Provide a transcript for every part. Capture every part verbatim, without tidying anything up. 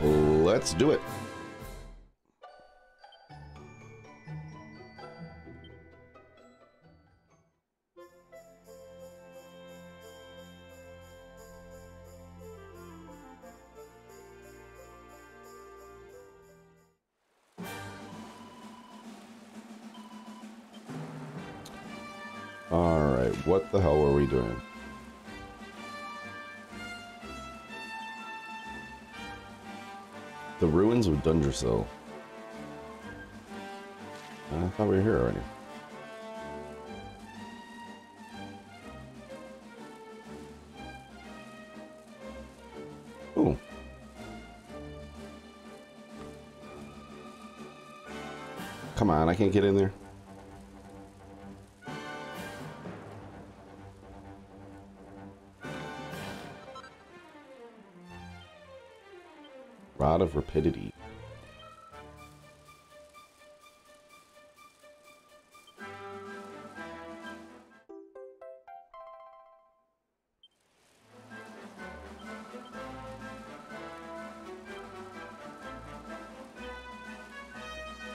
Let's do it. What the hell were we doing? The ruins of Dundrasil. I thought we were here already. Ooh. Come on, I can't get in there. Rod of Rapidity.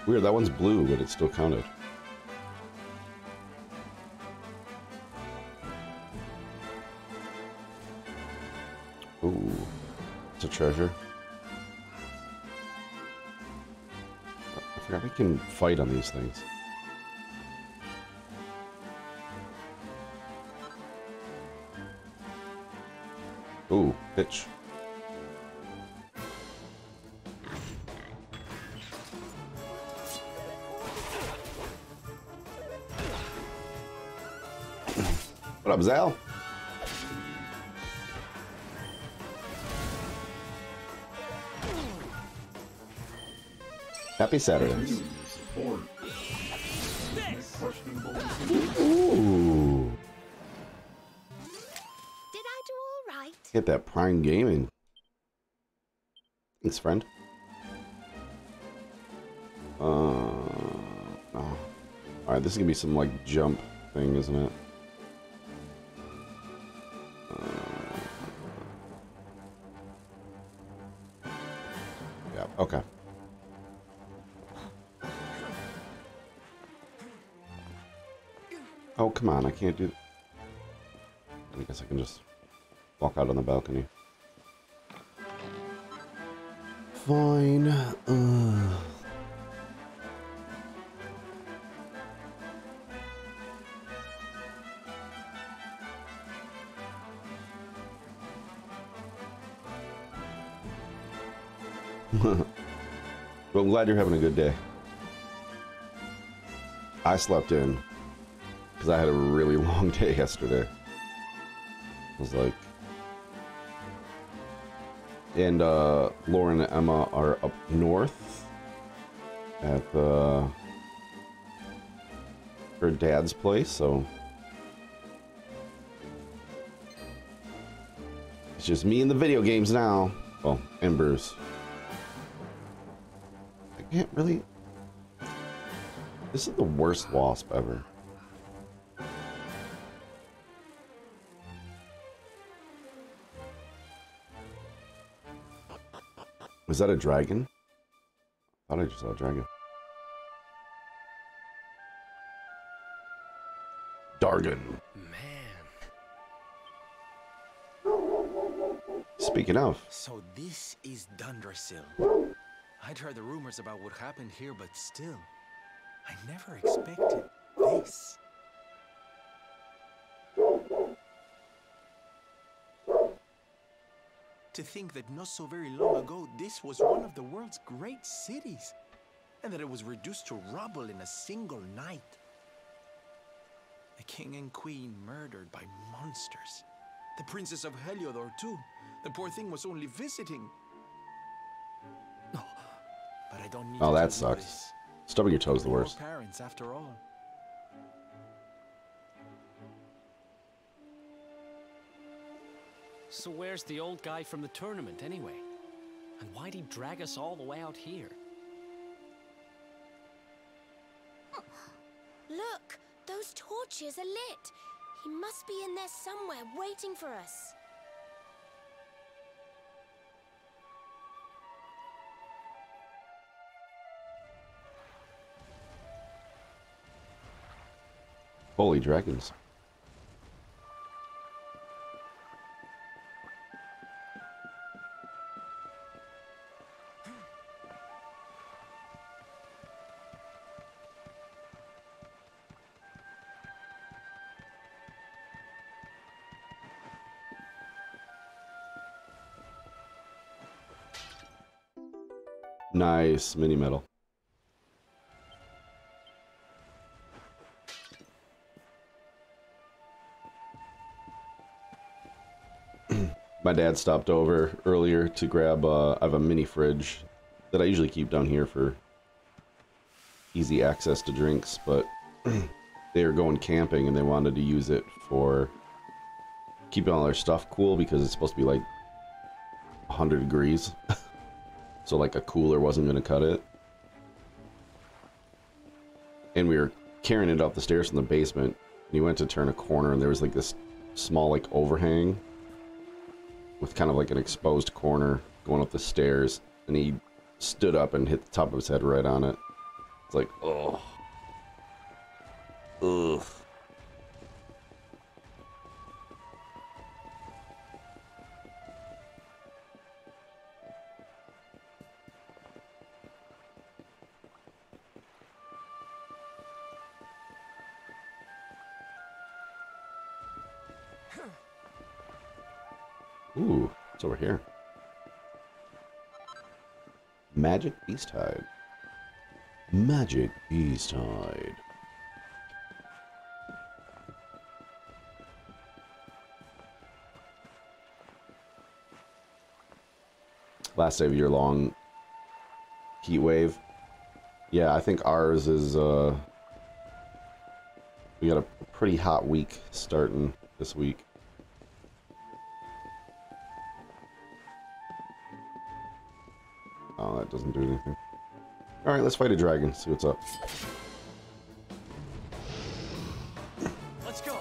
Weird, that one's blue, but it's still counted. Ooh, it's a treasure. We can fight on these things. Ooh, bitch. What up, Zal? Happy Saturdays. Ooh. Did I do all right? Get that Prime Gaming. Thanks, friend. Uh, oh. All right, this is gonna be some like jump thing, isn't it? Uh, yeah. Okay. Oh, come on, I can't do... I guess I can just walk out on the balcony. Fine. Uh... Well, I'm glad you're having a good day. I slept in. Because I had a really long day yesterday. I was like... And, uh, Lauren and Emma are up north at, uh, her dad's place, so... It's just me and the video games now. Well, and Bruce. I can't really... This is the worst wasp ever. Was that a dragon? I thought I just saw a dragon. Dargon. Man. Speaking of. So this is Dundrasil. I'd heard the rumors about what happened here, but still, I never expected this. To think that not so very long ago, this was one of the world's great cities, and that it was reduced to rubble in a single night. The king and queen murdered by monsters. The princess of Heliodor, too. The poor thing was only visiting. Oh, but I don't need oh, that sucks. Stubbing your toe is the worst. Parents, after all. So where's the old guy from the tournament, anyway? And why'd he drag us all the way out here? Oh, look! Those torches are lit! He must be in there somewhere, waiting for us. Holy dragons. Nice mini metal. My dad stopped over earlier to grab uh, I have a mini fridge that I usually keep down here for easy access to drinks, but they were going camping and they wanted to use it for keeping all their stuff cool because it's supposed to be like one hundred degrees. So like a cooler wasn't going to cut it. And we were carrying it up the stairs from the basement. And he went to turn a corner and there was like this small like overhang. With kind of like an exposed corner going up the stairs. And he stood up and hit the top of his head right on it. It's like, oh. Ugh. Ooh, it's over here. Magic Beast Hide. Magic Beast Hide. Last day of your long heat wave. Yeah, I think ours is, uh, we got a pretty hot week starting this week. Oh, that doesn't do anything. Alright, let's fight a dragon, see what's up. Let's go.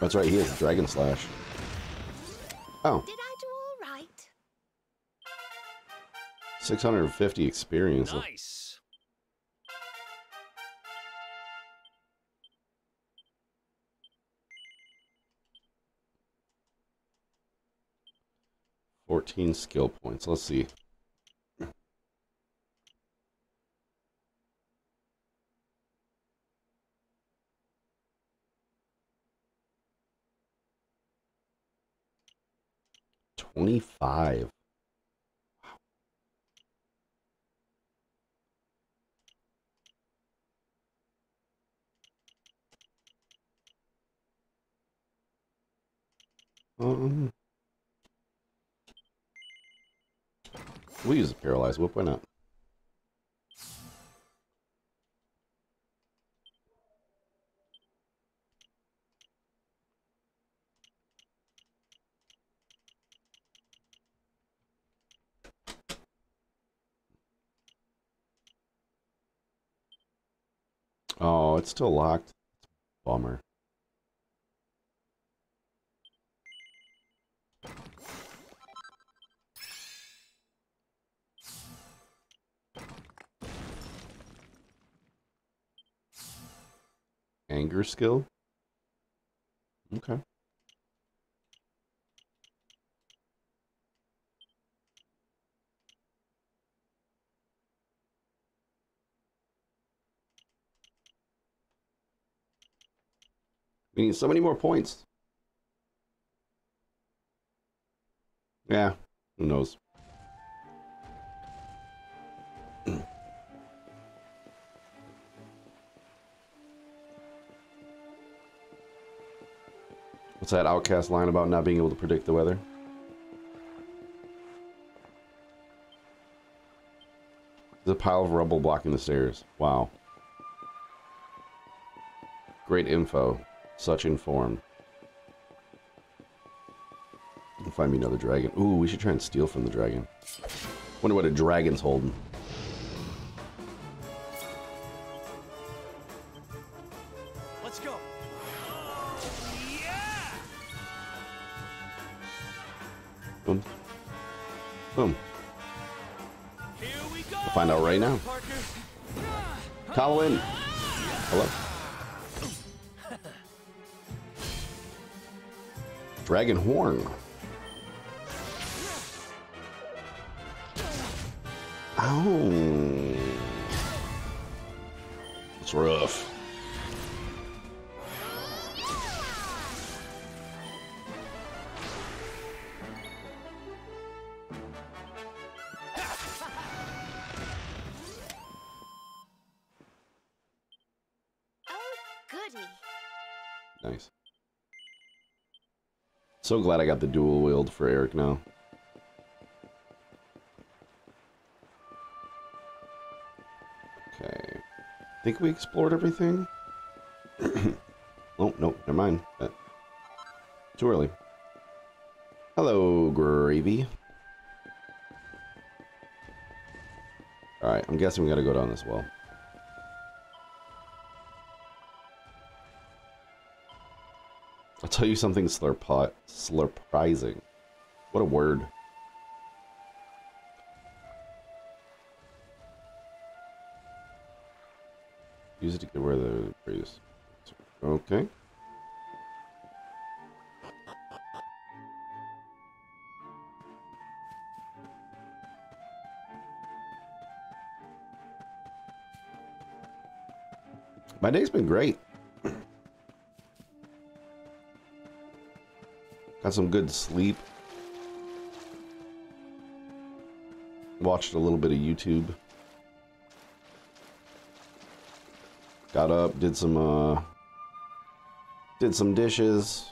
That's right, he has Dragon Slash. Oh. six hundred fifty experience. Nice. fourteen skill points. Let's see. twenty-five. Um, we use a paralyzed whip, why not? Oh, it's still locked. Bummer. Anger skill? Okay. We need so many more points. Yeah, who knows? What's that Outcast line about not being able to predict the weather? There's a pile of rubble blocking the stairs. Wow. Great info. Such informed. You can find me another dragon. Ooh, we should try and steal from the dragon. Wonder what a dragon's holding. Let's go. Oh, yeah! Boom. Boom. Here we go. We'll find out right now. Call in. Hello. Dragon horn. Ow. It's rough. So glad I got the dual wield for Eric now. Okay. I think we explored everything. Oh, no, never mind. But too early. Hello, Gravy. Alright, I'm guessing we gotta go down this well. I'll tell you something slurp slurprising. What a word. Use it to get where the breeze. Okay. My day's been great. Got some good sleep. Watched a little bit of YouTube. Got up, did some, uh, did some dishes.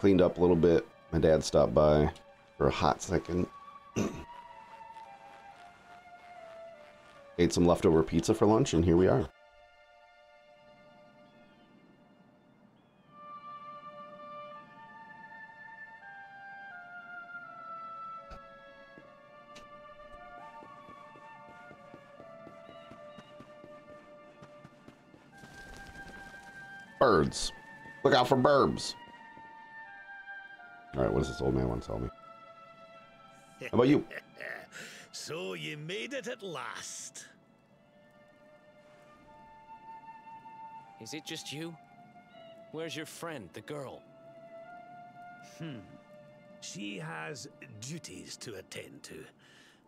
Cleaned up a little bit. My dad stopped by for a hot second. Ate some leftover pizza for lunch, and here we are. Birds. Look out for burbs. Alright, what does this old man want to tell me? How about you? So you made it at last. Is it just you? Where's your friend, the girl? Hmm. She has duties to attend to.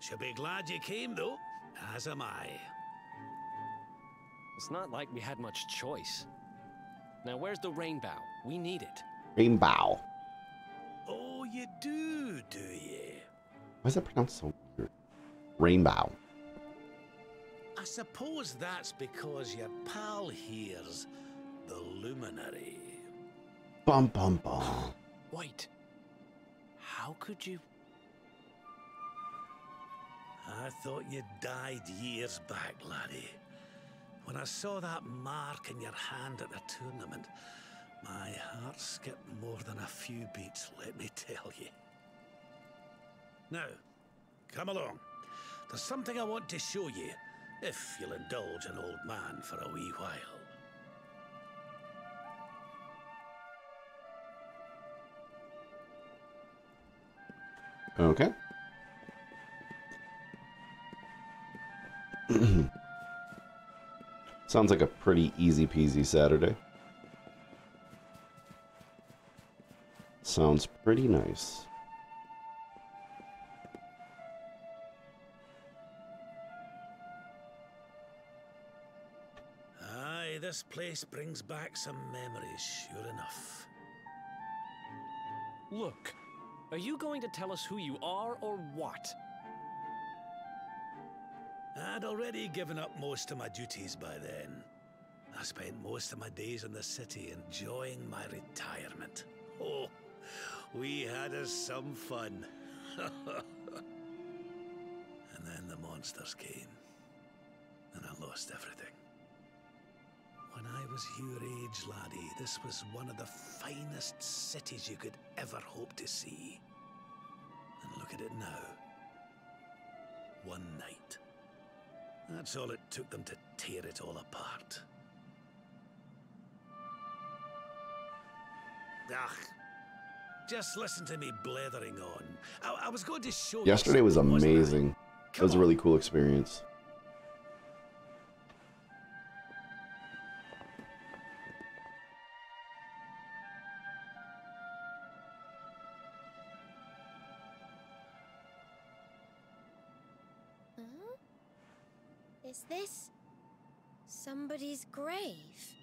She'll be glad you came, though, as am I. It's not like we had much choice. Now, where's the rainbow? We need it. Rainbow. Oh, you do, do you? Why is that pronounced so weird? Rainbow. I suppose that's because your pal here's the Luminary. Bum, bum, bum. Wait. How could you? I thought you died years back, laddie. When I saw that mark in your hand at the tournament, my heart skipped more than a few beats, let me tell you. Now, come along. There's something I want to show you, if you'll indulge an old man for a wee while. Okay. Sounds like a pretty easy-peasy Saturday. Sounds pretty nice. Aye, this place brings back some memories, sure enough. Look, are you going to tell us who you are or what? I'd already given up most of my duties by then. I spent most of my days in the city enjoying my retirement. Oh, we had us some fun. And then the monsters came, and I lost everything. When I was your age, laddie, this was one of the finest cities you could ever hope to see. And look at it now. One night. That's all it took them to tear it all apart. Just listen to me blathering on. I, I was going to show. Yesterday was amazing. It was a really cool experience. Is this somebody's grave?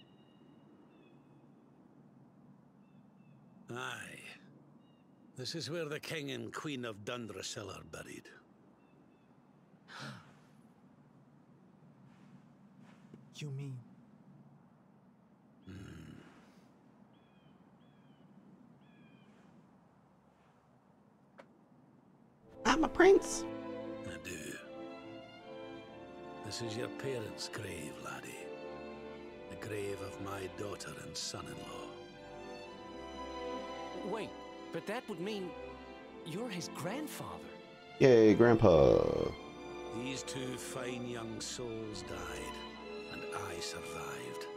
Aye. This is where the king and queen of Dundrasil are buried. You mean? Mm. I'm a prince. I do. This is your parents' grave, laddie. The grave of my daughter and son-in-law. Wait, but that would mean you're his grandfather. Yay, Grandpa. These two fine young souls died, and I survived.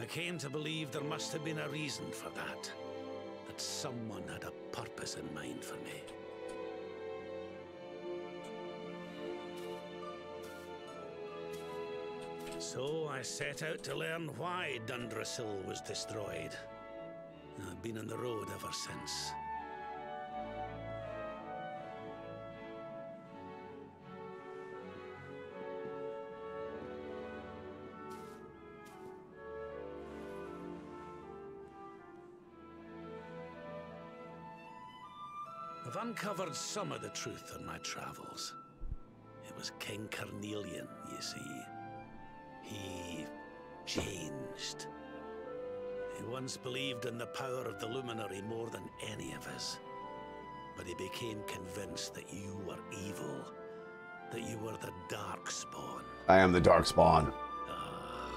I came to believe there must have been a reason for that. That someone had a purpose in mind for me. So I set out to learn why Dundrasil was destroyed. I've been on the road ever since. I've uncovered some of the truth on my travels. It was King Carnelian, you see. He changed. He once believed in the power of the Luminary more than any of us. But he became convinced that you were evil. That you were the Darkspawn. I am the Darkspawn. Ah,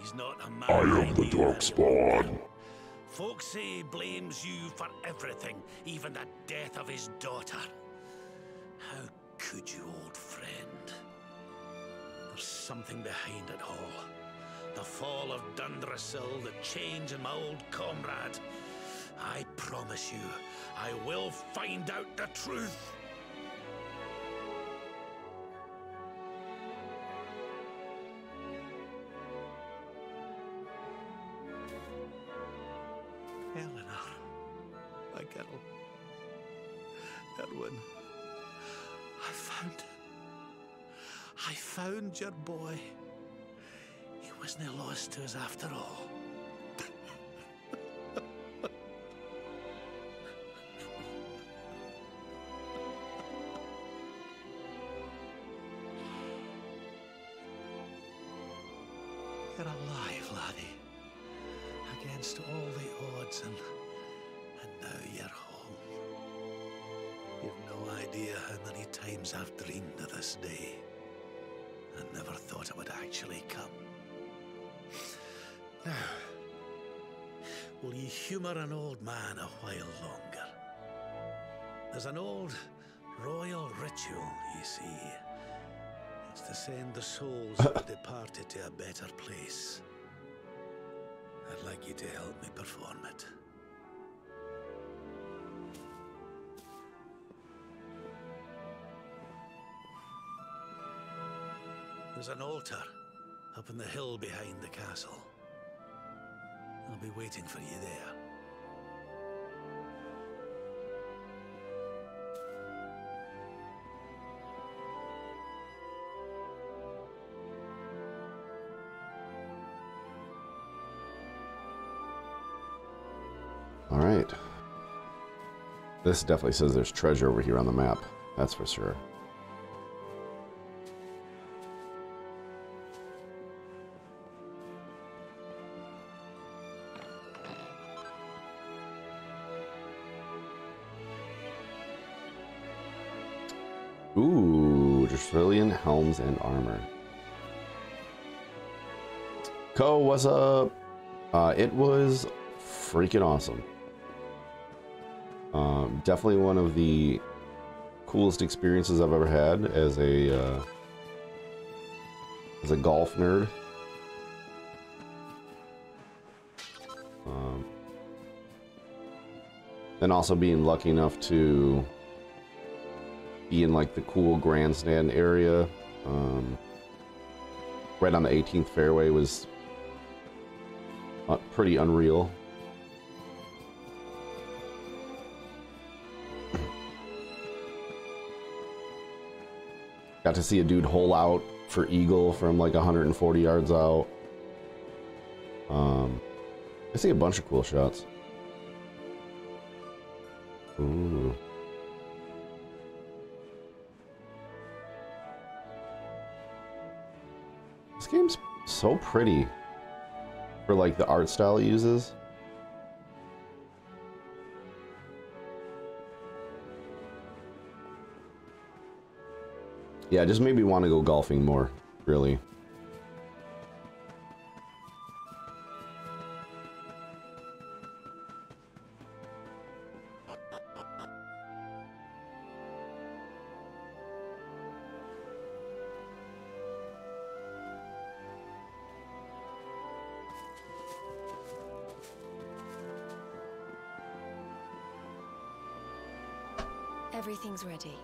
he's not a man. I am the Darkspawn. Folks say he blames you for everything, even the death of his daughter. How could you, old friend? There's something behind it all. The fall of Dundrasil, the change in my old comrade. I promise you, I will find out the truth. Eleanor, my girl. Erwin, I found... I found your boy. Wasn't he lost to us after all? You're alive, laddie. Against all the odds, and, and now you're home. You've no idea how many times I've dreamed of this day. I never thought it would actually come. Now, will you humour an old man a while longer? There's an old royal ritual, you see. It's to send the souls of the departed to a better place. I'd like you to help me perform it. There's an altar up on the hill behind the castle. I'll be waiting for you there. All right. This definitely says there's treasure over here on the map. That's for sure. Ooh, Dracillian helms and armor. Co, what's up? Uh, it was freaking awesome. Um, definitely one of the coolest experiences I've ever had as a uh, as a golf nerd. Um, Then also being lucky enough to be in like the cool grandstand area. Um, right on the eighteenth fairway was uh, pretty unreal. Got to see a dude hole out for eagle from like one hundred forty yards out. Um, I see a bunch of cool shots. Ooh. This game's so pretty for like the art style it uses. Yeah, just made me want to go golfing more, really. Everything's ready.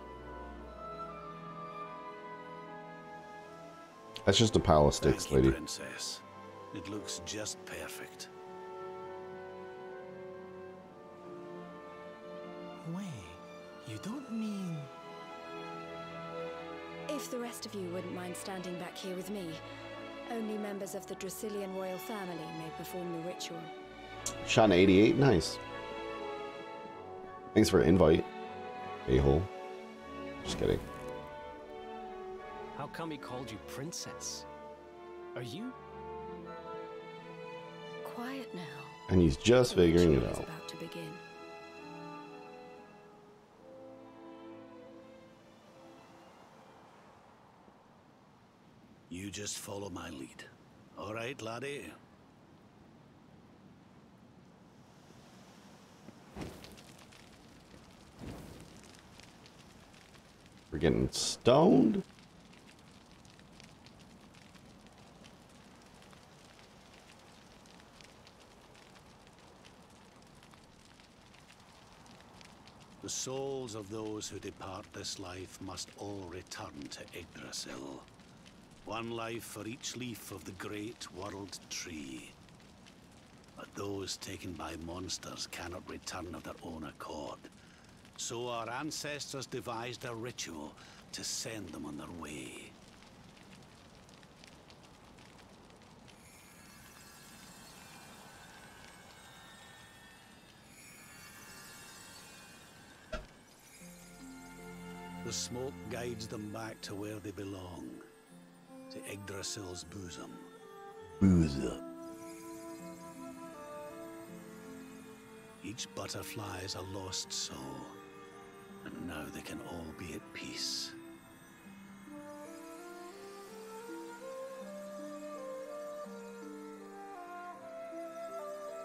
That's just a pile of sticks, thank you, lady. Princess. It looks just perfect. Wait, you don't mean... If the rest of you wouldn't mind standing back here with me, only members of the Dracillian royal family may perform the ritual. Shot an eighty-eight, nice. Thanks for the invite, a-hole. Just kidding. How come he called you princess? Are you quiet now? And he's just the figuring it out. About to begin. You just follow my lead. All right, laddie. We're getting stoned. The souls of those who depart this life must all return to Yggdrasil. One life for each leaf of the great world tree. But those taken by monsters cannot return of their own accord. So our ancestors devised a ritual to send them on their way. The smoke guides them back to where they belong, to Yggdrasil's bosom. Bosom. Each butterfly is a lost soul, and now they can all be at peace.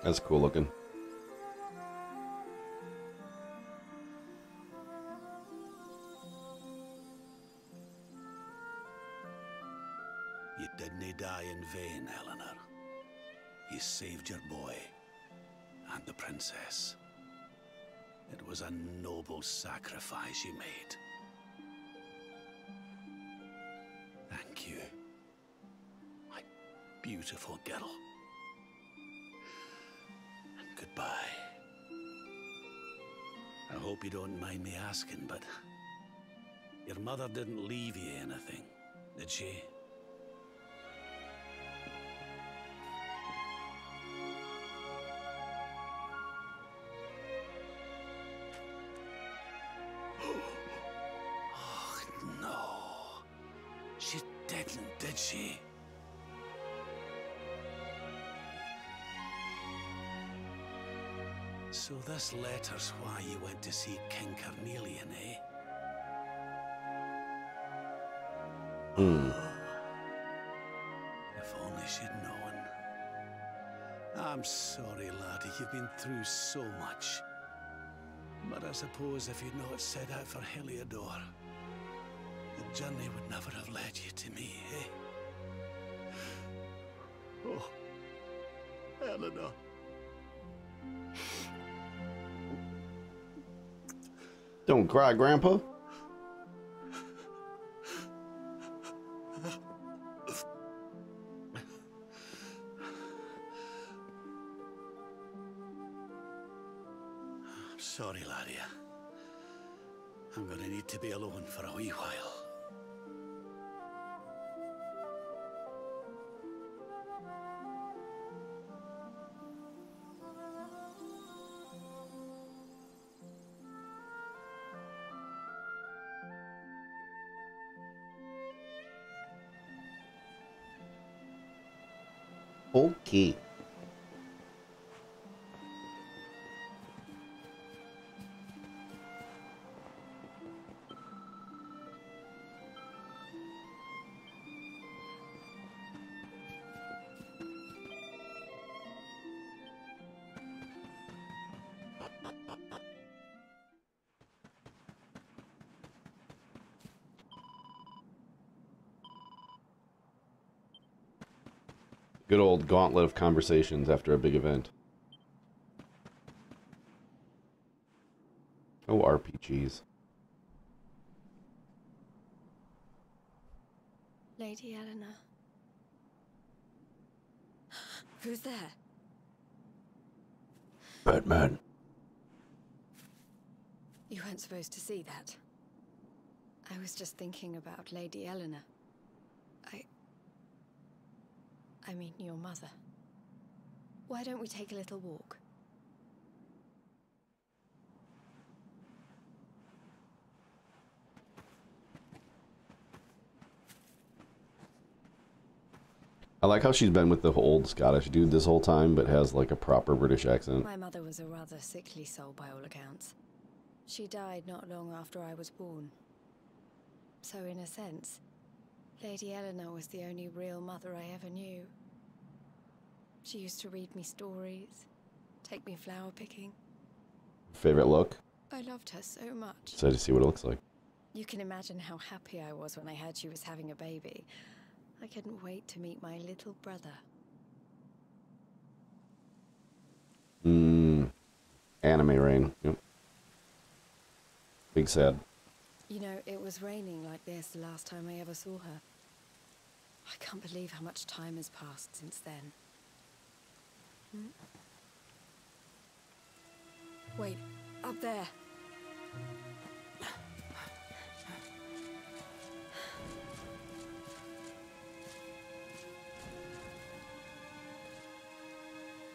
That's cool looking. Vain, Eleanor. He saved your boy and the princess. It was a noble sacrifice you made. Thank you, my beautiful girl. And goodbye. I hope you don't mind me asking, but your mother didn't leave you anything, did she? So this letter's why you went to see King Carnelian, eh? Hmm. If only she'd known. I'm sorry, laddie, you've been through so much. But I suppose if you'd not set out for Heliodor, the journey would never have led you to me, eh? Oh, Eleanor. Don't cry, Grandpa. I'm sorry, Laria. I'm gonna need to be alone for a wee while. Okay. Good old gauntlet of conversations after a big event. Oh, R P Gs. Lady Eleanor. Who's there? Batman. You weren't supposed to see that. I was just thinking about Lady Eleanor. I... I mean, your mother. Why don't we take a little walk? I like how she's been with the old Scottish dude this whole time, but has like a proper British accent. My mother was a rather sickly soul by all accounts. She died not long after I was born. So in a sense, Lady Eleanor was the only real mother I ever knew. She used to read me stories, take me flower picking. Favorite look? I loved her so much. So to see what it looks like. You can imagine how happy I was when I heard she was having a baby. I couldn't wait to meet my little brother. Mmm. Anime rain. Yep. Big sad. You know, it was raining like this the last time I ever saw her. I can't believe how much time has passed since then. Hmm? Wait, up there.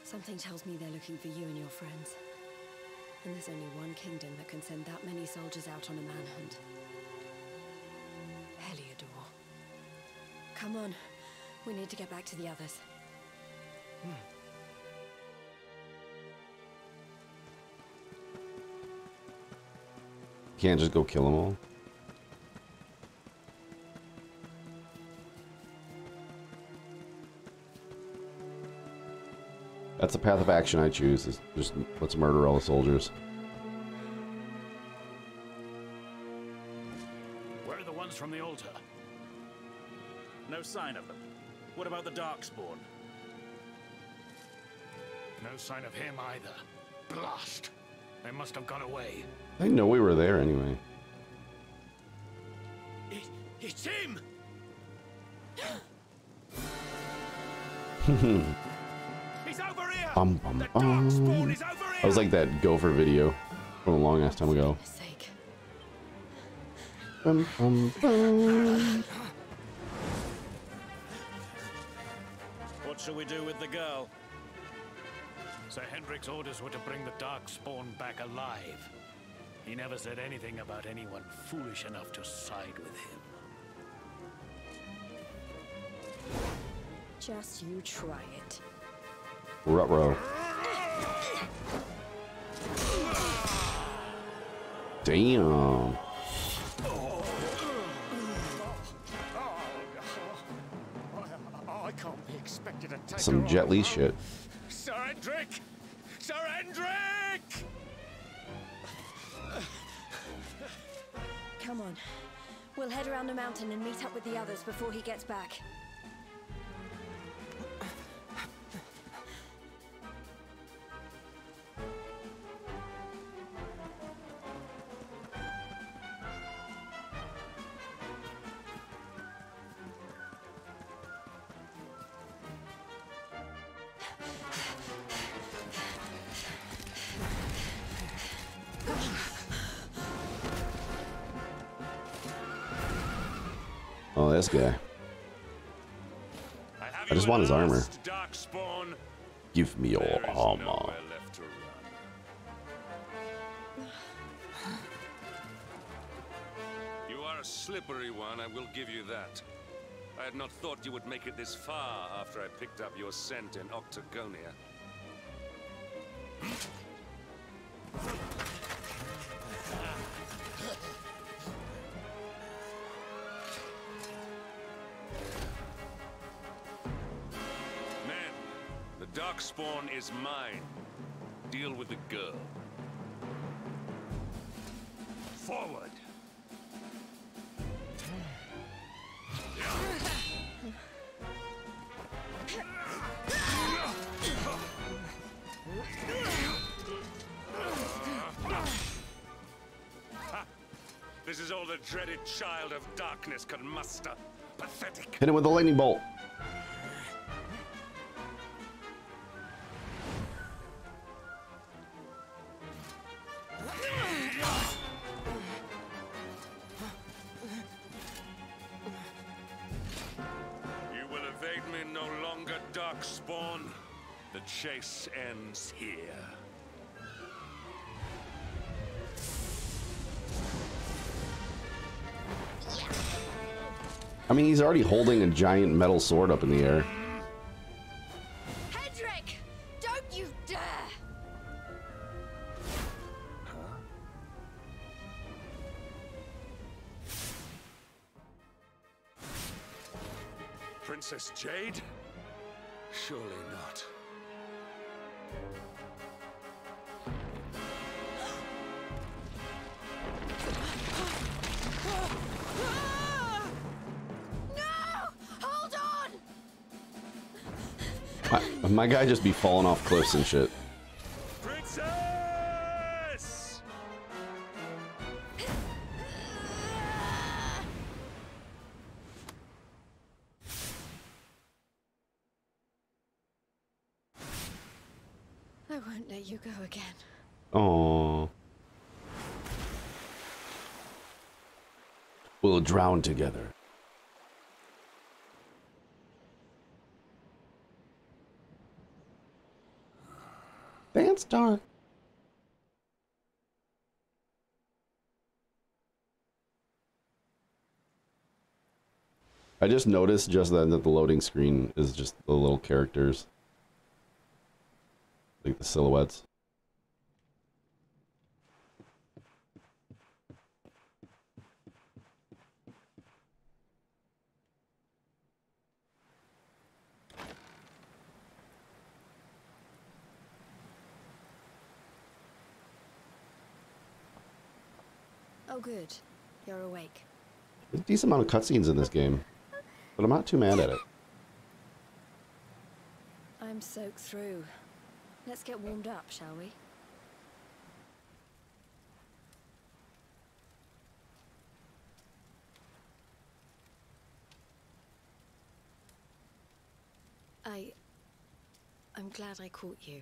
Something tells me they're looking for you and your friends. And there's only one kingdom that can send that many soldiers out on a manhunt. Heliodor. Come on. We need to get back to the others. Hmm. Can't just go kill them all. That's the path of action I choose, is just let's murder all the soldiers. Where are the ones from the altar? No sign of them. What about the Darkspawn? No sign of him either. Blast! They must have gone away. They know we were there anyway. It, it's him! Bum, bum, bum. I was like that gopher video from a long ass time ago. Bum, bum, bum. What shall we do with the girl? Sir Hendrik's orders were to bring the Darkspawn back alive. He never said anything about anyone foolish enough to side with him. Just you try it. Ruh-roh. Damn. Some Jet Li shit. Sir Hendrik! Sir Hendrik! Come on. We'll head around the mountain and meet up with the others before he gets back. Oh, this guy. I, I just want his armor. Darkspawn. Give me your armor. You are a slippery one, I will give you that. I had not thought you would make it this far after I picked up your scent in Octagonia. Men, the Darkspawn is mine. Deal with the girl. Forward. This is all the dreaded child of darkness can muster. Pathetic. Hit him with a lightning bolt. You will evade me no longer, Darkspawn. The chase ends here. I mean, he's already holding a giant metal sword up in the air. Hendrik, don't you dare! Huh? Princess Jade? Surely not. My guy just be falling off cliffs and shit. Princess! I won't let you go again. Oh. We'll drown together. It's dark. I just noticed just then that the loading screen is just the little characters, like the silhouettes. Good, you're awake. There's a decent amount of cutscenes in this game, but I'm not too mad at it. I'm soaked through. Let's get warmed up, shall we? I... I'm glad I caught you.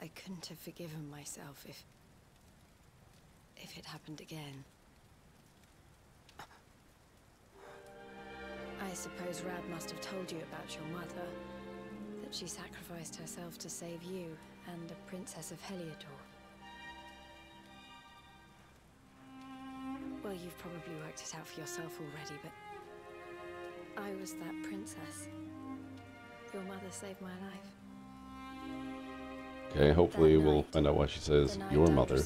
I couldn't have forgiven myself if... If it happened again. I suppose Rab must have told you about your mother, that she sacrificed herself to save you and the Princess of Heliodor. Well, you've probably worked it out for yourself already, but I was that princess. Your mother saved my life. Okay, hopefully we'll find out why she says your mother.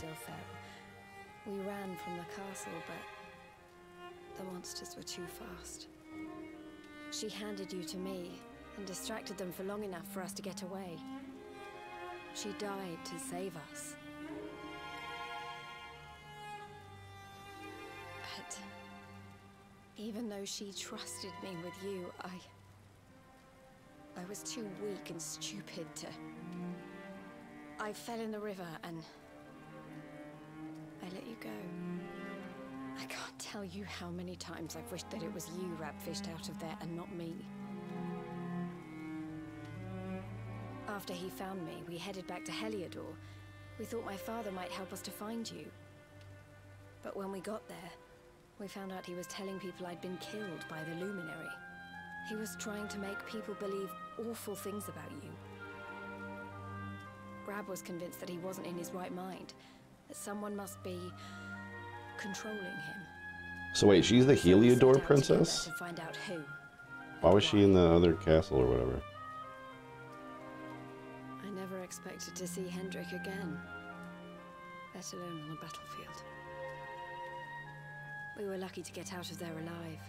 We ran from the castle, but the monsters were too fast. She handed you to me and distracted them for long enough for us to get away. She died to save us. But even though she trusted me with you, I... I was too weak and stupid to... I fell in the river and... I let you go. I can't tell you how many times I've wished that it was you Rab fished out of there and not me. After he found me, we headed back to Heliodor. We thought my father might help us to find you. But when we got there, We found out he was telling people I'd been killed by the Luminary. He was trying to make people believe awful things about you. Rab was convinced that he wasn't in his right mind, that someone must be controlling him. So wait, she's the Heliodor princess? To find out who. Why was she in the other castle or whatever? I never expected to see Hendrik again, let alone on the battlefield. We were lucky to get out of there alive.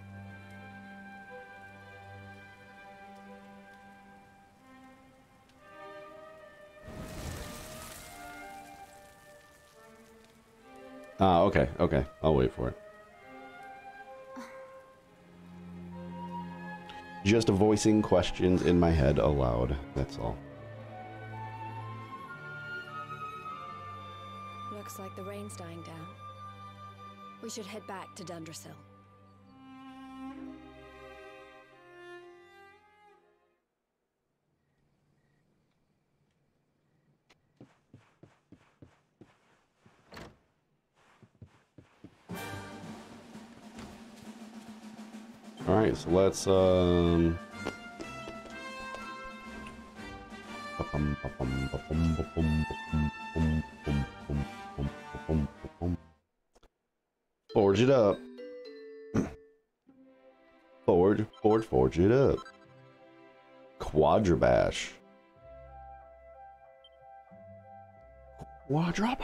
Ah, okay, okay. I'll wait for it. Just voicing questions in my head aloud, that's all. Looks like the rain's dying down. We should head back to Dundrasil. Alright, so let's, um... forge it up. Forge, forge, forge it up. Quadrabash. Quadrabash.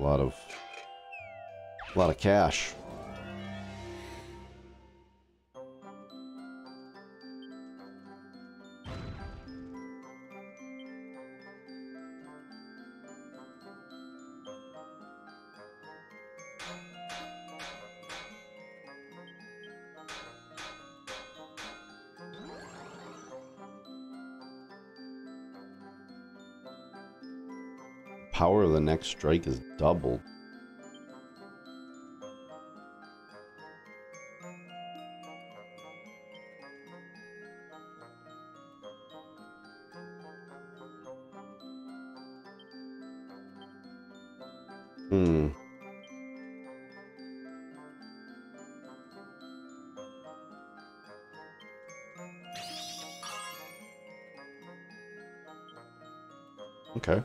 A lot of, a lot of cash. Power of the next strike is doubled. Hmm. Okay.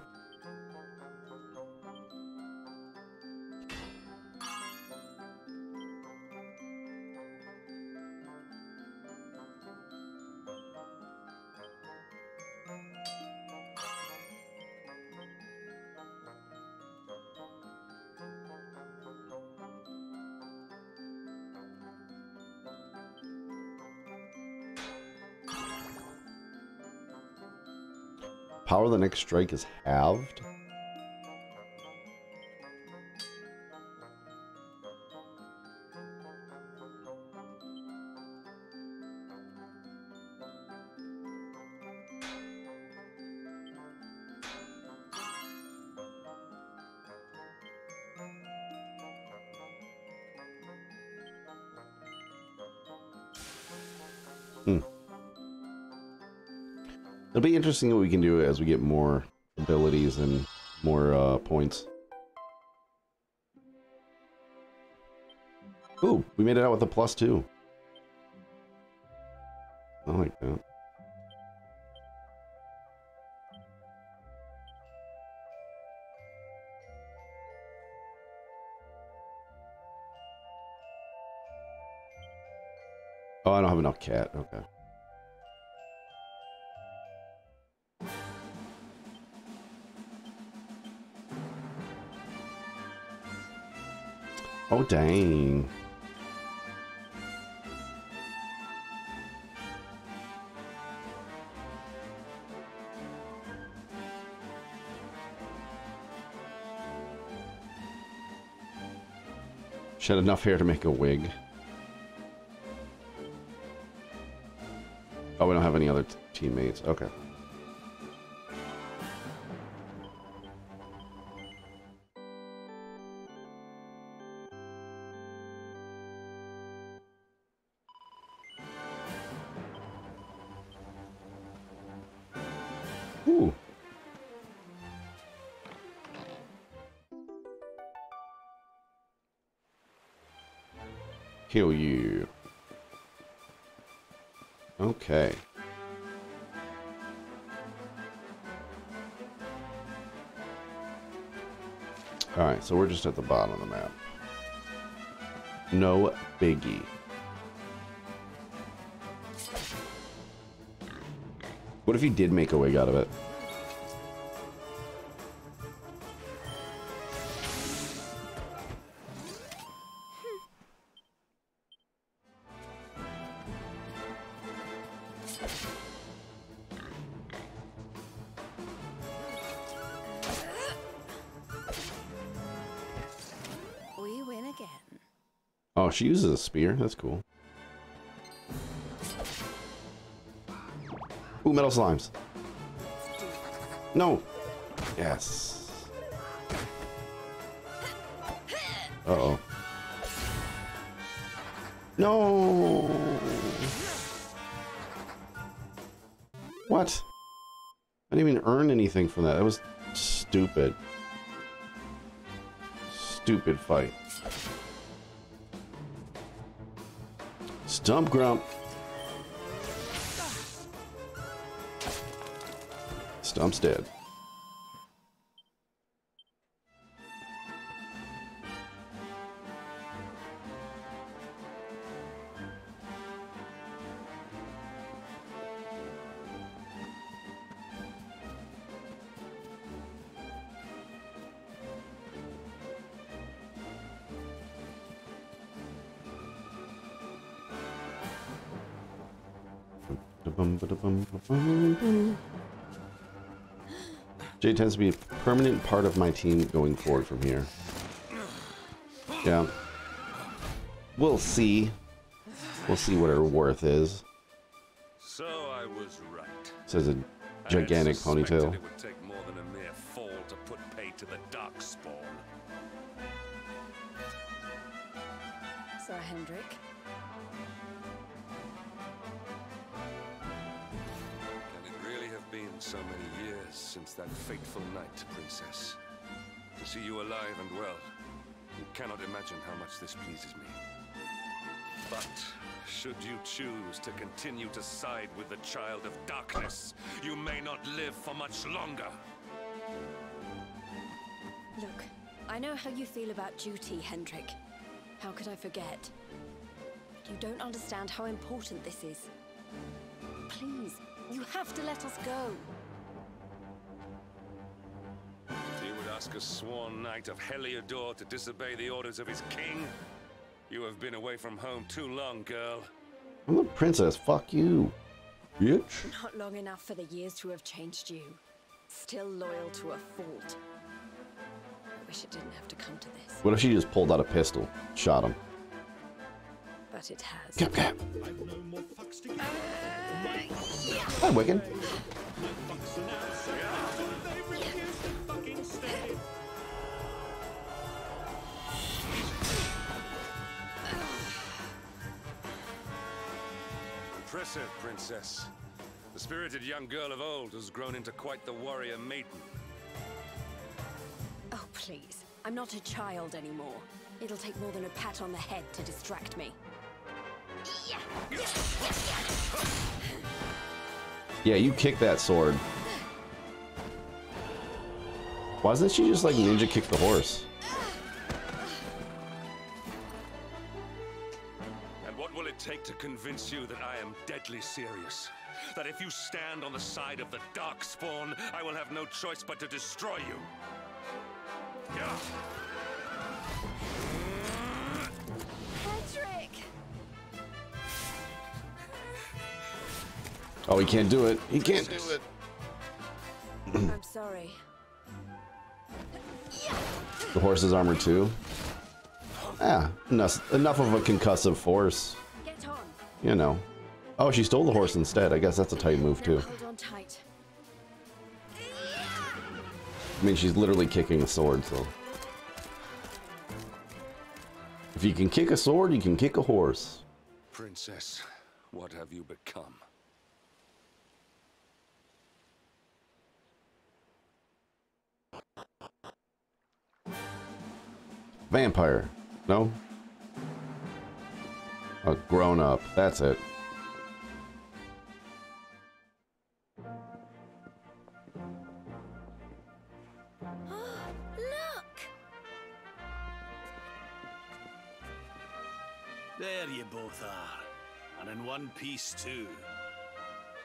Power of the next strike is halved. It'll be interesting what we can do as we get more abilities and more uh, points. Ooh, we made it out with a plus two. I like that. Oh, I don't have enough cat. Okay. Oh, dang. She had enough hair to make a wig. Oh, we don't have any other t- teammates. Okay. heal you. Okay. Alright, so we're just at the bottom of the map. No biggie. What if he did make a wig out of it? Oh, she uses a spear. That's cool. Ooh, metal slimes. No. Yes. Uh-oh. No. What? I didn't even earn anything from that. That was stupid. Stupid fight. Stump Grump. Stump's dead. Jade tends to be a permanent part of my team going forward from here. Yeah. We'll see. We'll see what her worth is. So I was right. Says a gigantic ponytail. It would take more than a mere fall to put pay to the Darkspawn. Sir Hendrik. So many years since that fateful night, Princess. To see you alive and well, you cannot imagine how much this pleases me. But should you choose to continue to side with the Child of Darkness, you may not live for much longer. Look, I know how you feel about duty, Hendrik. How could I forget? You don't understand how important this is. Please. You have to let us go. If you would ask a sworn knight of Heliodor to disobey the orders of his king, you have been away from home too long, girl. I'm a princess. Fuck you, bitch. Not long enough for the years to have changed you. Still loyal to a fault. I wish it didn't have to come to this. What if she just pulled out a pistol, shot him? But it has. Cap, cap. I've no more fucks to give. Hi, Wiccan. Impressive, Princess. The spirited young girl of old has grown into quite the warrior maiden. Oh, please. I'm not a child anymore. It'll take more than a pat on the head to distract me. Yeah, yeah, yeah, yeah. Yeah, you kick that sword. Why doesn't she just like ninja kick the horse? And what will it take to convince you that I am deadly serious? That if you stand on the side of the Darkspawn, I will have no choice but to destroy you. Yeah. Oh, he can't do it. He can't do it. I'm sorry. The horse is armored too. Ah, enough, enough of a concussive force. Get on. You know. Oh, she stole the horse instead. I guess that's a tight move too. I mean, she's literally kicking a sword, so. If you can kick a sword, you can kick a horse. Princess, what have you become? Vampire. No? A grown-up. That's it. Peace too.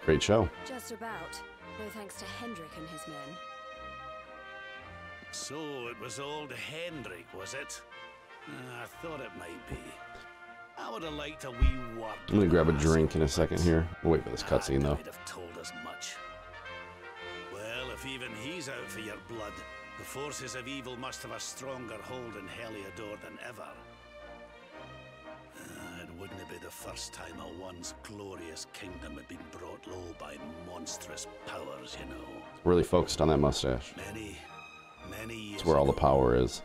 Great show. Just about, though, thanks to Hendrik and his men. So it was old Hendrik, was it? Uh, I thought it might be. I would have liked a wee word. I'm gonna grab a drink in a second here. We'll wait for this cutscene though. Have told us much. Well, if even he's out for your blood, the forces of evil must have a stronger hold in Heliodor than ever. Wouldn't it be the first time a once glorious kingdom had been brought low by monstrous powers, you know? Really focused on that mustache. Many, many years It's where all ago, the power is.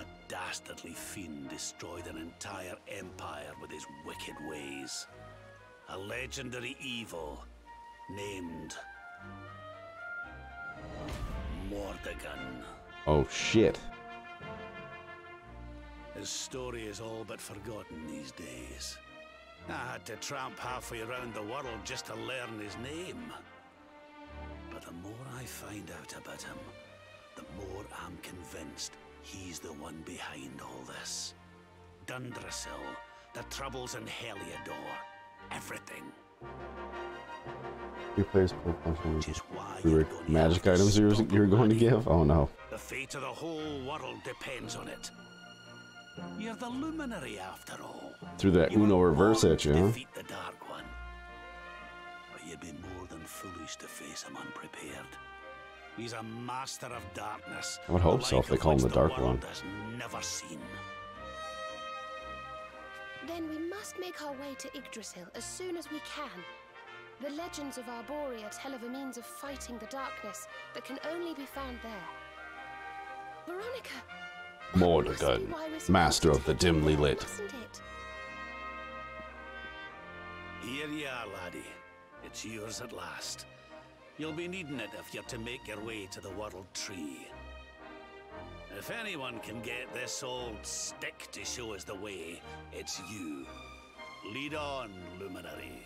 A dastardly fiend destroyed an entire empire with his wicked ways. A legendary evil named Mordegon. Oh shit. His story is all but forgotten these days. I had to tramp halfway around the world just to learn his name. But the more I find out about him, the more I'm convinced he's the one behind all this. Dundrasil, the troubles in Heliodor, everything. Your players play functions. Magic items you're, you're going to give? Oh no. The fate of the whole world depends on it. You're the Luminary after all. Through that you Uno reverse at you, huh? Defeat the Dark One. But you'd be more than foolish to face him unprepared. He's a master of darkness. I would hope so if they call him the Dark One. Never seen. Then we must make our way to Yggdrasil as soon as we can. The legends of Arboria tell of a means of fighting the darkness that can only be found there. Veronica! Mordegon, master of the dimly lit. Here you are, laddie. It's yours at last. You'll be needing it if you're to make your way to the World Tree. If anyone can get this old stick to show us the way, it's you. Lead on, Luminary.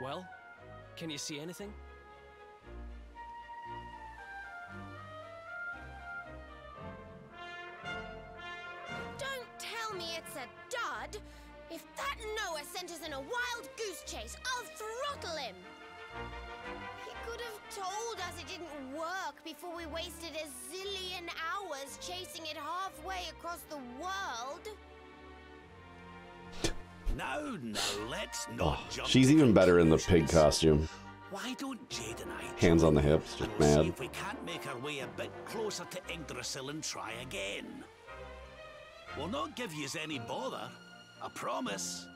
Well? Can you see anything? Don't tell me it's a dud! If that Noah sent us in a wild goose chase, I'll throttle him! He could have told us it didn't work before we wasted a zillion hours chasing it halfway across the world. No, no, let's not oh, jump she's even better in the pig costume. Why don't Jade and I hands on the hips, just mad. See if we can't make our way a bit closer to Yggdrasil and try again. We'll not give you any bother, I promise.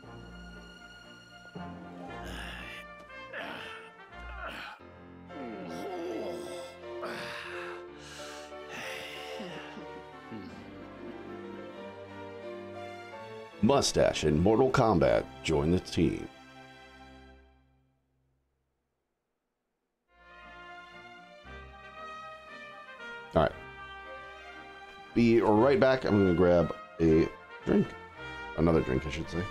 Mustache in Mortal Kombat, join the team. All right. Be right back. I'm going to grab a drink. Another drink, I should say.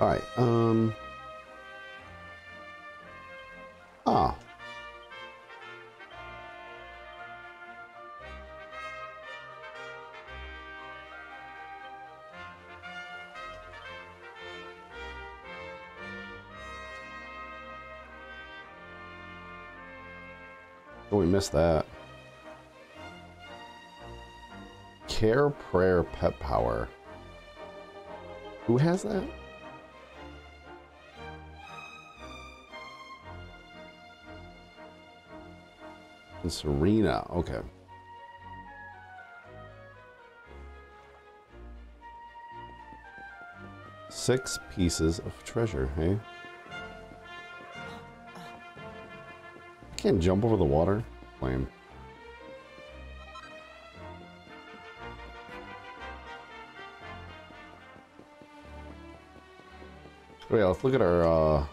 Alright, um... Ah. Oh, we missed that. Care, prayer, pet power. Who has that? And Serena, okay. Six pieces of treasure, hey? I can't jump over the water? Lame. Oh yeah, let's look at our uh,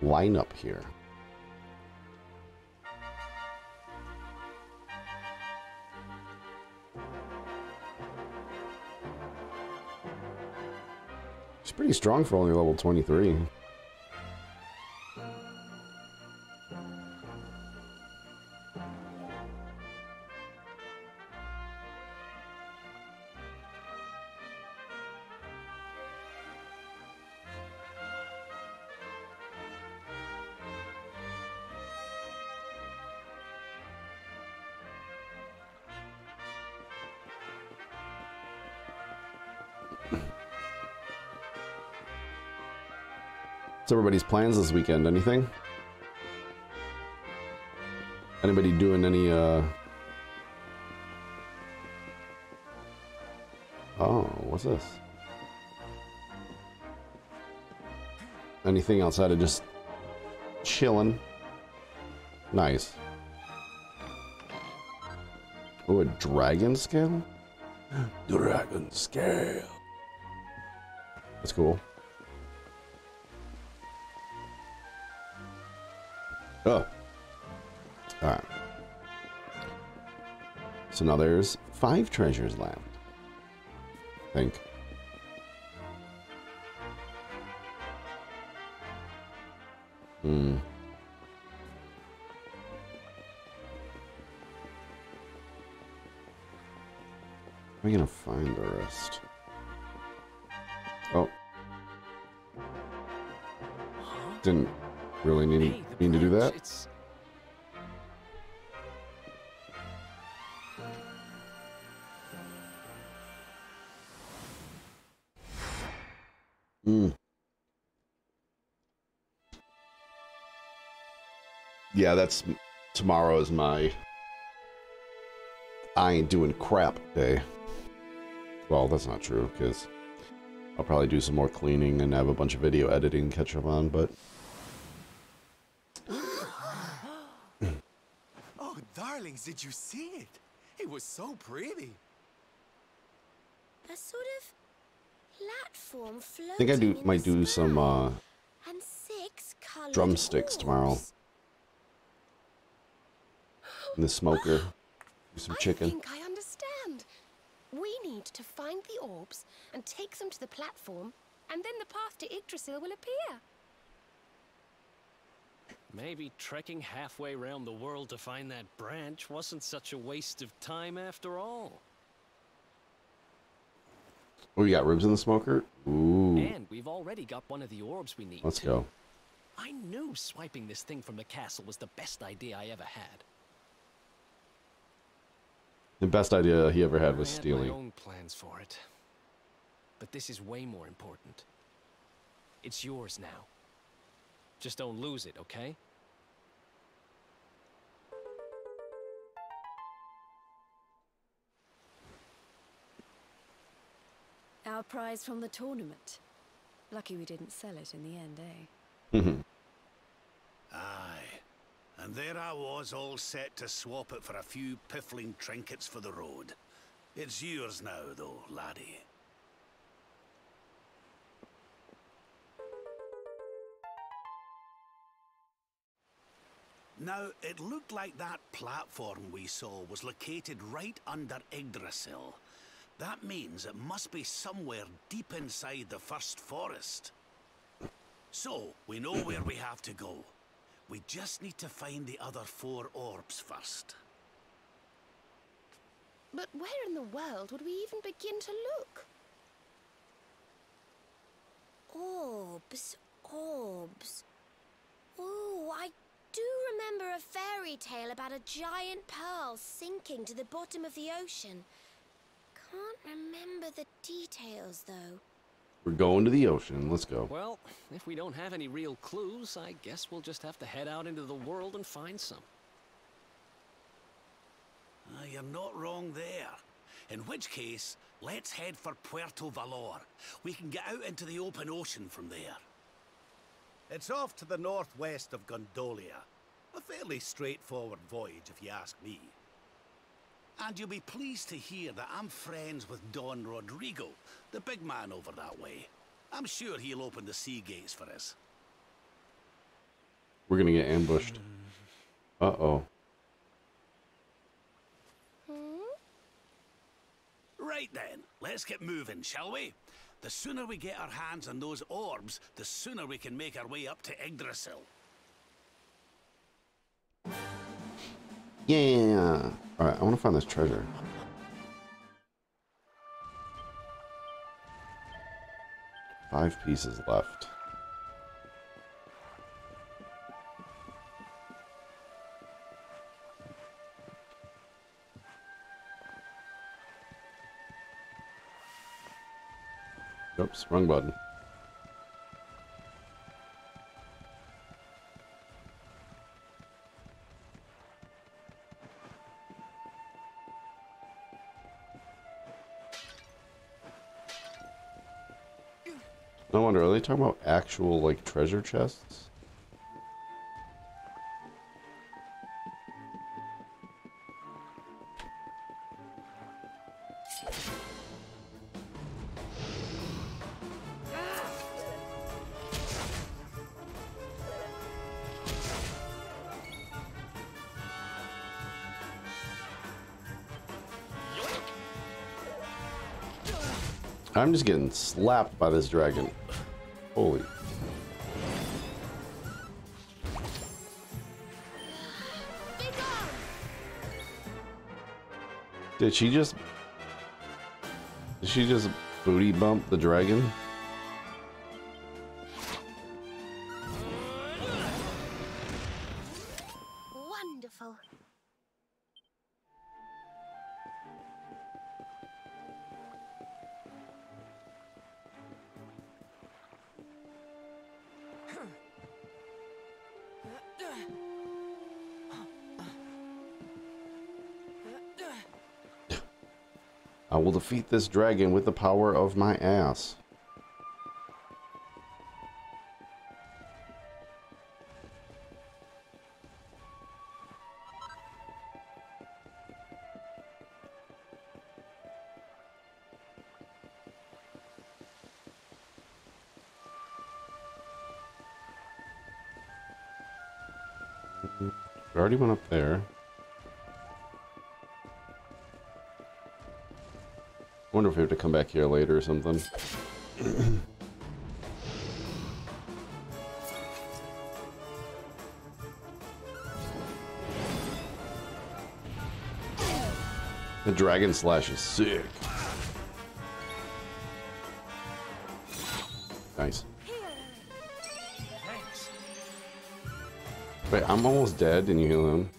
lineup here. Pretty strong for only level twenty-three. Everybody's plans this weekend, anything? Anybody doing any, uh... Oh, what's this? Anything outside of just chilling? Nice. Oh, a dragon scale? Dragon scale. That's cool. Oh. Alright. So now there's five treasures left, I think. Hmm. How are we gonna find the rest? Oh. Didn't really need, hey, need to do that? It's... Mm. Yeah, that's... Tomorrow is my... I ain't doing crap day. Well, that's not true, because... I'll probably do some more cleaning and have a bunch of video editing to catch up on, but... Did you see it? It was so pretty. A sort of platform floating. I think I do might do some uh and six drumsticks tomorrow. In the smoker. Do some chicken. I think I understand. We need to find the orbs and take them to the platform, and then the path to Yggdrasil will appear. Maybe trekking halfway around the world to find that branch wasn't such a waste of time after all. Oh, you got ribs in the smoker? Ooh. And we've already got one of the orbs we need. Let's go. I knew swiping this thing from the castle was the best idea I ever had. The best idea he ever had was stealing. I had my own plans for it. But this is way more important. It's yours now. Just don't lose it, okay? Our prize from the tournament. Lucky we didn't sell it in the end, eh? Mm-hmm. Aye. And there I was, all set to swap it for a few piffling trinkets for the road. It's yours now, though, laddie. Now, it looked like that platform we saw was located right under Yggdrasil. That means it must be somewhere deep inside the first forest. So, we know where we have to go. We just need to find the other four orbs first. But where in the world would we even begin to look? Orbs, orbs. Oh, I do remember a fairy tale about a giant pearl sinking to the bottom of the ocean. Can't remember the details, though. We're going to the ocean. Let's go. Well, if we don't have any real clues, I guess we'll just have to head out into the world and find some. Uh, you're not wrong there. In which case, let's head for Puerto Valor. We can get out into the open ocean from there. It's off to the northwest of Gondolia. A fairly straightforward voyage, if you ask me. And you'll be pleased to hear that I'm friends with Don Rodrigo, the big man over that way. I'm sure he'll open the sea gates for us. We're gonna get ambushed. Uh-oh. Right then, let's get moving, shall we? The sooner we get our hands on those orbs, the sooner we can make our way up to Yggdrasil. Yeah. Alright, I want to find this treasure. Five pieces left. Oops, wrong button. No wonder, are they talking about actual, like, treasure chests? I'm just getting slapped by this dragon. Holy. Did she just... Did she just booty bump the dragon? Wonderful. I will defeat this dragon with the power of my ass. We already went up there. I wonder if we have to come back here later or something. The dragon slash is sick. Nice. Wait, I'm almost dead and you heal him.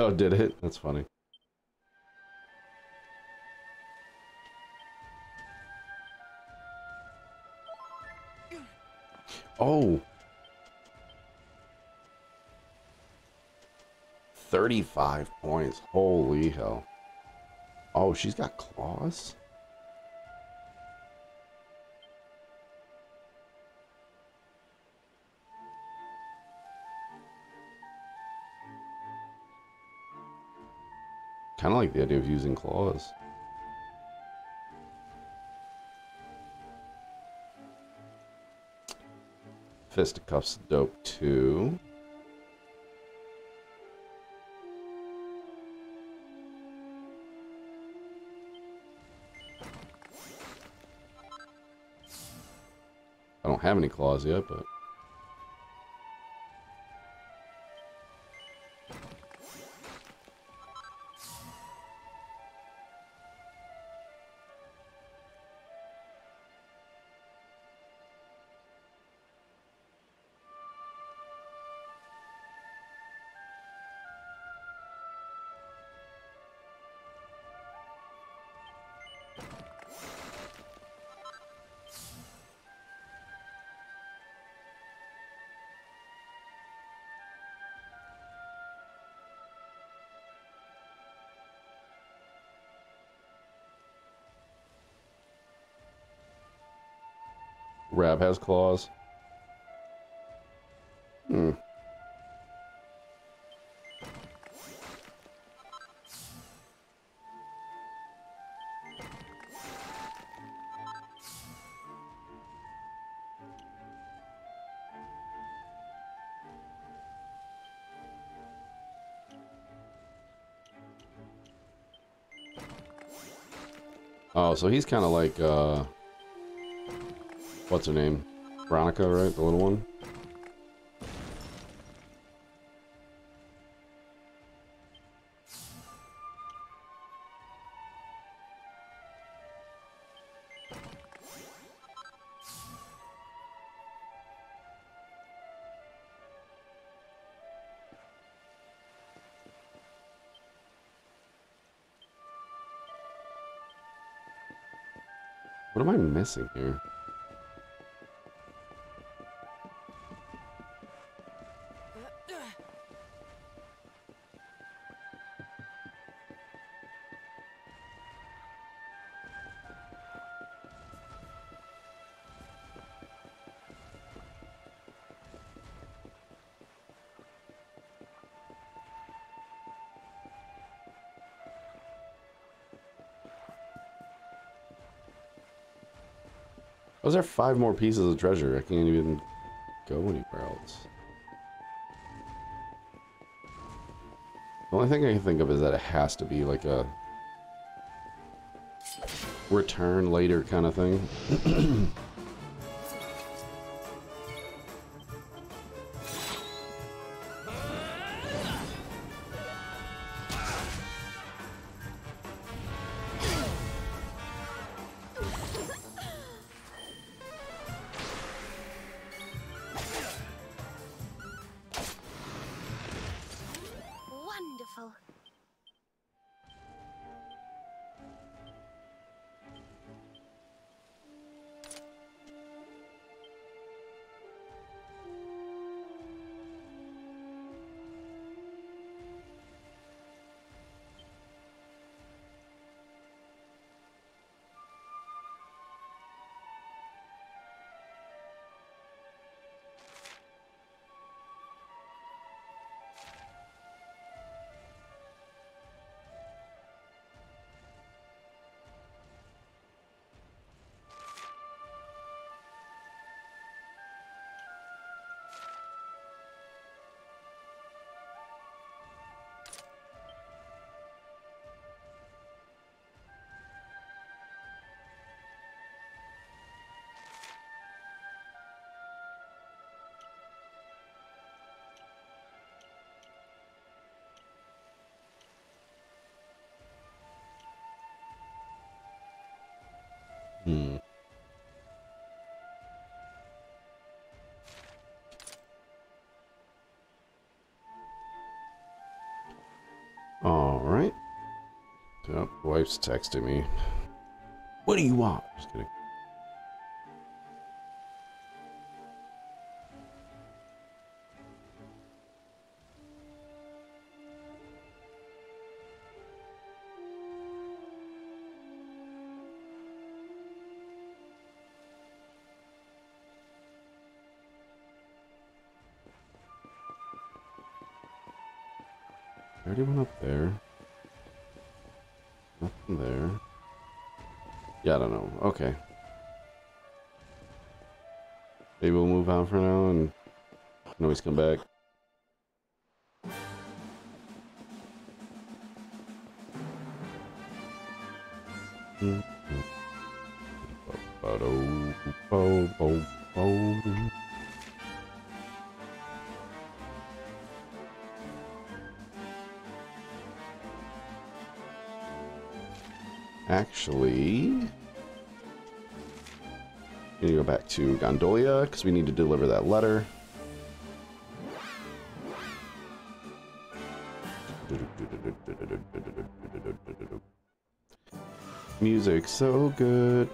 Oh, did it? That's funny. Oh. thirty-five points. Holy hell. Oh, she's got claws? Kind of like the idea of using claws. Fisticuffs, dope too. I don't have any claws yet, but... Rab has claws. Hmm. Oh, so he's kind of like, uh... what's her name? Veronica, right? The little one? What am I missing here? Those are five more pieces of treasure. I can't even go anywhere else. The only thing I can think of is that it has to be like a return later kind of thing. Hmm. All right. Yep, wife's texting me. What do you want? Just kidding. Anyone up there? Nothing there. Yeah, I don't know. Okay. Maybe we'll move out for now and can always come back. Actually, I'm gonna go back to Gondolia because we need to deliver that letter. Music so good.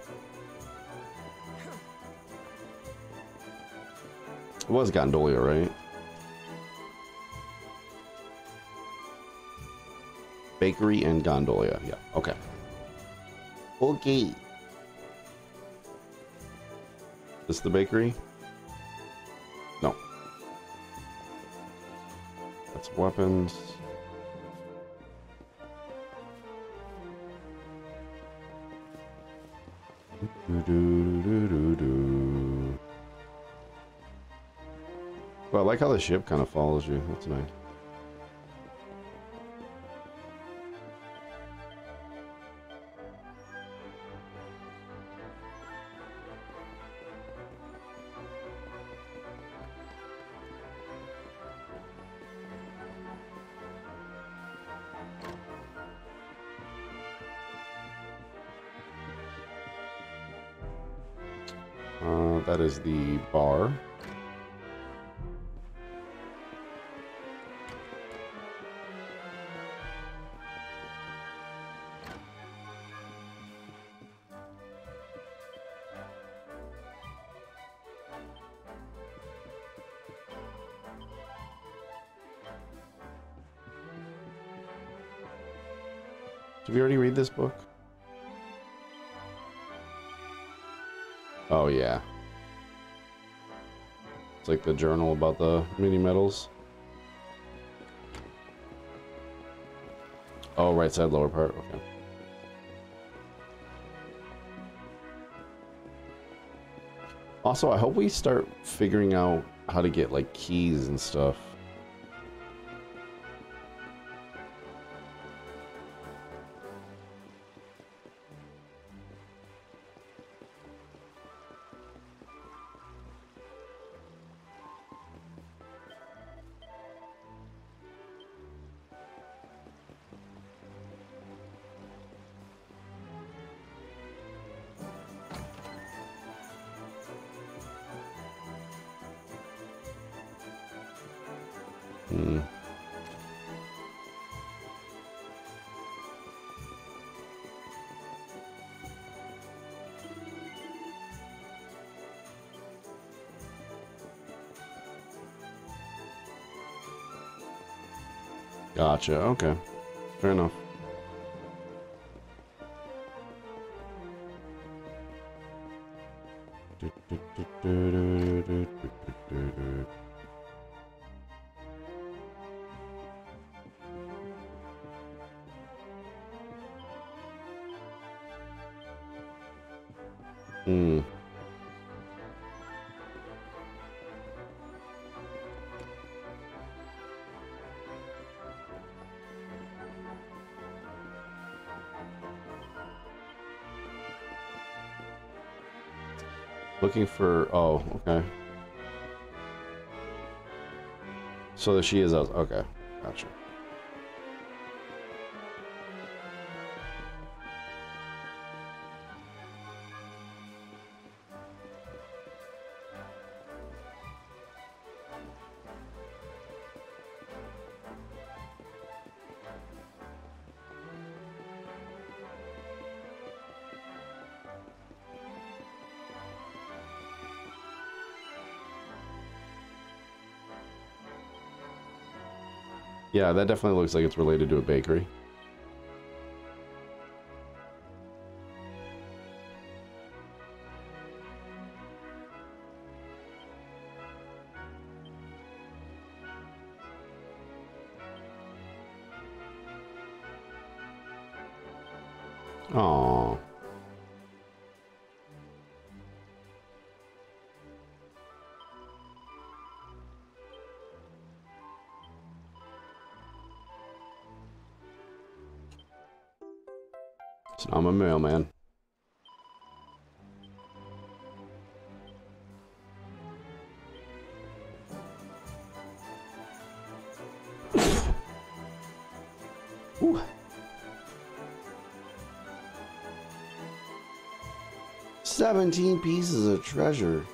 It was Gondolia, right? Bakery and Gondolia. Yeah, okay. Okay. Is this the bakery? No. That's weapons. Do, do, do, do, do. Well, I like how the ship kind of follows you. That's nice. That is the bar. Did we already read this book? Oh, yeah. It's like the journal about the mini medals. Oh, right side, lower part. Okay. Also, I hope we start figuring out how to get like keys and stuff. Hmm. Gotcha. Okay. Fair enough. Hmm. Looking for... Oh, okay. So that she is... Okay, gotcha. Yeah, that definitely looks like it's related to a bakery. Aww. So I'm a mailman. Ooh. Seventeen pieces of treasure.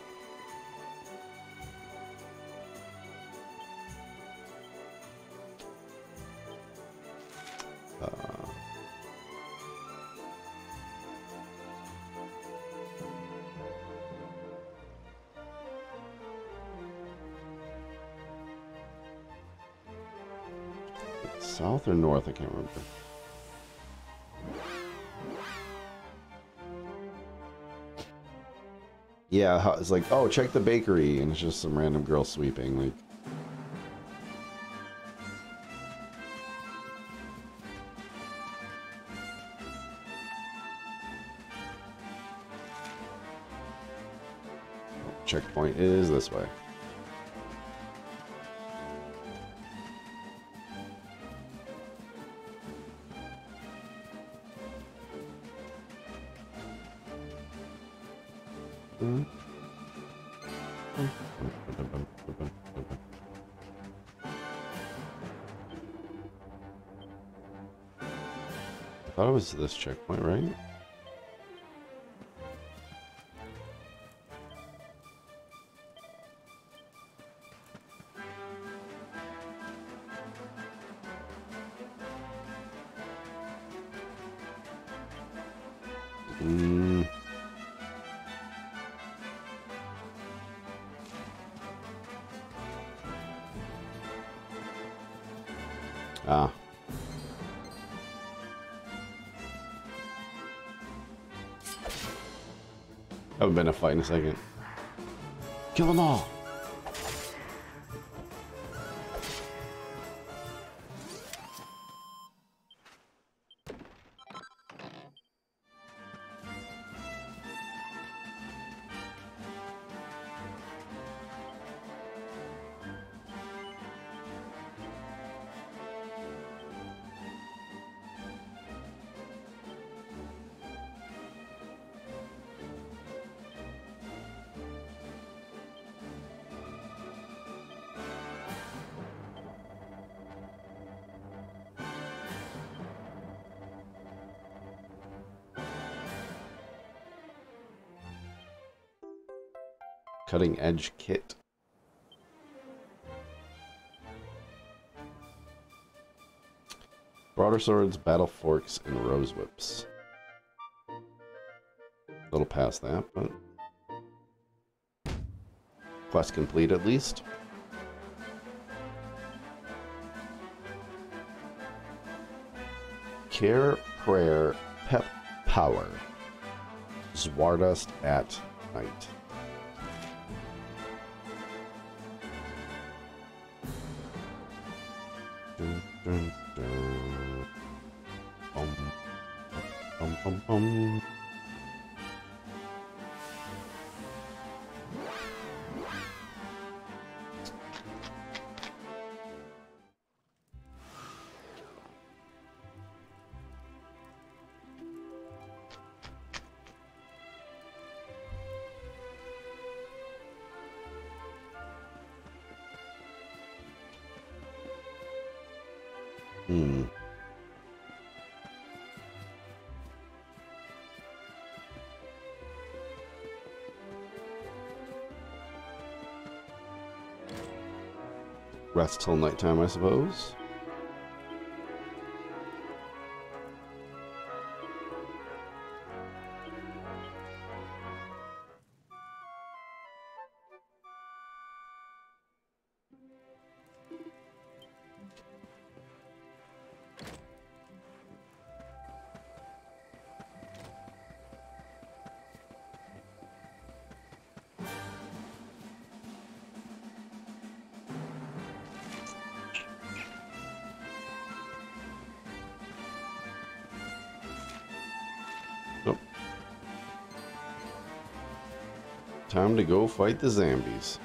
Uh. South or north? I can't remember. Yeah, it's like, oh, check the bakery, and it's just some random girl sweeping, like. Checkpoint is this way. This checkpoint, right? Mm. Ah. I haven't been a fight in a second. Kill them all! Cutting edge kit. Broadswords, battle forks, and rose whips. A little past that, but quest complete at least. Care, prayer, pep, power. Zwardust at night. Hmm. Rest till nighttime, I suppose. Time to go fight the zombies.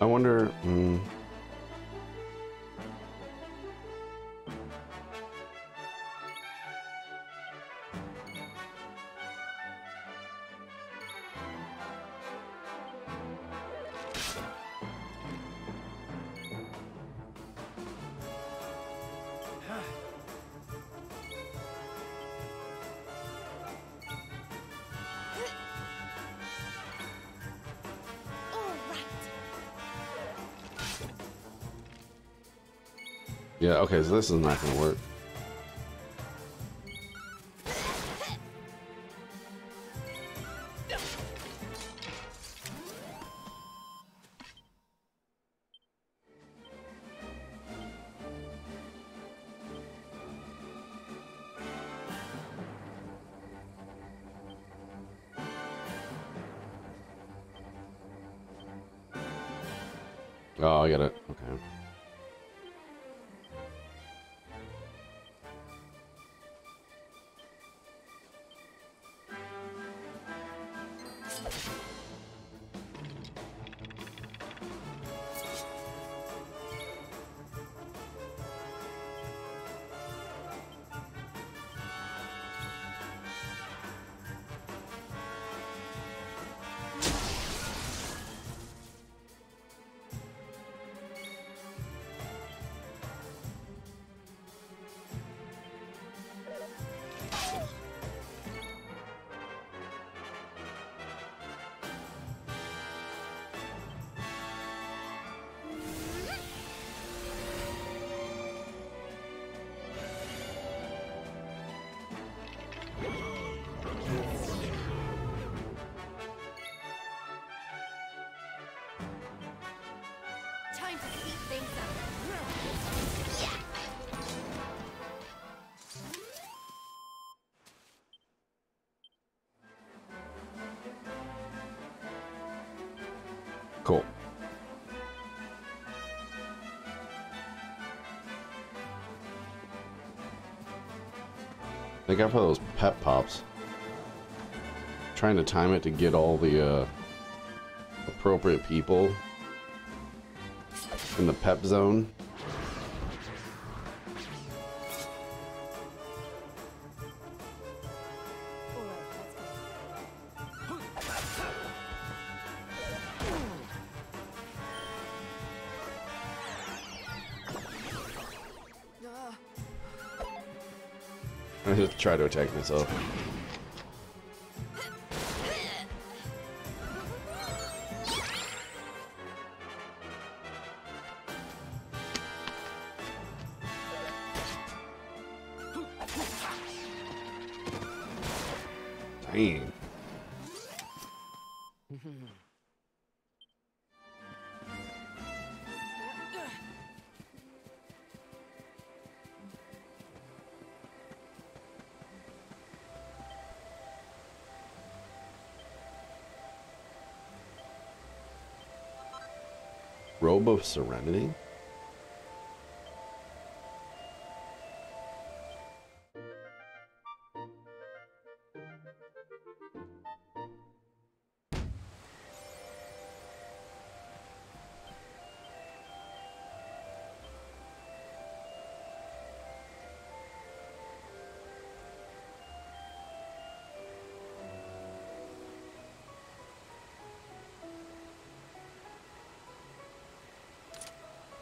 I wonder, mm, yeah, okay, so this is not gonna work. Oh, I got it. Okay. Cool. They got for those pep pops. I'm trying to time it to get all the uh, appropriate people in the pep zone. I just try to attack myself. Dang. Robe of Serenity?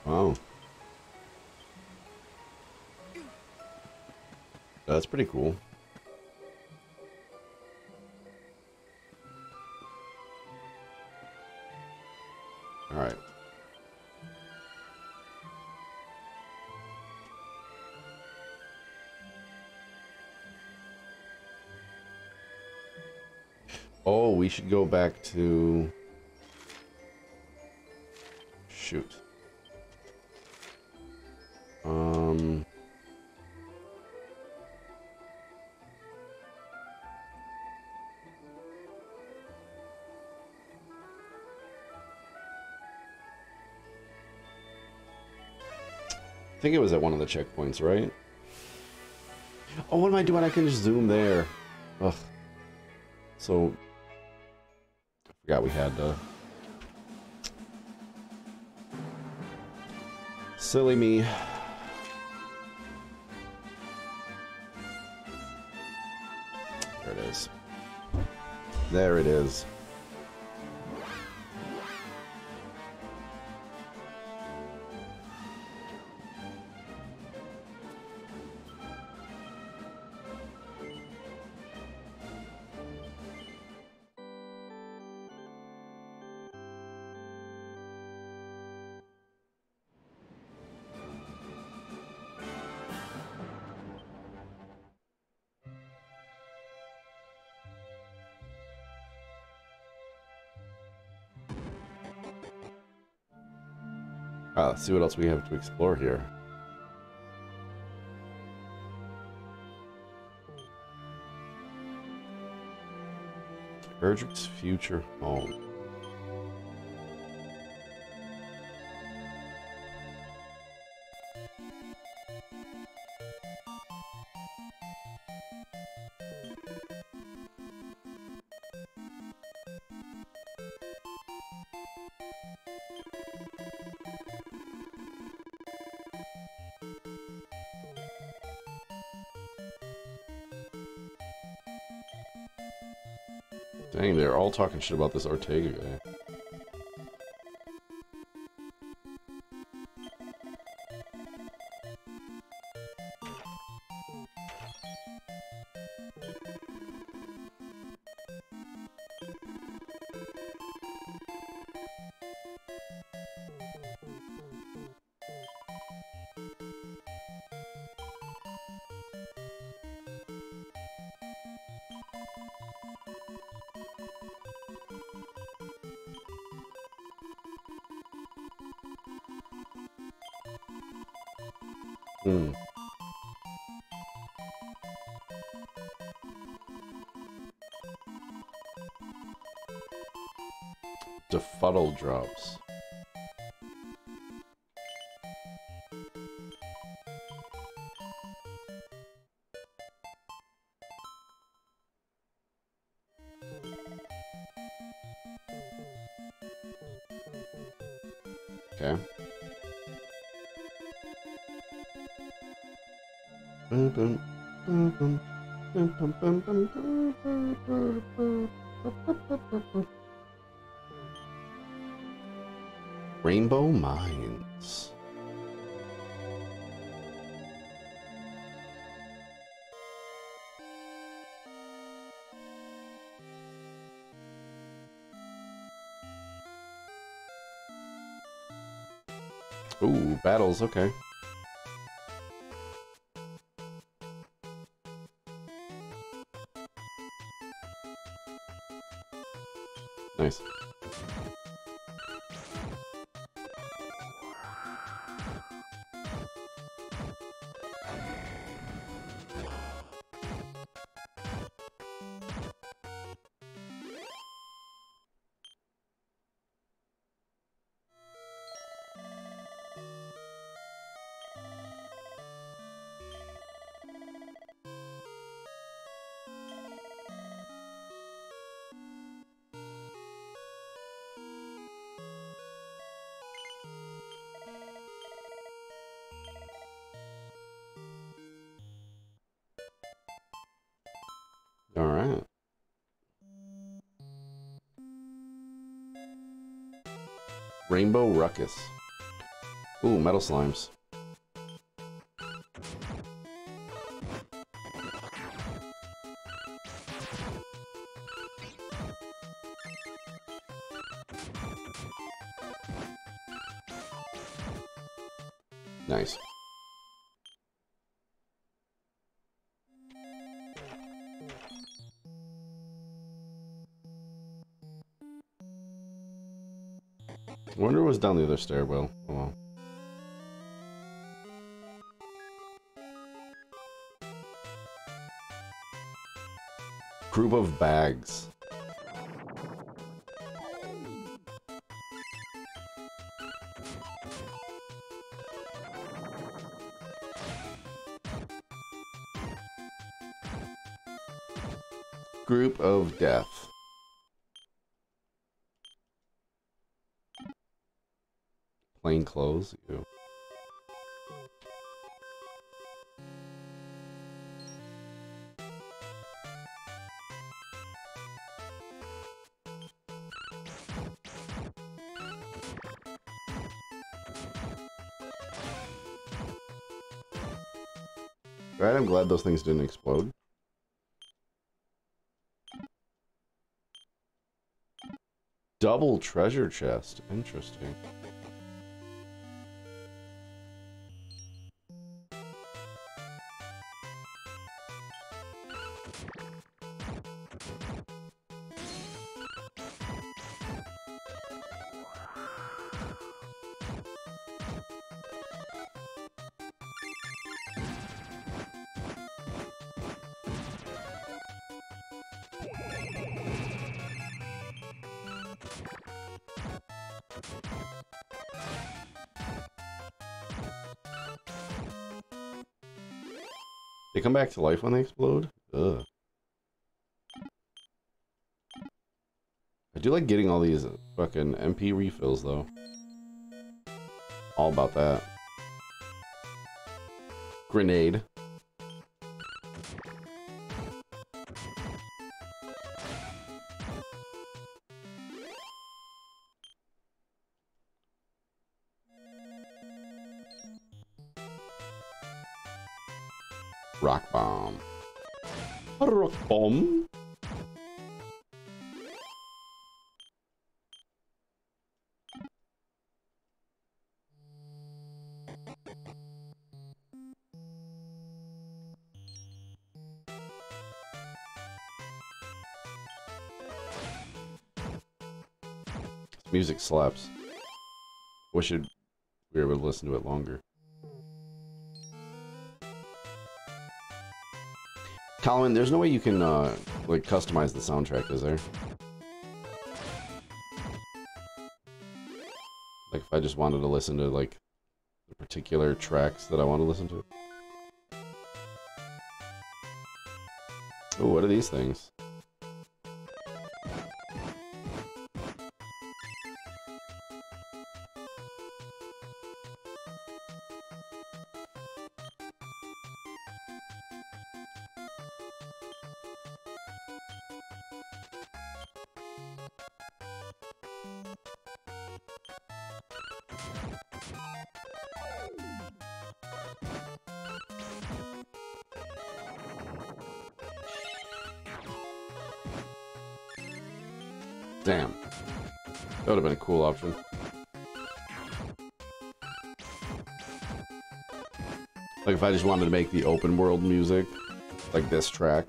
Wow. That's pretty cool. Oh, we should go back to... Shoot. Um... I think it was at one of the checkpoints, right? Oh, what am I doing? I can just zoom there. Ugh. So, I forgot we had to... Silly me. There it is. There it is. Ah, let's see what else we have to explore here. Hendrik's future home. Dang, they're all talking shit about this Ortega guy. Hmm. Defuddle drops. Okay. Rainbow Mines. Ooh, battles, okay. Nice. All right. Rainbow Ruckus. Ooh, metal slimes. Nice. I wonder what's down the other stairwell. Oh well. Group of bags. Group of death. Plain clothes. Ew. Alright, I'm glad those things didn't explode. Double treasure chest. Interesting. They come back to life when they explode? Ugh. I do like getting all these fucking M P refills, though. All about that. Grenade. Rock bomb. A rock bomb. This music slaps. Wish it, we were able to listen to it longer. Colin, there's no way you can, uh, like, customize the soundtrack, is there? Like, if I just wanted to listen to, like, the particular tracks that I want to listen to? Oh, what are these things? Damn. That would have been a cool option. Like if I just wanted to make the open world music, like this track.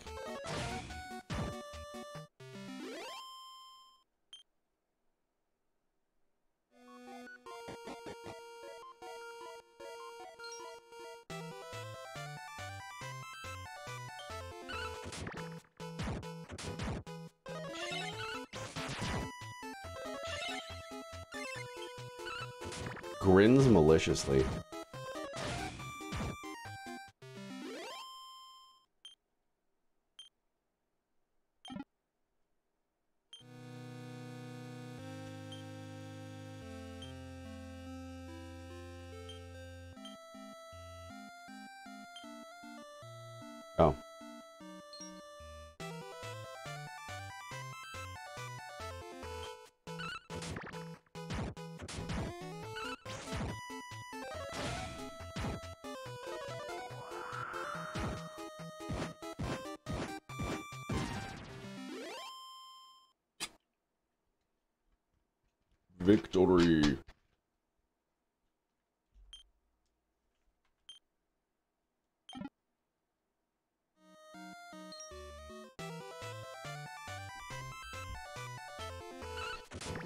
Grins maliciously. Oh. Victory.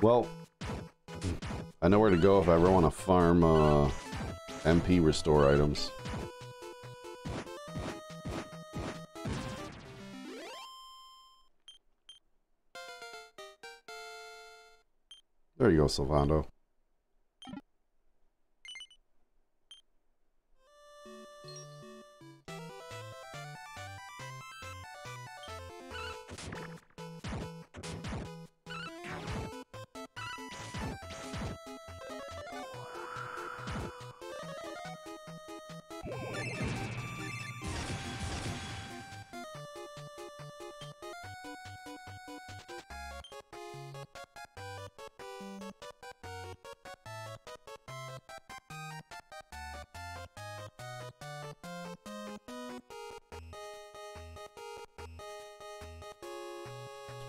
Well, I I know where to go if I ever want to farm uh, M P restore items. There you go, Sylvando.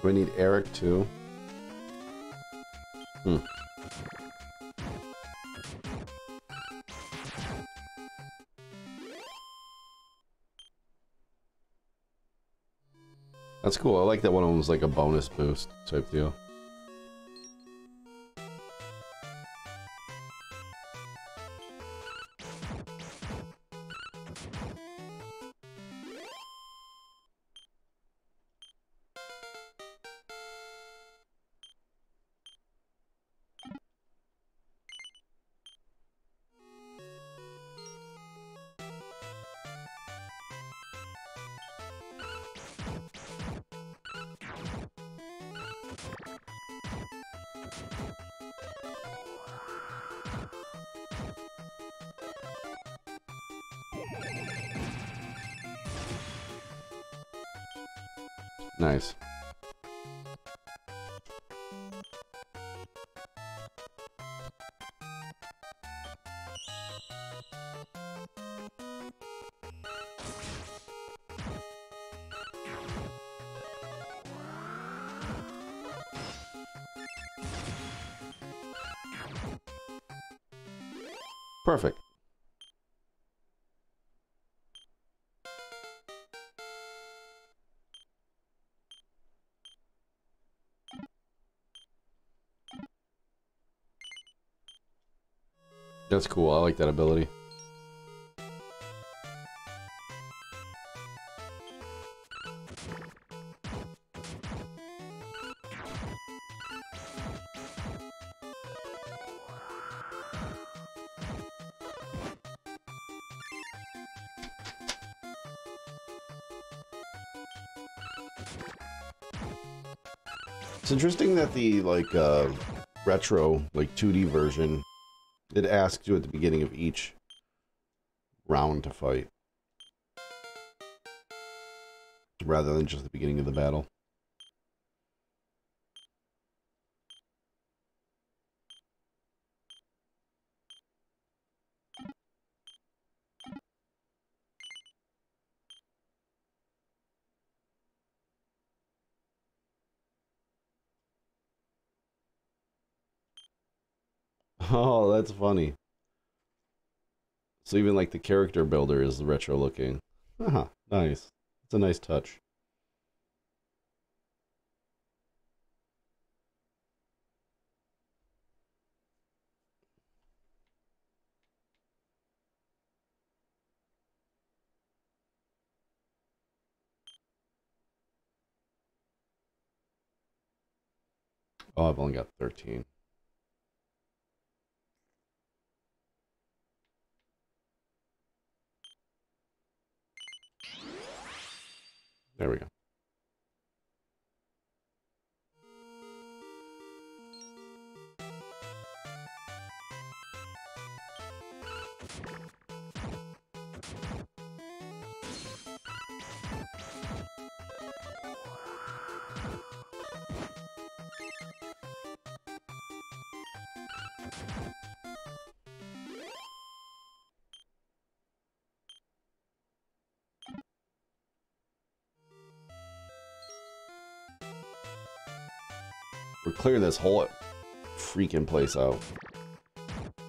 We need Eric too. Hmm. That's cool. I like that one of them was like a bonus boost type deal. Nice. Perfect. That's cool. I like that ability. It's interesting that the like uh, retro like two D version, it asks you at the beginning of each round to fight, rather than just the beginning of the battle. Oh, that's funny. So even like the character builder is retro looking. Uh-huh, nice. It's a nice touch. Oh, I've only got thirteen. There we go. We're clearing this whole freaking place out.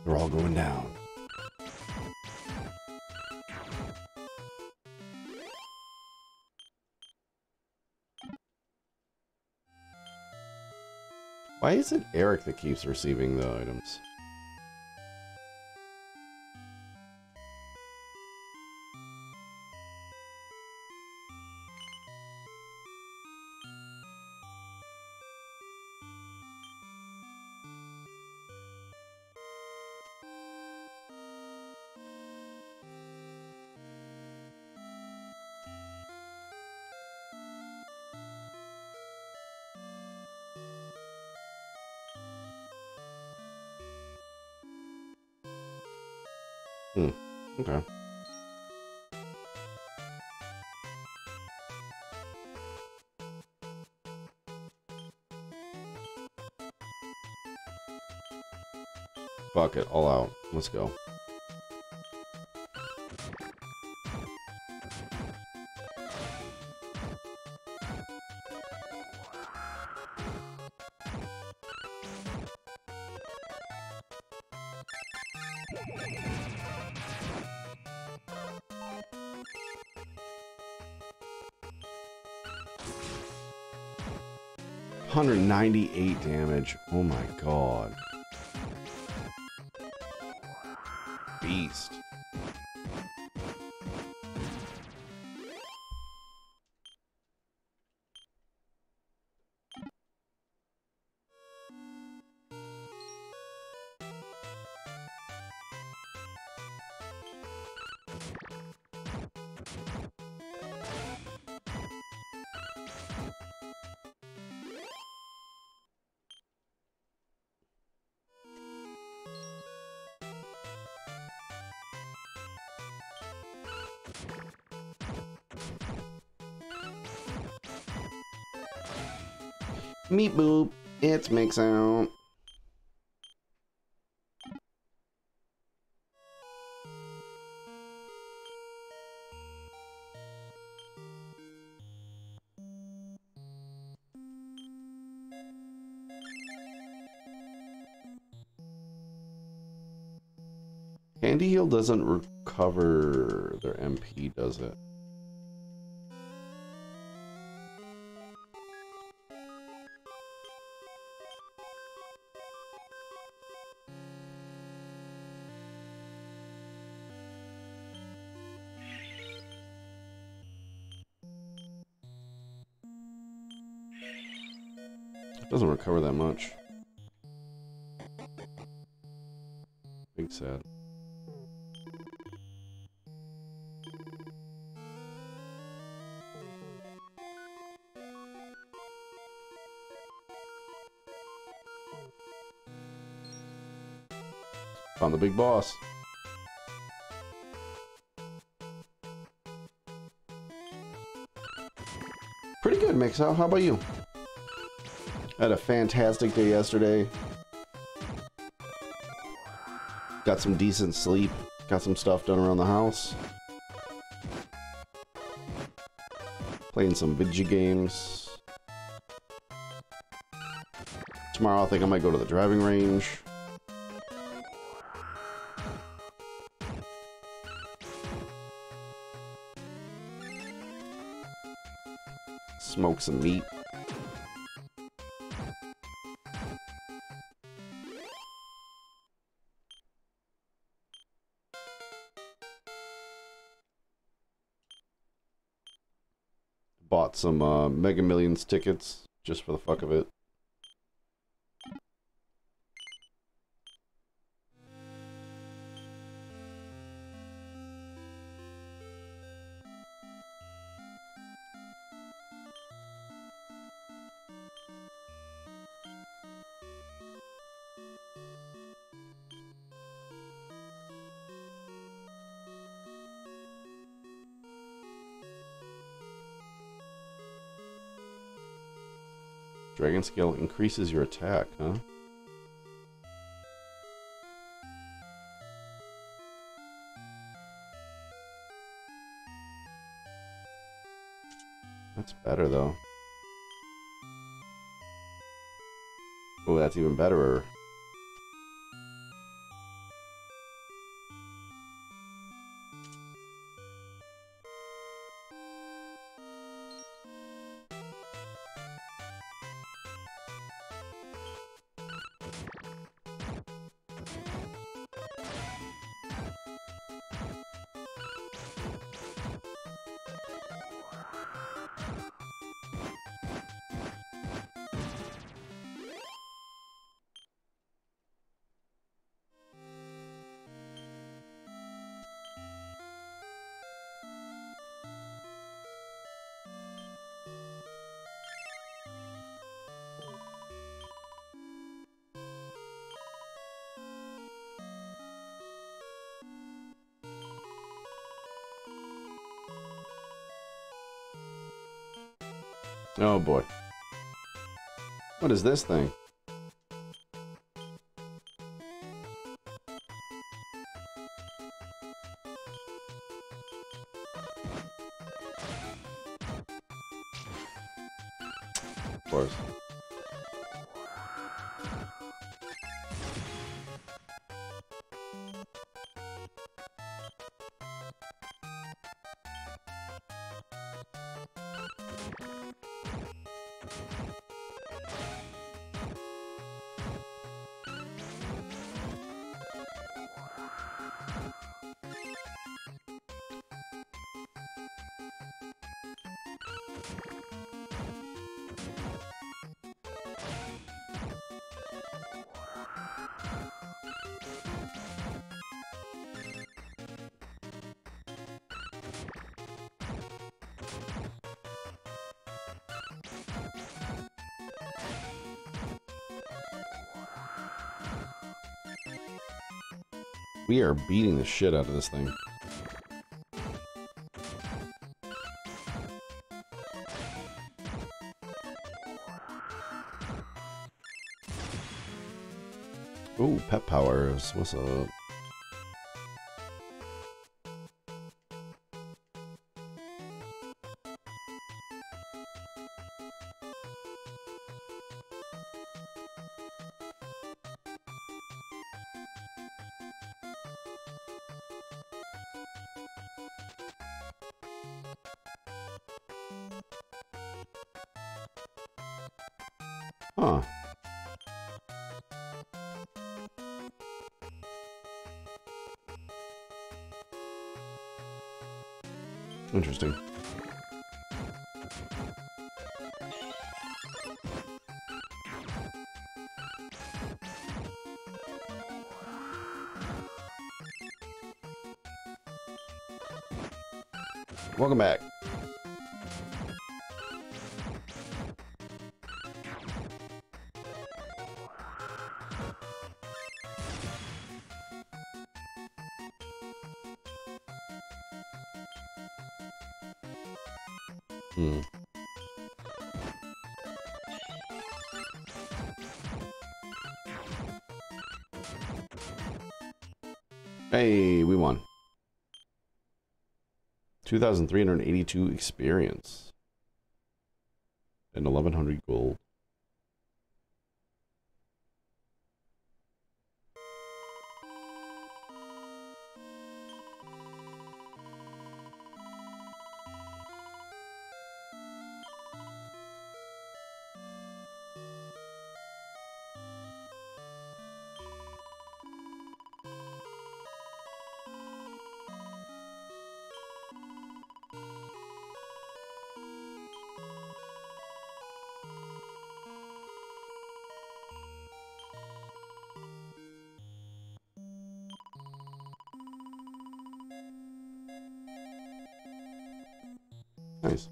They're all going down. Why is it Eric that keeps receiving the items? Hmm. Okay. Fuck it, all out. Let's go. one hundred ninety-eight damage. Oh my god. Beast. Meep boop, it's Mix Out. Candy Heal doesn't recover their M P, does it? Doesn't recover that much. Big sad. Found the big boss. Pretty good, Mix-Out. How about you? I had a fantastic day yesterday. Got some decent sleep. Got some stuff done around the house. Playing some video games. Tomorrow I think I might go to the driving range. Smoke some meat. Bought some uh, Mega Millions tickets just for the fuck of it. Dragon Scale increases your attack, huh? That's better, though. Oh, that's even better. Oh boy. What is this thing? Of course. We are beating the shit out of this thing. Ooh, pet powers. What's up? Huh. Interesting. Welcome back. Hmm. Hey, we won. two thousand three hundred eighty-two experience. And eleven hundred gold. Nice.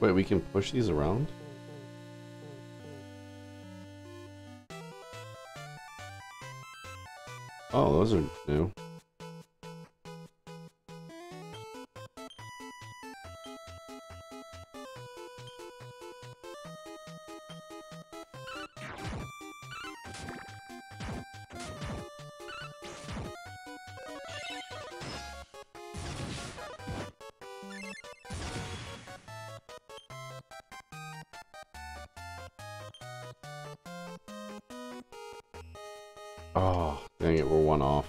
Wait, we can push these around? Oh, those are new. Oh, dang it, we're one off.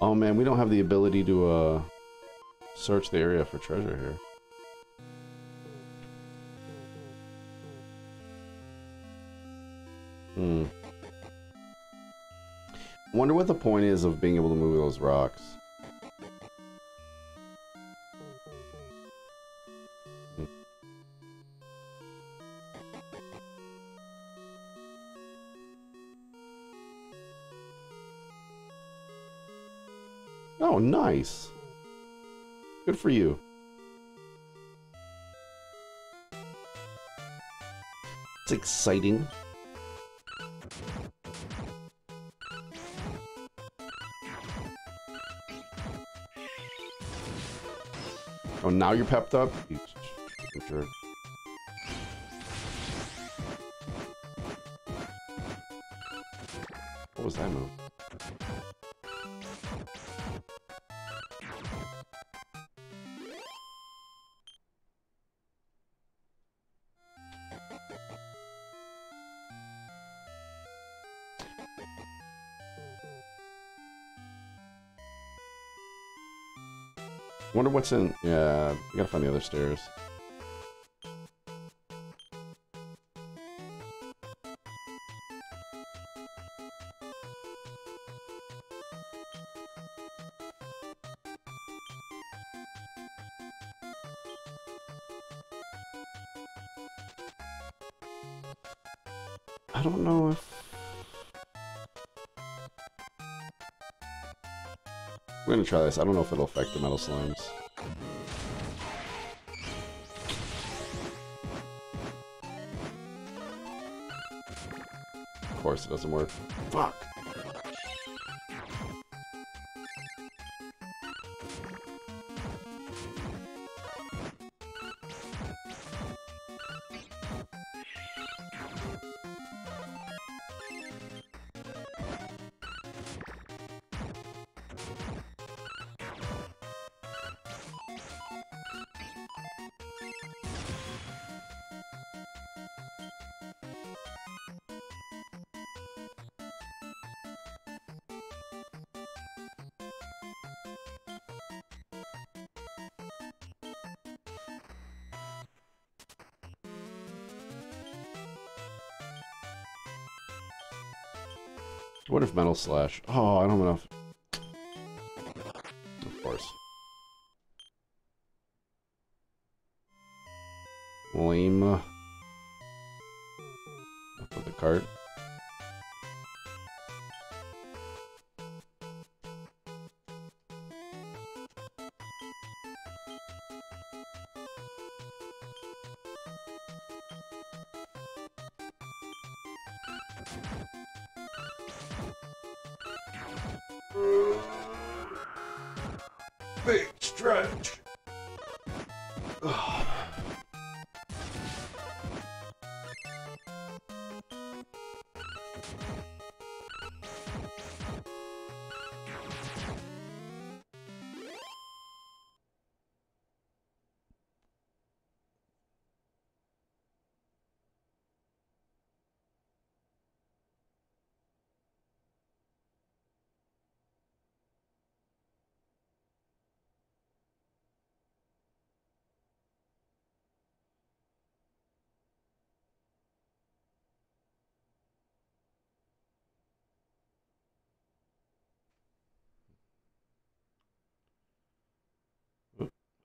Oh man, we don't have the ability to uh, search the area for treasure here. Hmm. Wonder what the point is of being able to move those rocks. Hmm. Oh, nice. Good for you. It's exciting. Oh, now you're pepped up? You jerk. What was that move? Wonder what's in. Yeah, we gotta find the other stairs. I don't know if we're gonna try this. I don't know if it'll affect the metal slimes. Of course it doesn't work. Fuck! What if Metal Slash? Oh, I don't have enough. Of course. Lame. I'll put the cart. Big stretch. Ugh.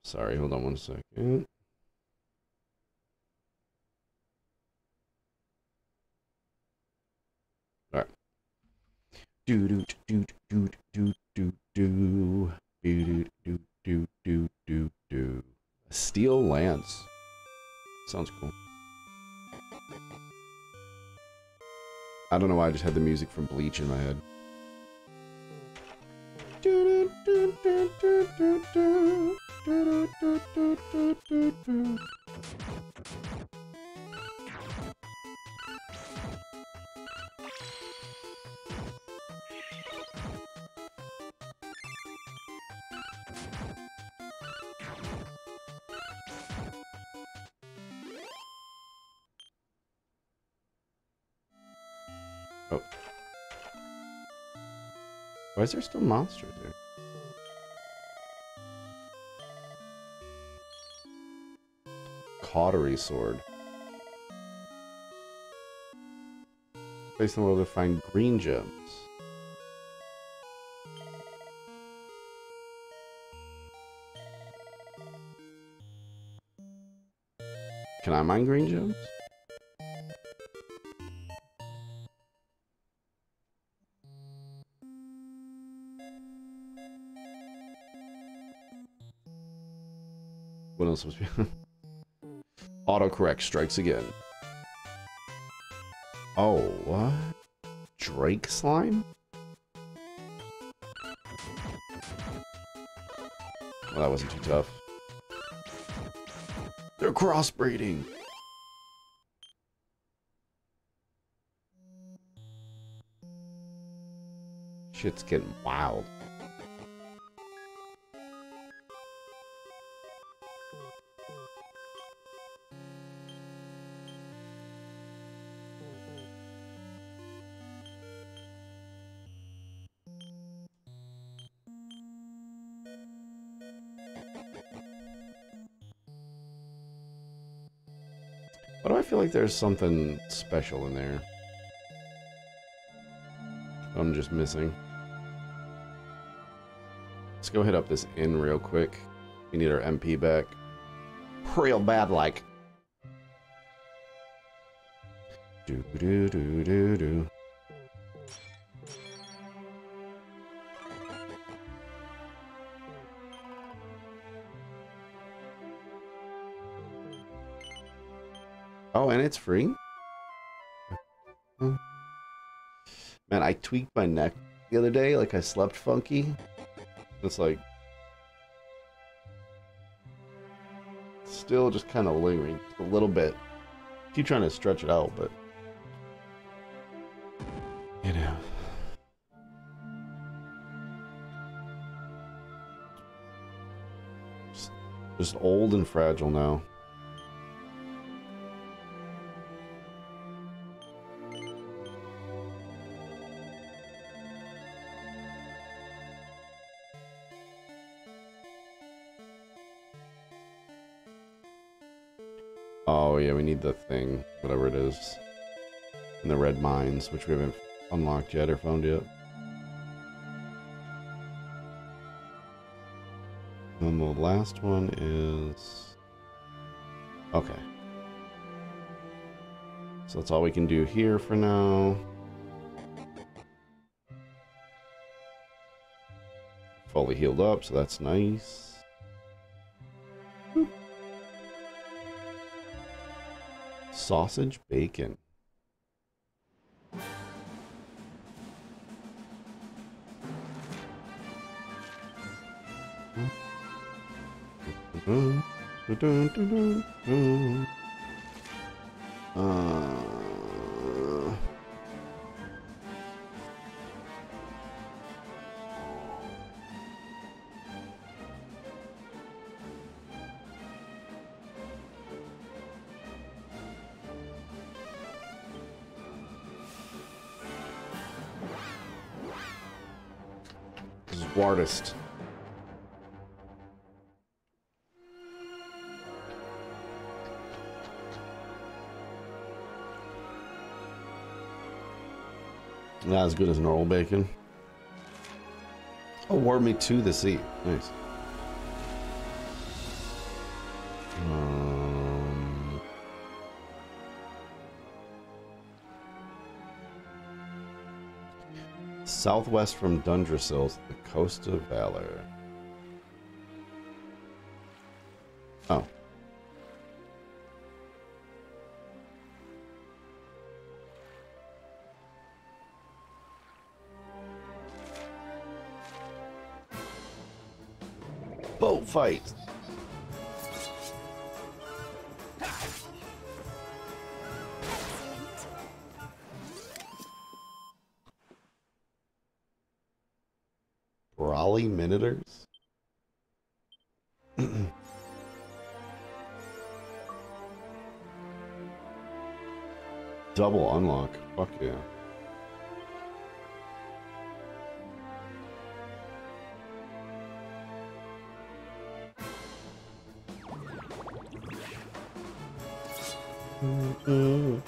Sorry, hold on one second. All right. Do do do do do do do do do do do do do. A steel lance. Sounds cool. I don't know why I just had the music from Bleach in my head. Do do do do do do. Do, do, do, do, do, do. Oh. Why is there still monsters there? cautery sword. Place in the world to find green gems. Can I mine green gems? What else was behind? Autocorrect strikes again. Oh, what? Drake slime? Well, that wasn't too tough. They're crossbreeding! Shit's getting wild. Like there's something special in there I'm just missing. Let's go hit up this inn real quick. We need our M P back real bad like. Do do do do do. Oh, and it's free? Man, I tweaked my neck the other day, like I slept funky. It's like... still just kind of lingering, just a little bit. Keep trying to stretch it out, but... you know. Just, just old and fragile now. Oh yeah, we need the thing, whatever it is, in the red mines, which we haven't unlocked yet or found yet. And the last one is... okay. So that's all we can do here for now. Fully healed up, so that's nice. Sausage bacon. Uh, Artist. Not as good as normal bacon. Oh, award me to the sea. Nice. Um, southwest from Dundrasil. Coast of Valor. Oh. Boat fight. Minuters? Double unlock. Fuck yeah. Mm-mm.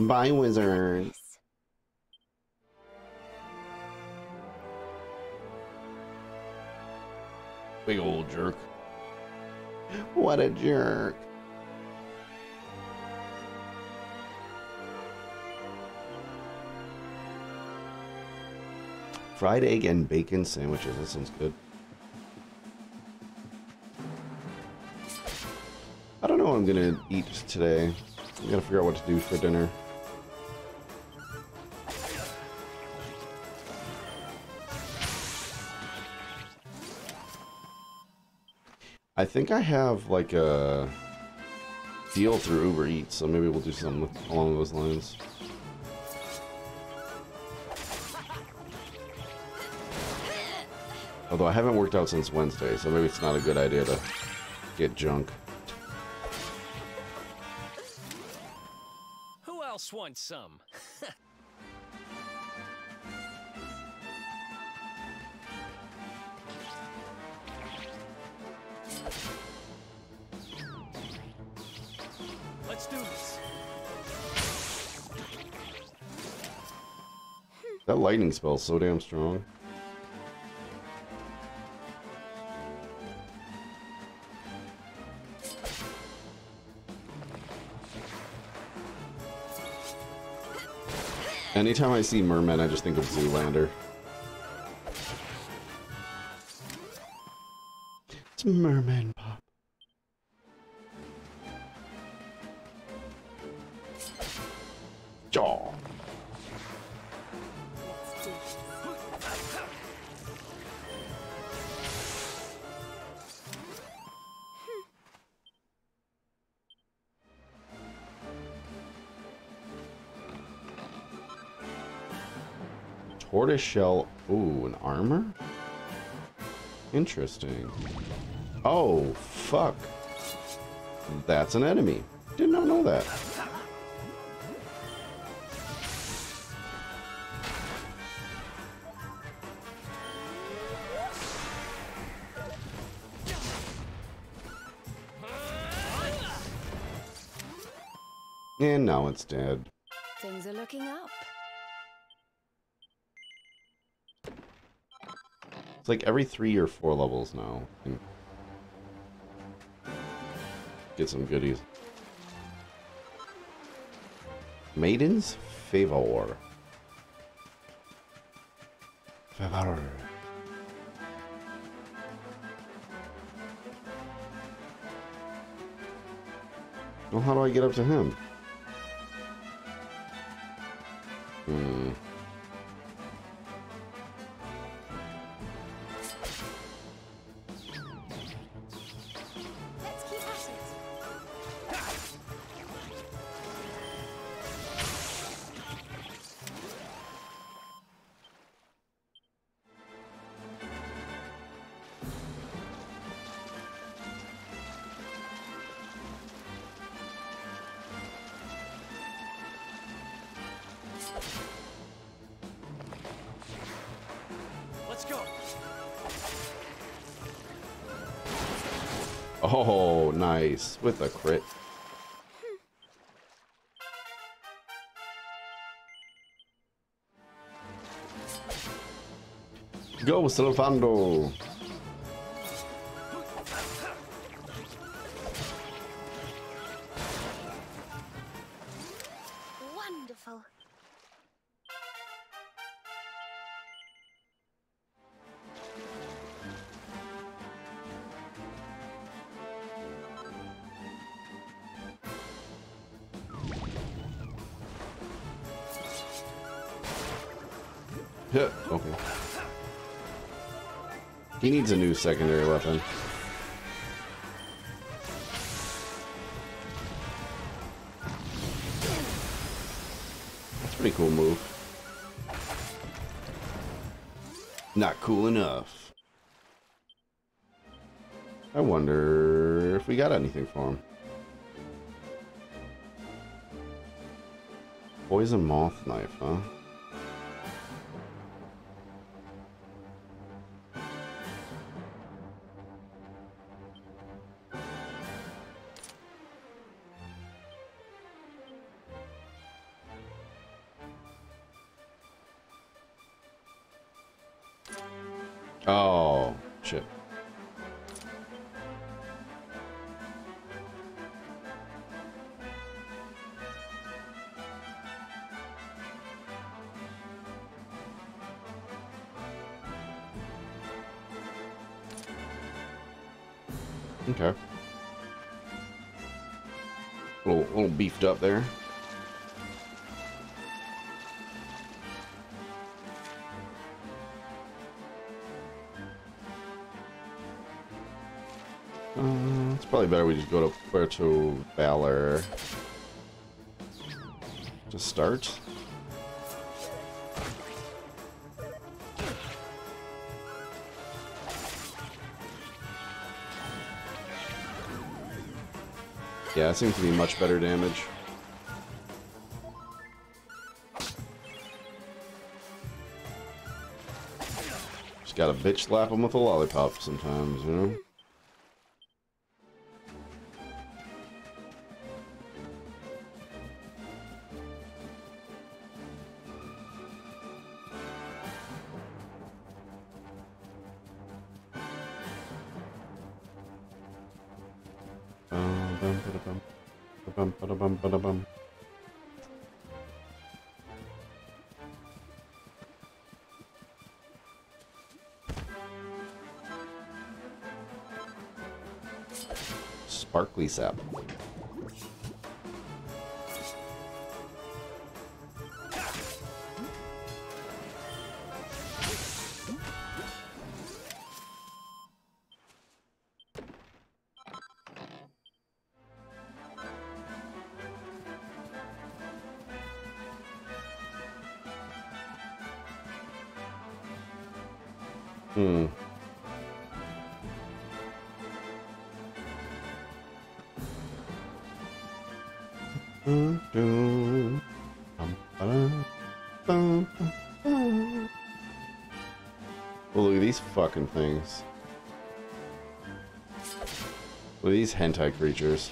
Bye, wizard. Big old jerk. What a jerk. Fried egg and bacon sandwiches. That sounds good. I don't know what I'm gonna eat today. I gotta figure out what to do for dinner. I think I have like a deal through Uber Eats, so maybe we'll do something along those lines. Although I haven't worked out since Wednesday, so maybe it's not a good idea to get junk. Who else wants some? Let's do this. That lightning spell is so damn strong. Anytime I see mermen, I just think of Zoolander. It's merman pop. Jaw. Tortoiseshell. Ooh, an armor? Interesting. Oh, fuck. That's an enemy. Did not know that. And now it's dead. Things are looking up. It's like every three or four levels now. Get some goodies. Maiden's Favor. Favor. Well, how do I get up to him? Hmm. Oh, nice. With a crit. Go, Sylvando! Wonderful. Okay. He needs a new secondary weapon. That's a pretty cool move. Not cool enough. I wonder if we got anything for him. Poison moth knife, huh? Beefed up there. Uh, it's probably better we just go to Puerto Valor to start. Yeah, it seems to be much better damage. Just gotta bitch slap him with a lollipop sometimes, you know? Sparkly sap. Hmm. Fucking things. Look at these hentai creatures.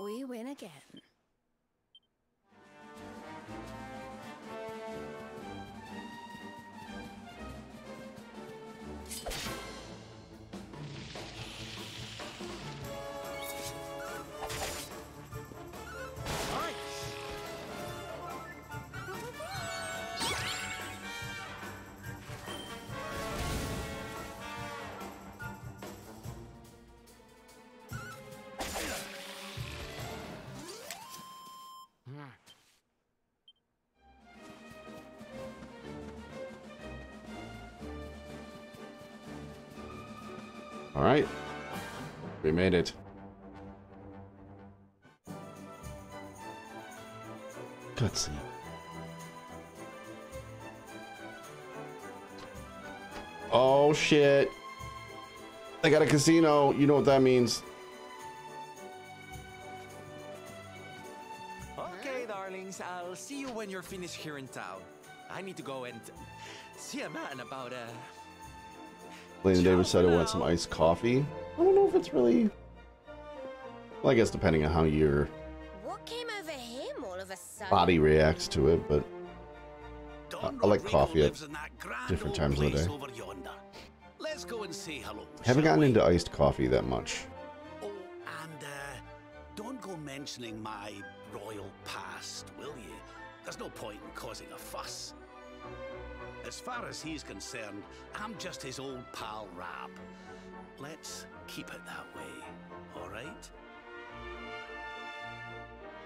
We win again. Alright, we made it. Cutscene. Oh shit. They got a casino, you know what that means. Okay, darlings, I'll see you when you're finished here in town. I need to go and see a man about a... Lena Davis said I want some iced coffee. I don't know if it's really... Well, I guess depending on how your what came over him all of a sudden? Body reacts to it, but... I, I like coffee at different times of the day. Let's go and say hello, haven't gotten we? into iced coffee that much. Oh, and uh, don't go mentioning my royal past, will you? There's no point in causing a fuss. As far as he's concerned, I'm just his old pal Rab. Let's keep it that way, all right?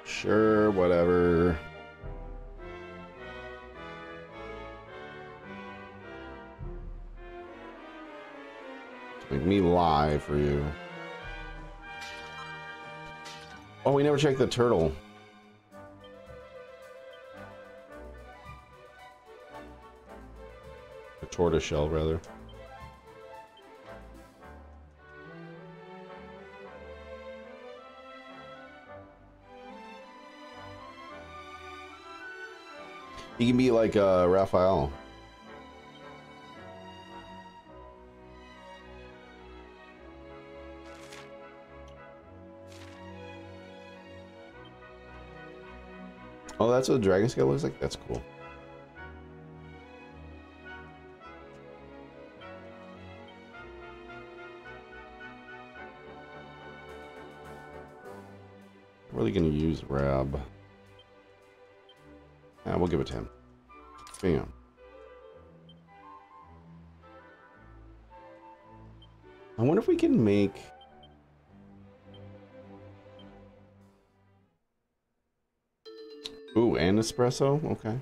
Sure, whatever. Make me lie for you. Oh, we never checked the turtle. The tortoiseshell, rather. He can be like uh, Raphael. Oh, that's what the dragon scale looks like? That's cool. I'm really gonna use Rab. Ah, we'll give it to him. Bam. I wonder if we can make... Ooh, and espresso? Okay.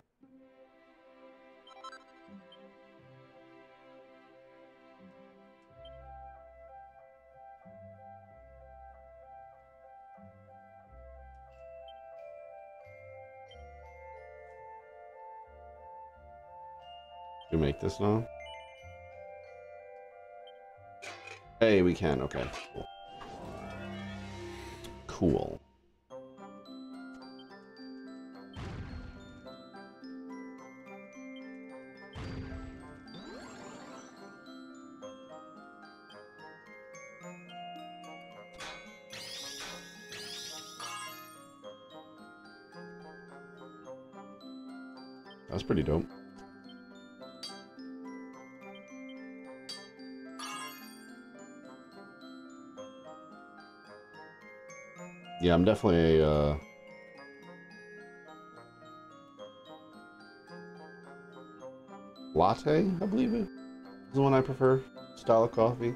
Should we make this now? Hey, we can. Okay. Cool. Cool. That's pretty dope. Yeah, I'm definitely a uh, latte, I believe it. Is the one I prefer. Style of coffee.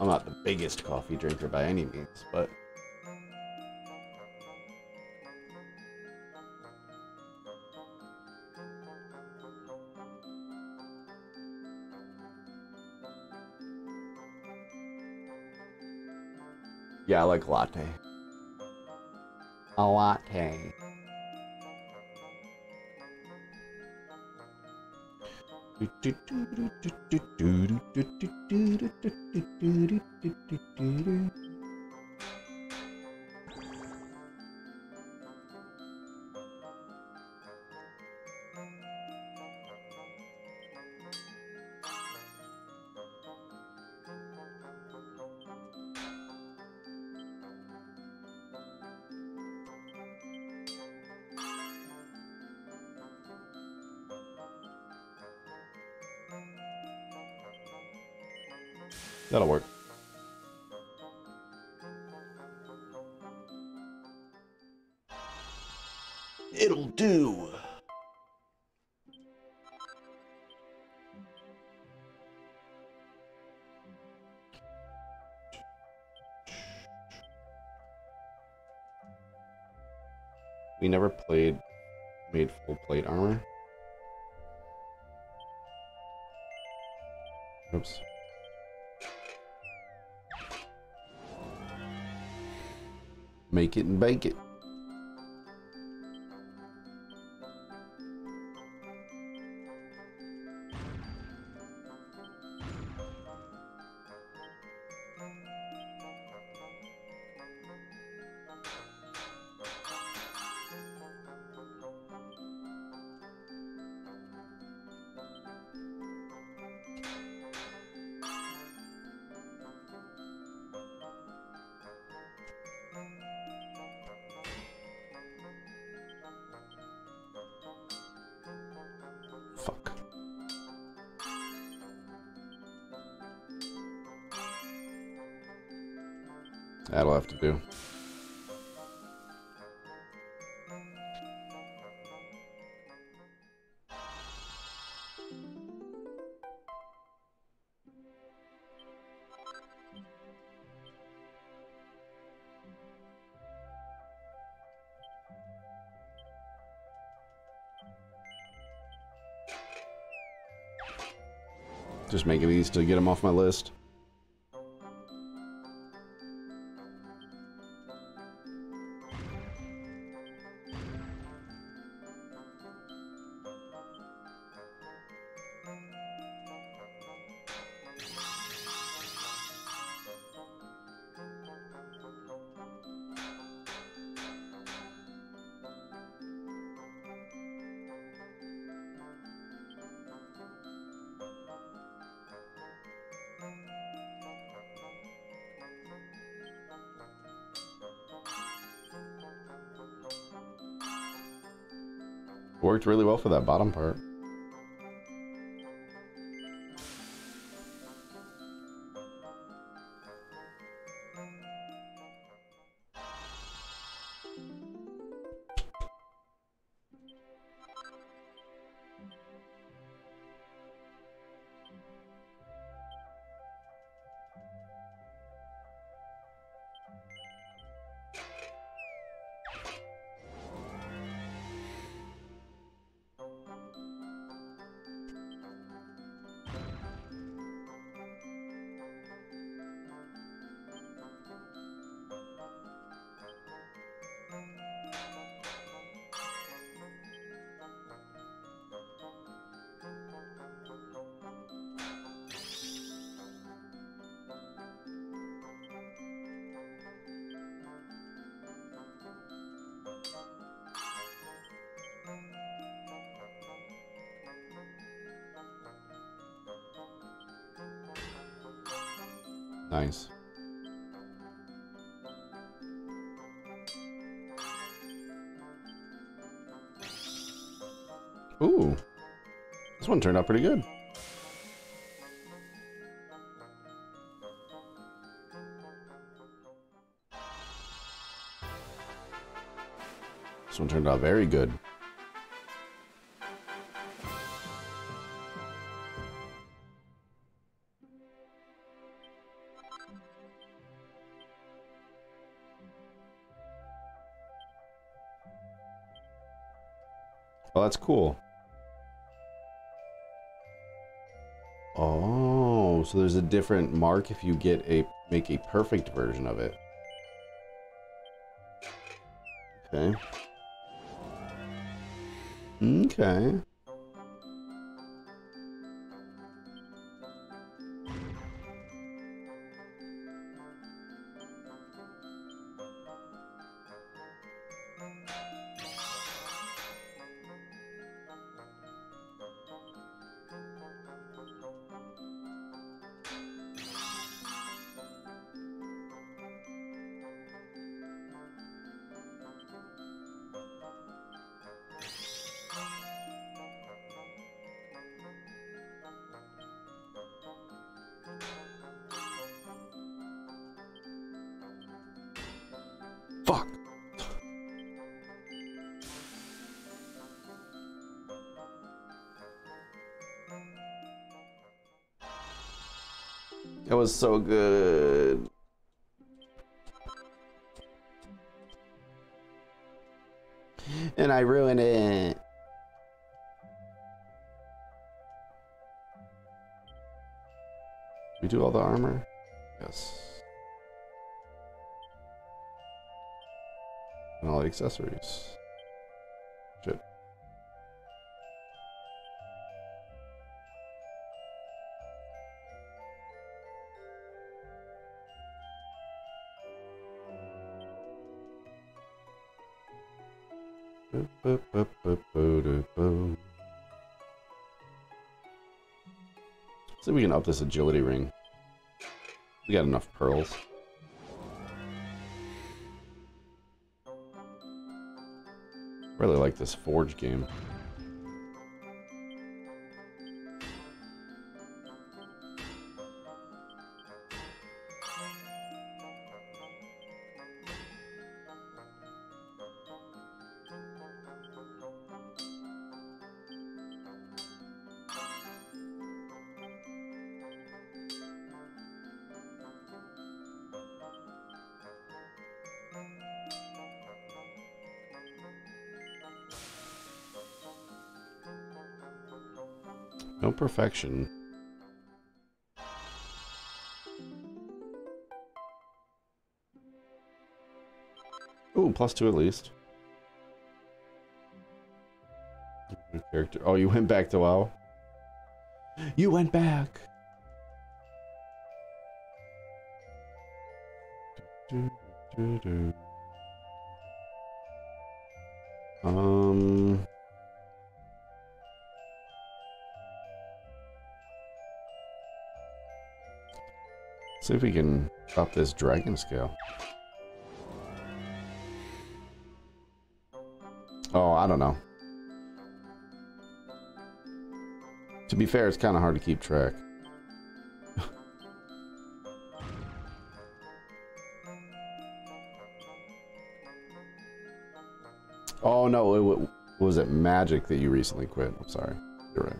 I'm not the biggest coffee drinker by any means, but yeah, I like latte. A latte. That'll work. It'll do. We never played, made full plate armor. Oops. Make it and bake it. That'll have to do. Just make it easy to get them off my list. Worked really well for that bottom part. Nice. Ooh. This one turned out pretty good. This one turned out very good. That's cool. Oh, so there's a different mark if you get a make a perfect version of it. Okay. Okay. That was so good. And I ruined it. We do all the armor? Yes. And all the accessories. Shit. See if we can up this agility ring. We got enough pearls. Really like this Forge game. No perfection. Ooh, plus two at least. New character. Oh, you went back to WoW. You went back. Do, do, do, do. Um. See if we can pop this dragon scale. Oh, I don't know. To be fair, it's kind of hard to keep track. Oh no, it, it was it Magic that you recently quit? I'm sorry. You're right.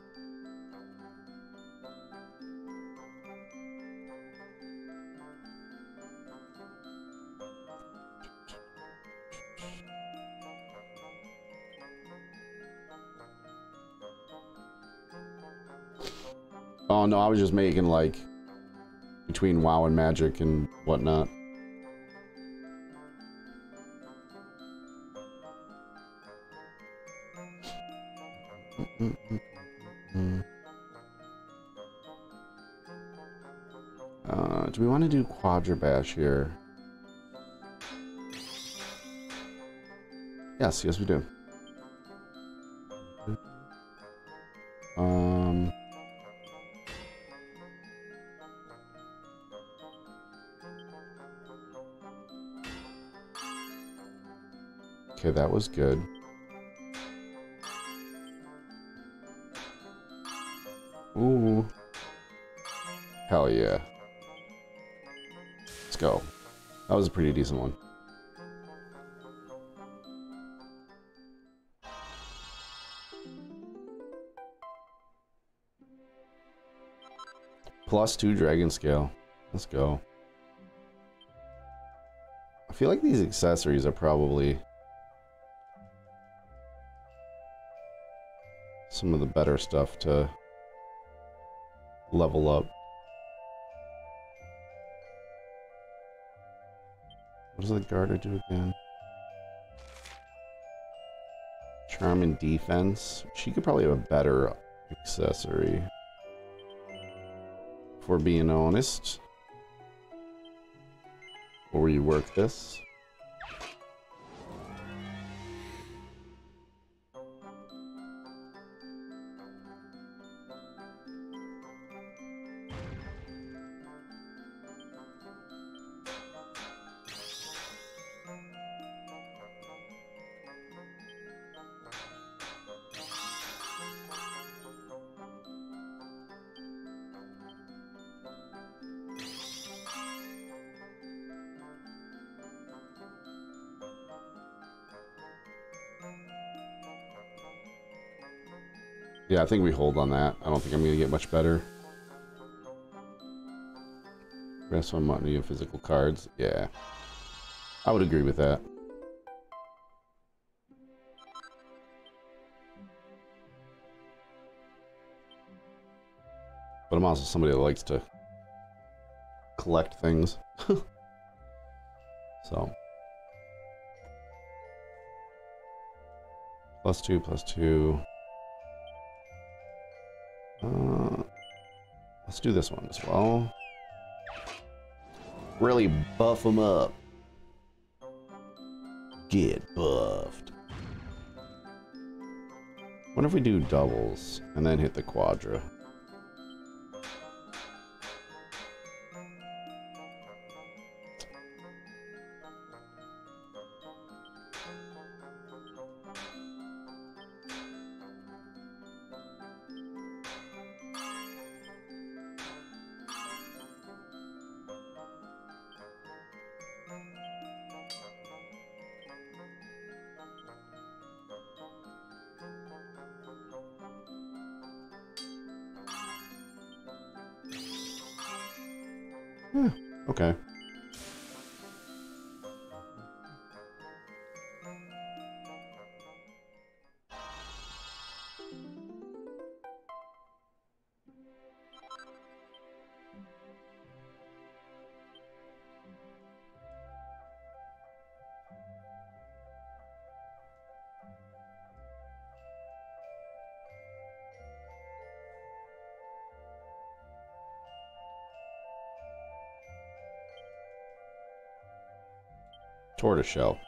Oh no, I was just making like between WoW and Magic and whatnot. Uh, do we want to do Quadrabash here? Yes, yes we do. Um. Okay, that was good. Ooh. Hell yeah. Let's go. That was a pretty decent one. Plus two dragon scale. Let's go. I feel like these accessories are probably some of the better stuff to level up. What does the Garter do again? Charm and defense. She could probably have a better accessory, if we're being honest. Or rework this. Yeah, I think we hold on that. I don't think I'm going to get much better. Rest on money and physical cards. Yeah. I would agree with that. But I'm also somebody that likes to collect things. So. Plus two, plus two. Uh, let's do this one as well. Really buff them up. Get buffed. What if we do doubles and then hit the quadra? Yeah, okay. Tortoiseshell.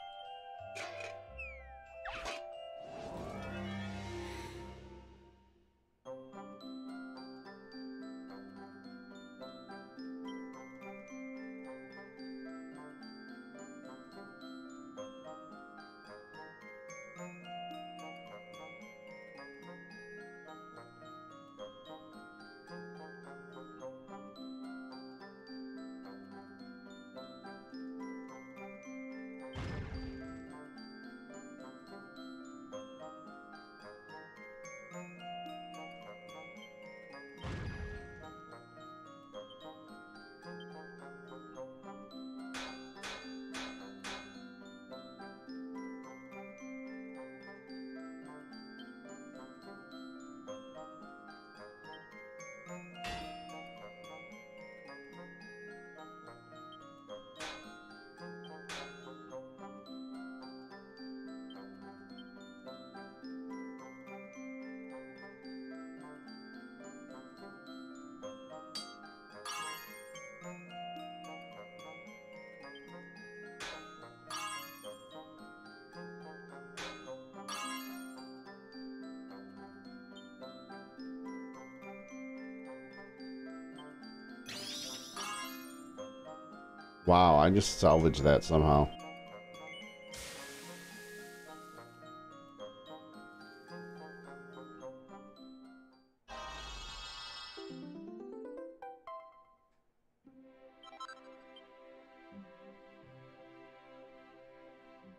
Wow, I just salvaged that somehow.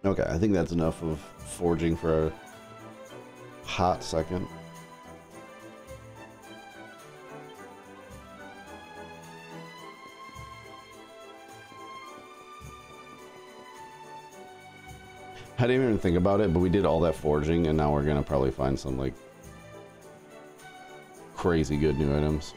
Okay, I think that's enough of forging for a hot second. I didn't even think about it, but we did all that forging, and now we're going to probably find some, like, crazy good new items.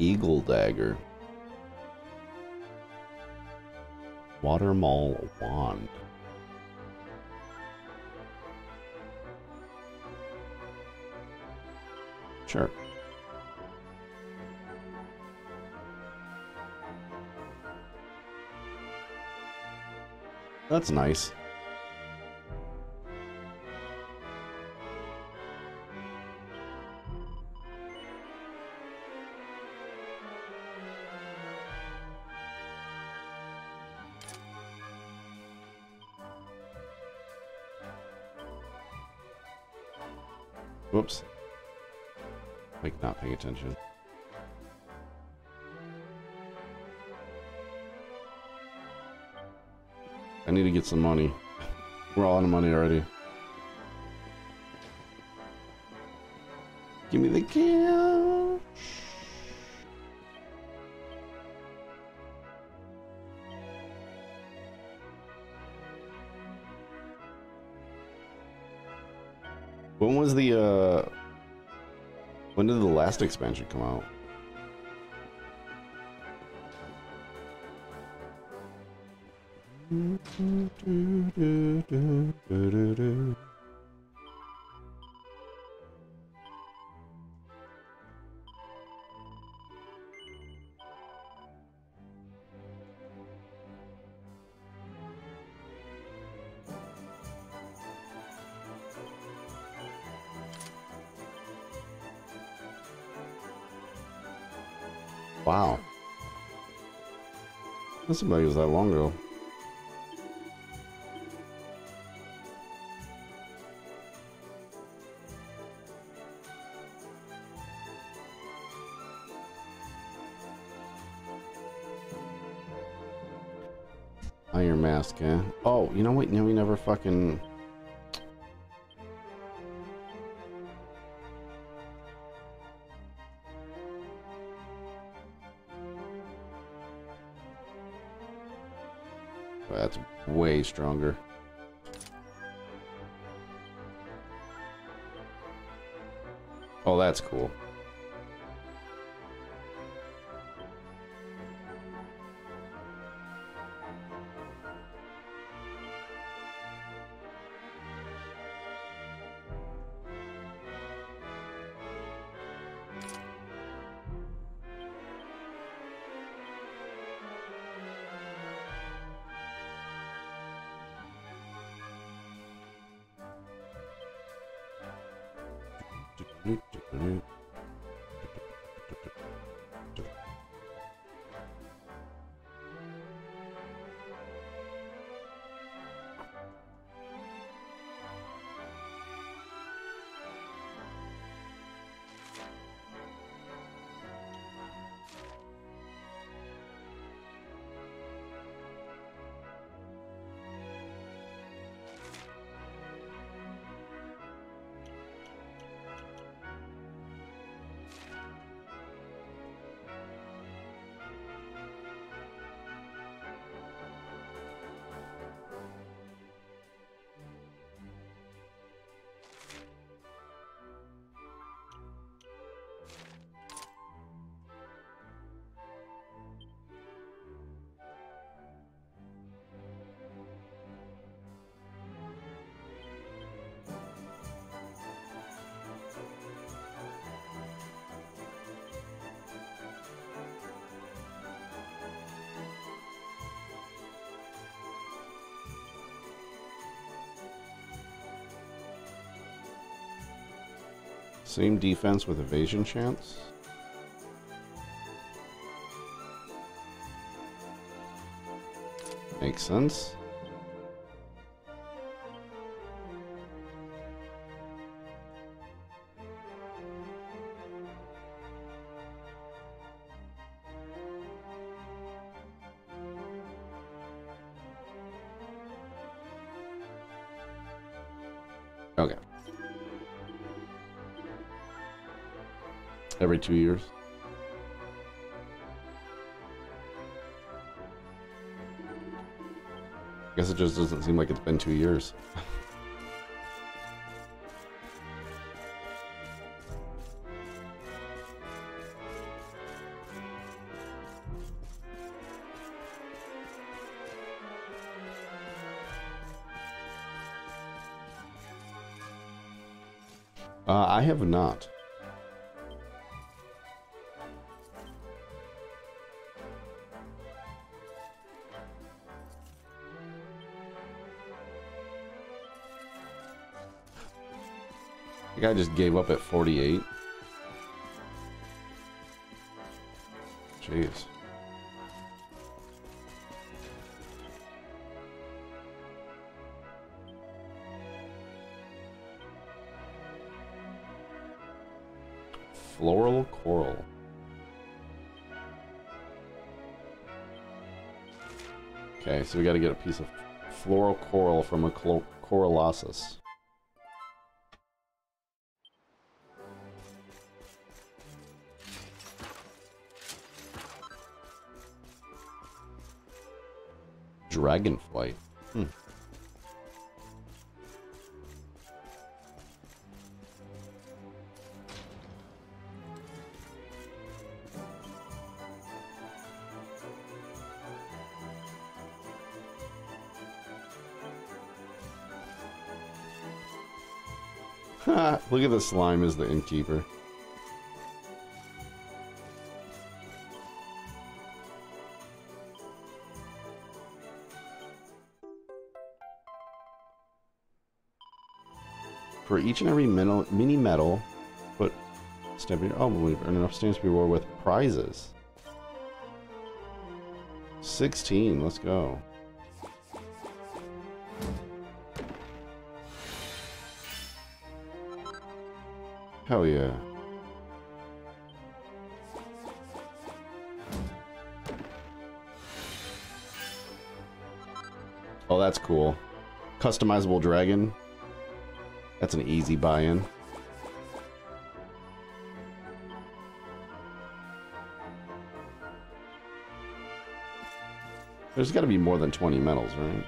Eagle dagger. Water Mall Wand. Sure. That's nice. Whoops. Like, not paying attention. I need to get some money. We're all out of money already. Give me the cash. When was the, uh, when did the last expansion come out? Wow. That seemed like it was that long ago. Iron Mask, eh? Oh, you know what? No, we never fucking... That's way stronger. Oh, that's cool. Same defense with evasion chance. Makes sense. Okay. Every two years. I guess it just doesn't seem like it's been two years. Uh, I have not. The guy just gave up at forty-eight. Jeez. Floral coral. Okay, so we got to get a piece of floral coral from a Coralosis. Dragonflight. Hmm. Look at the slime as the innkeeper. For each and every mini, mini medal, put stamp in your album leaf, earn enough stamps to be rewarded with prizes. sixteen, let's go. Hell yeah. Oh, that's cool. Customizable dragon. That's an easy buy-in. There's gotta be more than twenty medals, right?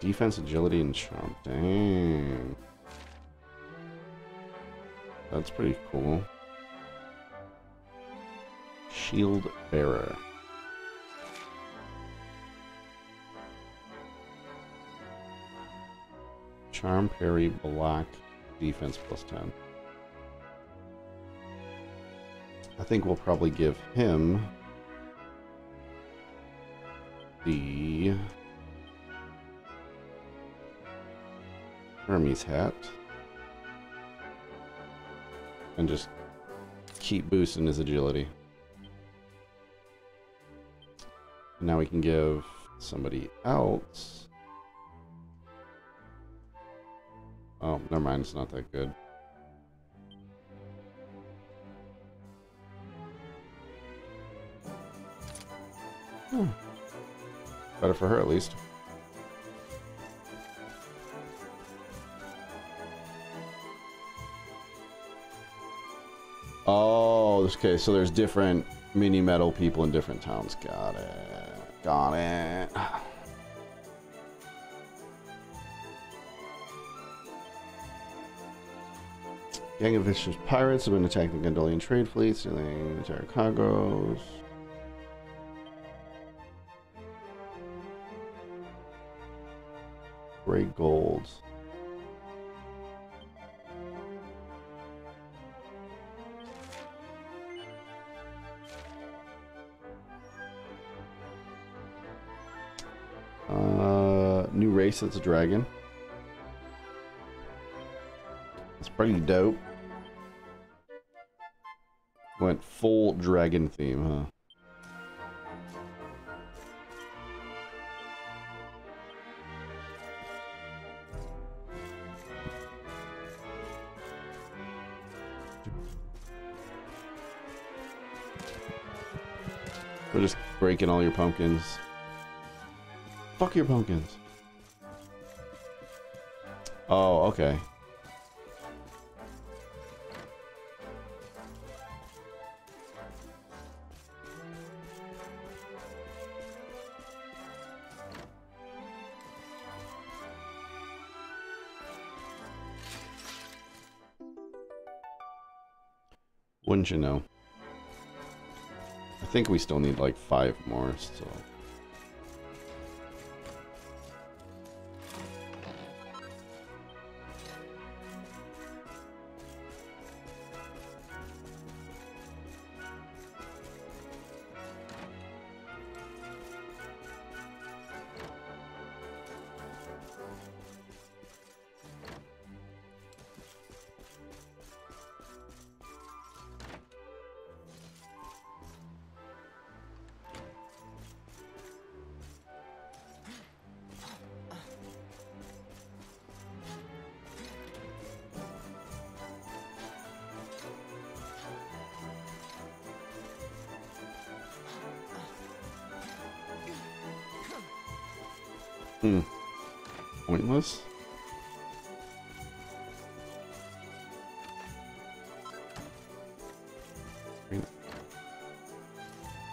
Defense, agility, and charm. Dang. That's pretty cool. Shield bearer. Charm, parry, block, defense plus ten. I think we'll probably give him the Hermes hat and just keep boosting his agility. Now we can give somebody else. Oh, never mind, it's not that good. Hmm. Better for her at least. Oh, okay, so there's different mini metal people in different towns. Got it. Got it. Gang of vicious pirates have been attacking the Gondolian trade fleet, stealing entire cargoes. Gray gold. Uh, new race that's a dragon. It's pretty dope. Went full dragon theme, huh? We're just breaking all your pumpkins. Fuck your pumpkins. Oh, okay. Wouldn't you know? I think we still need like five more, so. Hmm. Pointless?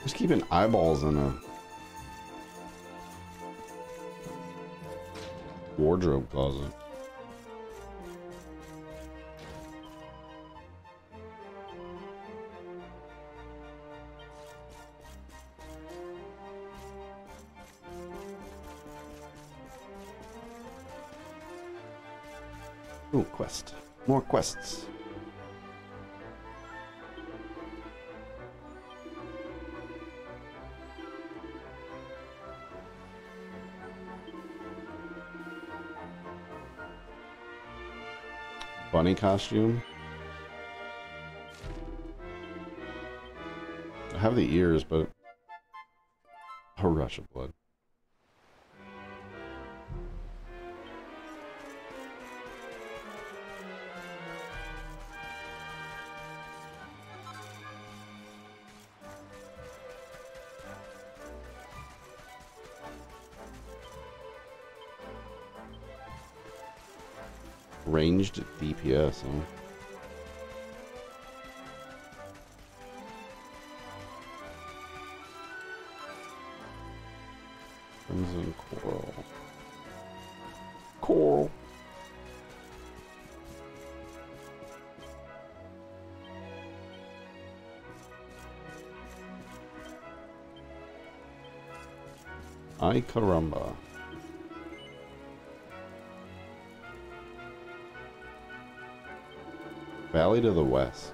Just keeping eyeballs in a wardrobe closet. Ooh, quest. More quests. Bunny costume. I have the ears, but a rush of blood. Ranged D P S, huh? Crimson Coral. Coral! Ay caramba. Valley to the west.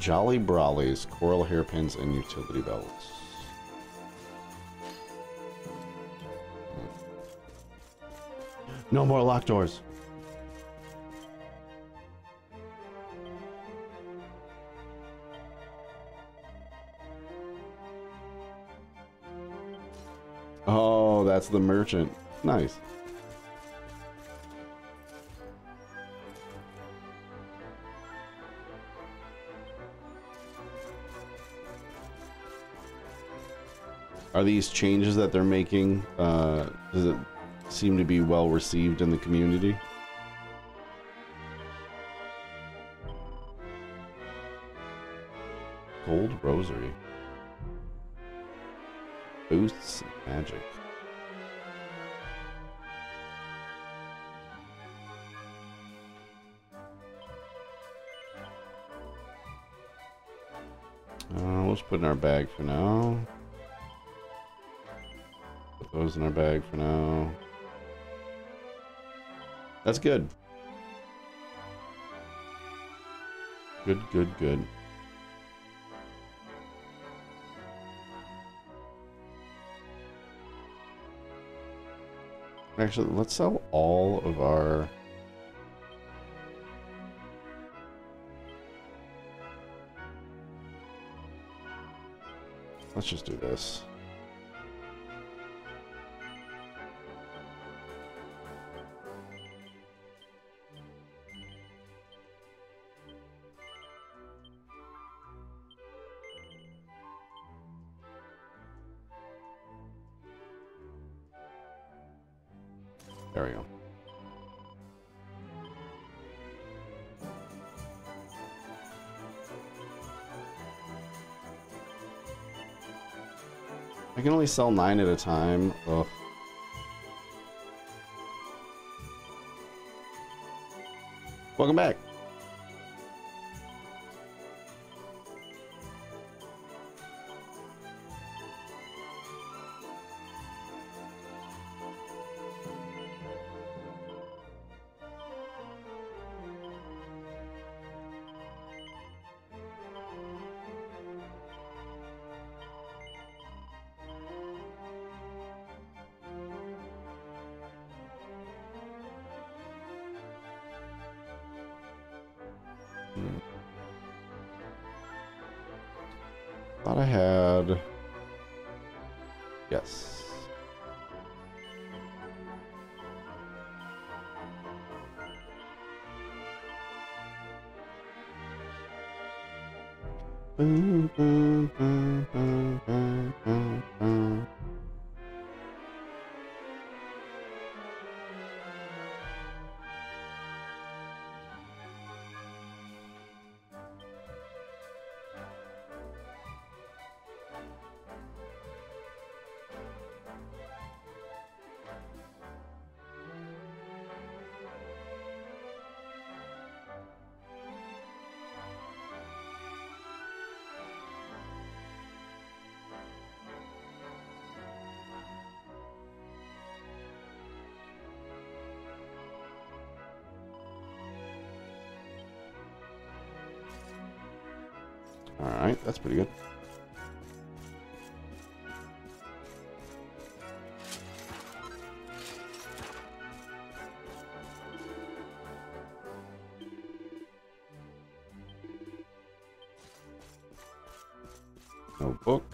Jolly Brawlies, coral hairpins, and utility belts. No more locked doors. Oh, that's the merchant. Nice. Are these changes that they're making, uh, does it seem to be well received in the community? Gold rosary. Boosts magic. Uh, let's put in our bag for now. Put those in our bag for now. That's good. Good, good, good. Actually, let's sell all of our... Let's just do this. There we go. I can only sell nine at a time. Ugh. Welcome back. Thought I had... Yes. Boom, boom, boom, boom, boom, boom, boom. Alright, that's pretty good. No book.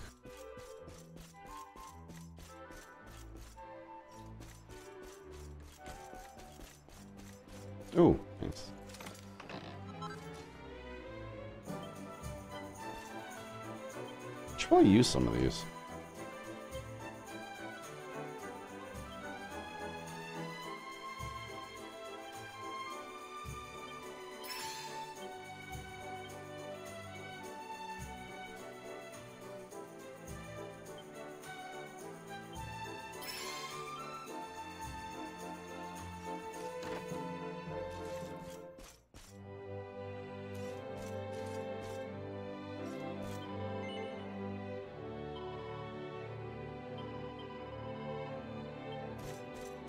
Oh, thanks. Probably use some of these.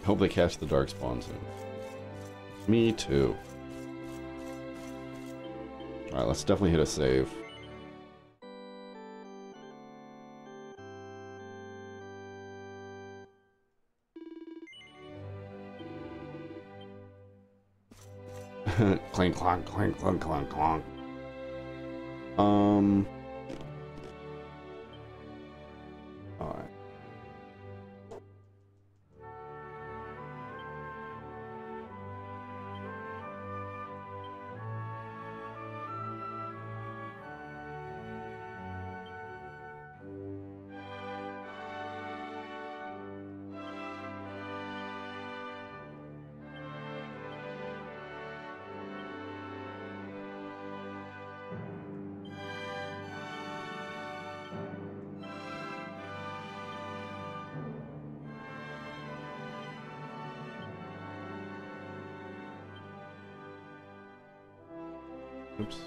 Hope they catch the Darkspawn soon. Me too. Alright, let's definitely hit a save. Clank, clonk, clank, clonk, clonk, clonk. Um... Oops.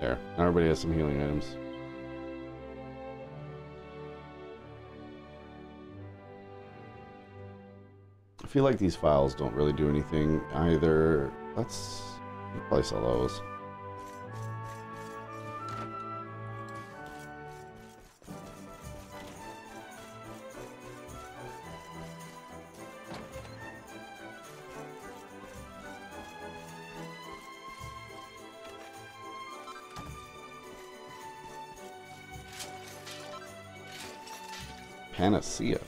There. Now everybody has some healing items. I feel like these files don't really do anything either. Let's replace all those. Panacea.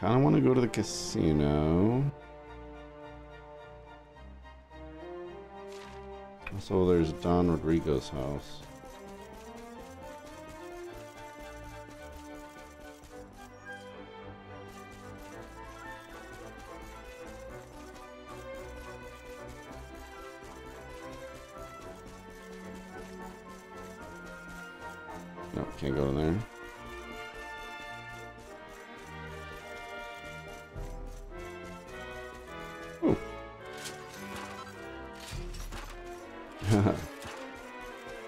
Kinda wanna go to the casino. Also there's Don Rodrigo's house.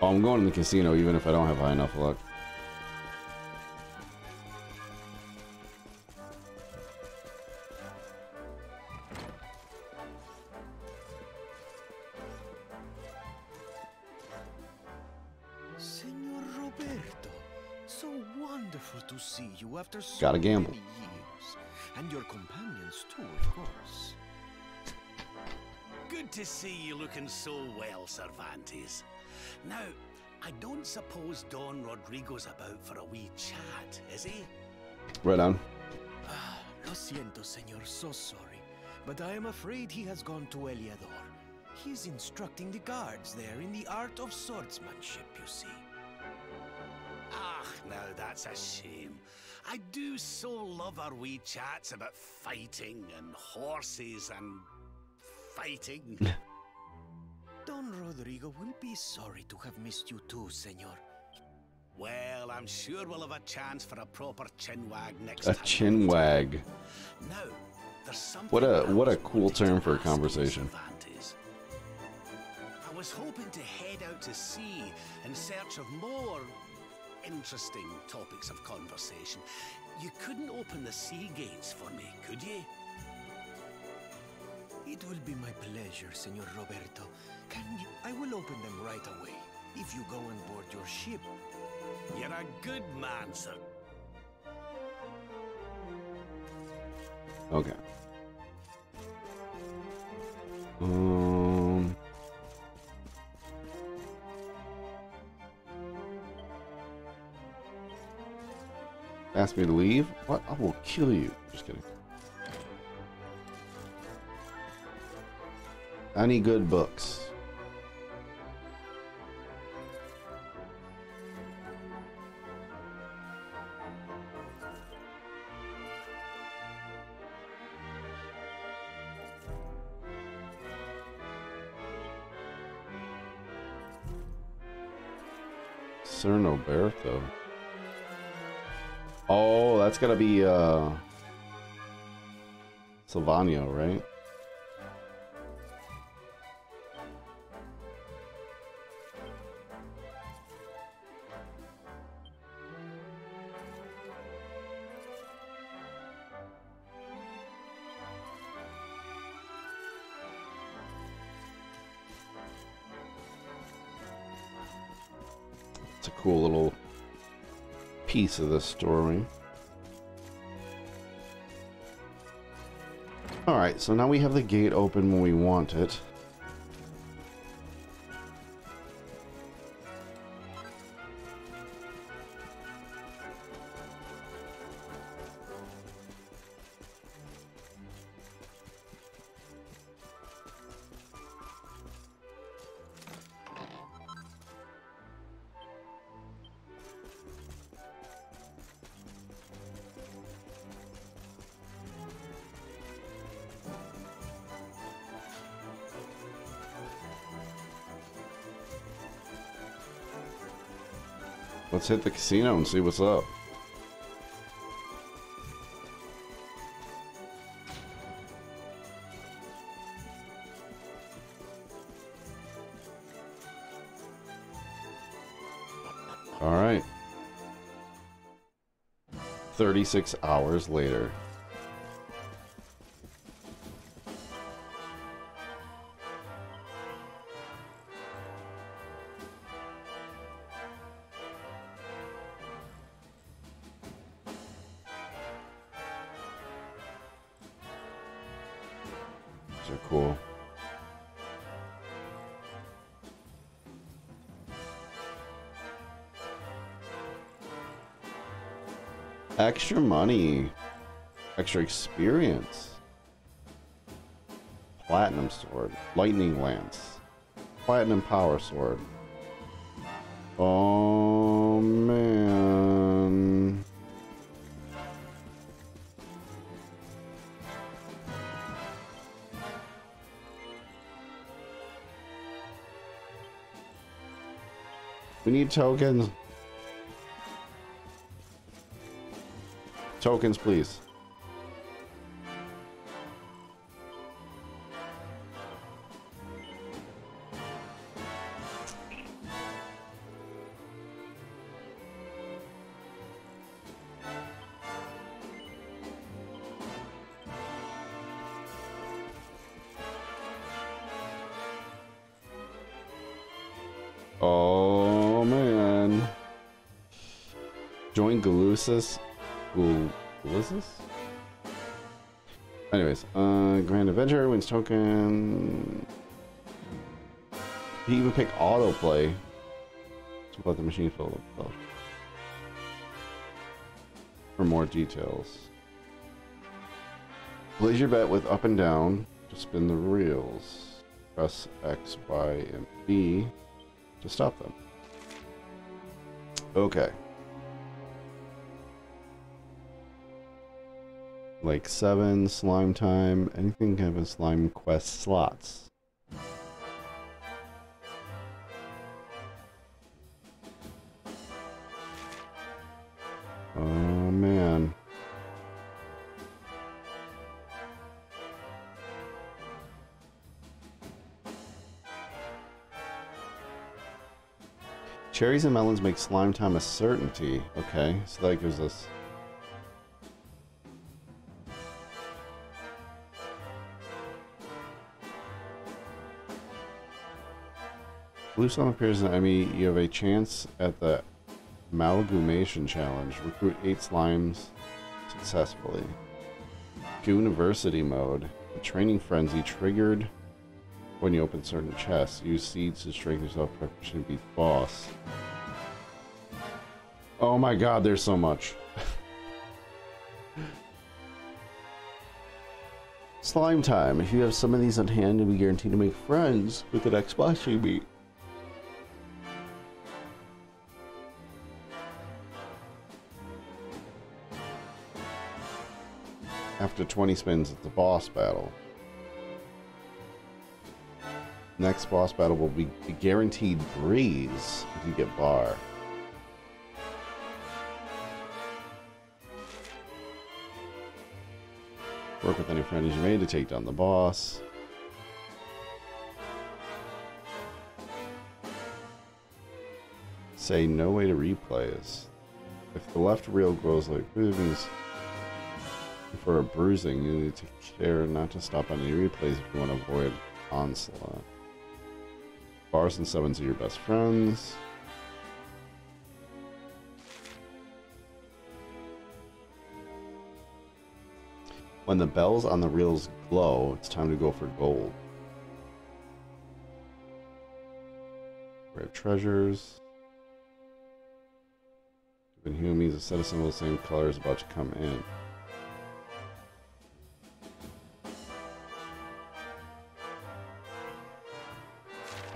I'm going to the casino even if I don't have high enough luck. Senor Roberto, so wonderful to see you after so Gotta gamble. many years. And your companions too, of course. Good to see you looking so well, Cervantes. Now, I don't suppose Don Rodrigo's about for a wee chat, is he? Right on. Ah, lo siento, señor. So sorry. But I am afraid he has gone to Heliodor. He is instructing the guards there in the art of swordsmanship, you see. Ah, now that's a shame. I do so love our wee chats about fighting and horses and fighting. Don Rodrigo will be sorry to have missed you too, senor. Well, I'm sure we'll have a chance for a proper chinwag next time. A chinwag. Now, there's something what a what a cool term for a conversation. I was hoping to head out to sea in search of more interesting topics of conversation. You couldn't open the sea gates for me, could you? It will be my pleasure, Senor Roberto. Can you? I will open them right away, if you go on board your ship. You're a good man, sir. Okay. Um... Ask me to leave? What? I will kill you. Just kidding. I need good books. Cernoberto. Oh, that's gotta be uh Sylvano, right? Cool little piece of the story. Alright, so now we have the gate open when we want it. Let's hit the casino and see what's up. All right. thirty-six hours later. These are cool. Extra money, extra experience, platinum sword, lightning lance, platinum power sword. Oh man, we need tokens. Tokens, please. Oh man. Join Galusis. Ooh, what was this? Anyways, uh, Grand Adventure wins token. You even pick autoplay to let the machine fill up for more details. Place your bet with up and down to spin the reels. Press X, Y, and B to stop them. Okay. Like seven, slime time, anything kind of a slime quest slots. Oh man. Cherries and melons make slime time a certainty. Okay, so that gives us... Blue slime appears in an enemy. You have a chance at the Amalgamation Challenge. Recruit eight slimes successfully. University mode. A training frenzy triggered when you open certain chests. Use seeds to strengthen yourself preparation to beat the boss. Oh my god, there's so much. Slime time. If you have some of these on hand, you'll be guaranteed to make friends with the next boss you meet. After twenty spins, it's a boss battle. Next boss battle will be a guaranteed breeze if you get bar. Work with any friends you made to take down the boss. Say no way to replays. If the left reel grows like movies, for a bruising, you need to care not to stop on any replays if you want to avoid onslaught. Bars and sevens are your best friends. When the bells on the reels glow, it's time to go for gold. Rare treasures. Given hue means a set of symbols the same color is about to come in.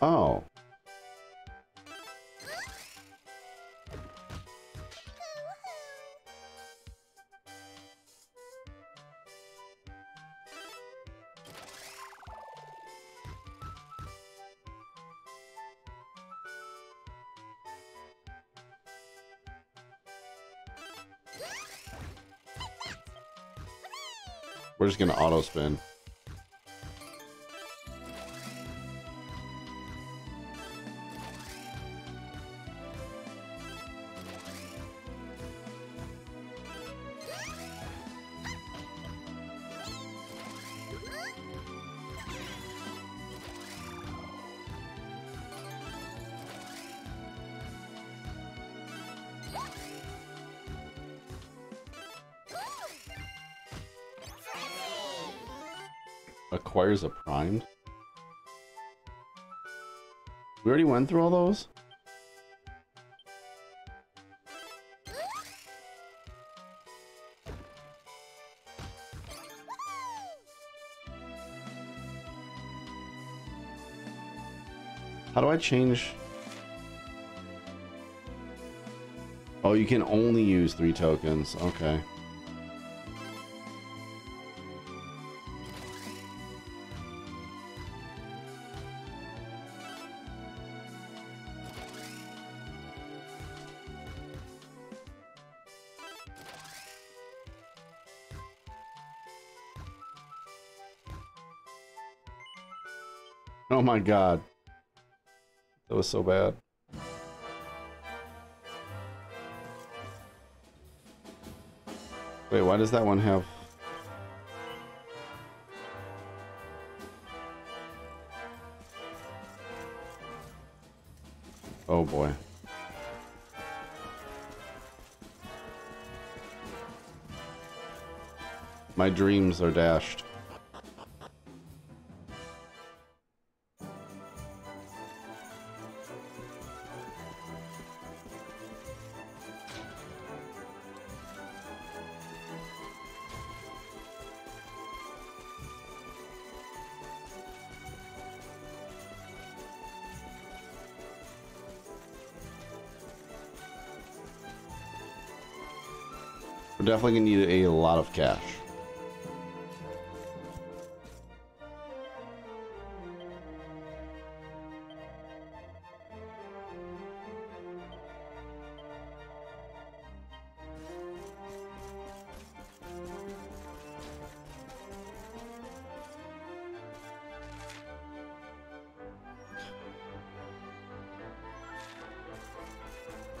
Oh. We're just gonna auto spin. Acquires a primed. We already went through all those. How do I change? Oh, you can only use three tokens. Okay. Oh my god. That was so bad. Wait, why does that one have... Oh boy. My dreams are dashed. Definitely gonna need a lot of cash.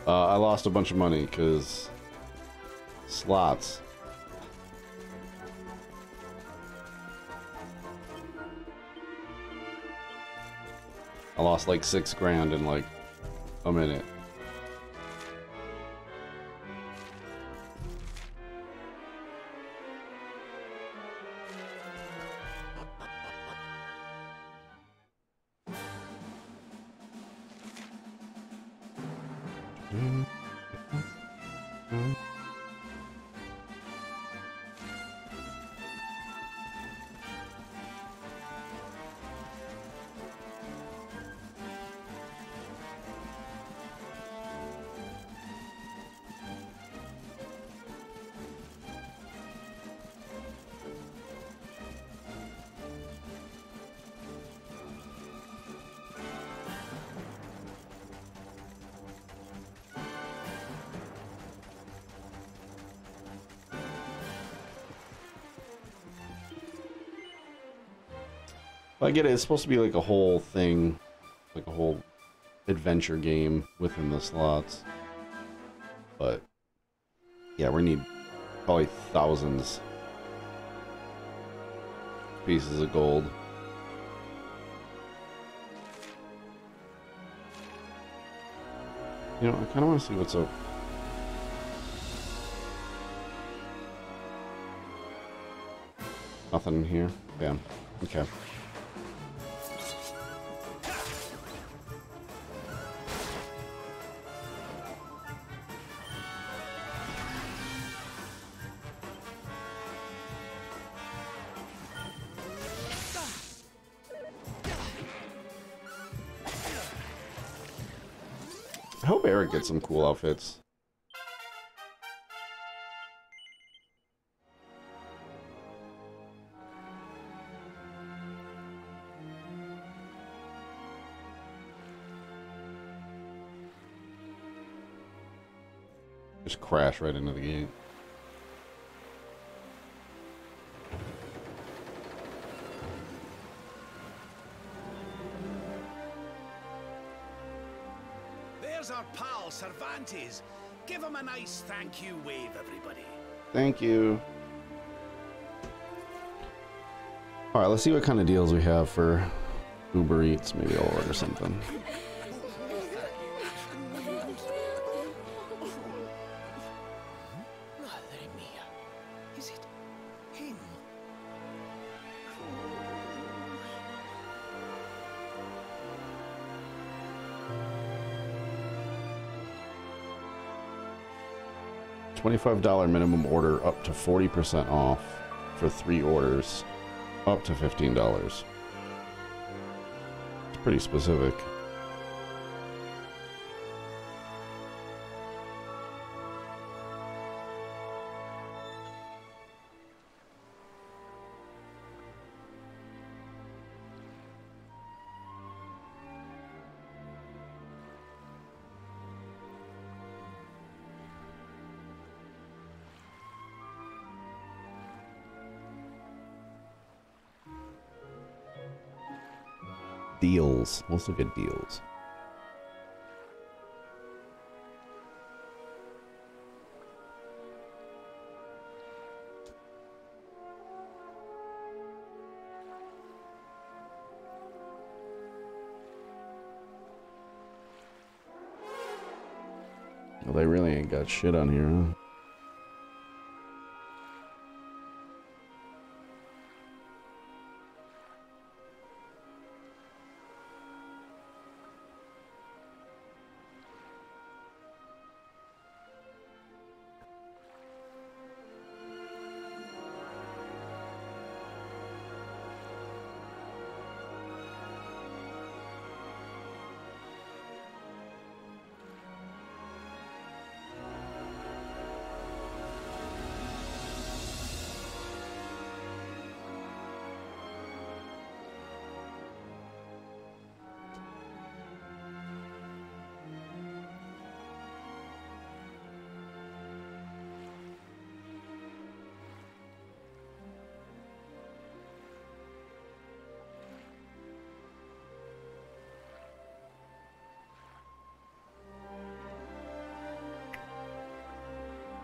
Uh, I lost a bunch of money because slots. I lost like six grand in like a minute. I get it, it's supposed to be like a whole thing, like a whole adventure game within the slots, but yeah, we need probably thousands of pieces of gold. You know, I kind of want to see what's up. Nothing in here? Yeah, okay. I hope Eric gets some cool outfits. Just crash right into the gate. There's our pal, Cervantes. Give him a nice thank you wave, everybody. Thank you. All right, let's see what kind of deals we have for Uber Eats. Maybe I'll order something. twenty-five dollar minimum order, up to forty percent off for three orders, up to fifteen dollars. It's pretty specific. Deals. Mostly good deals. Well, they really ain't got shit on here, huh?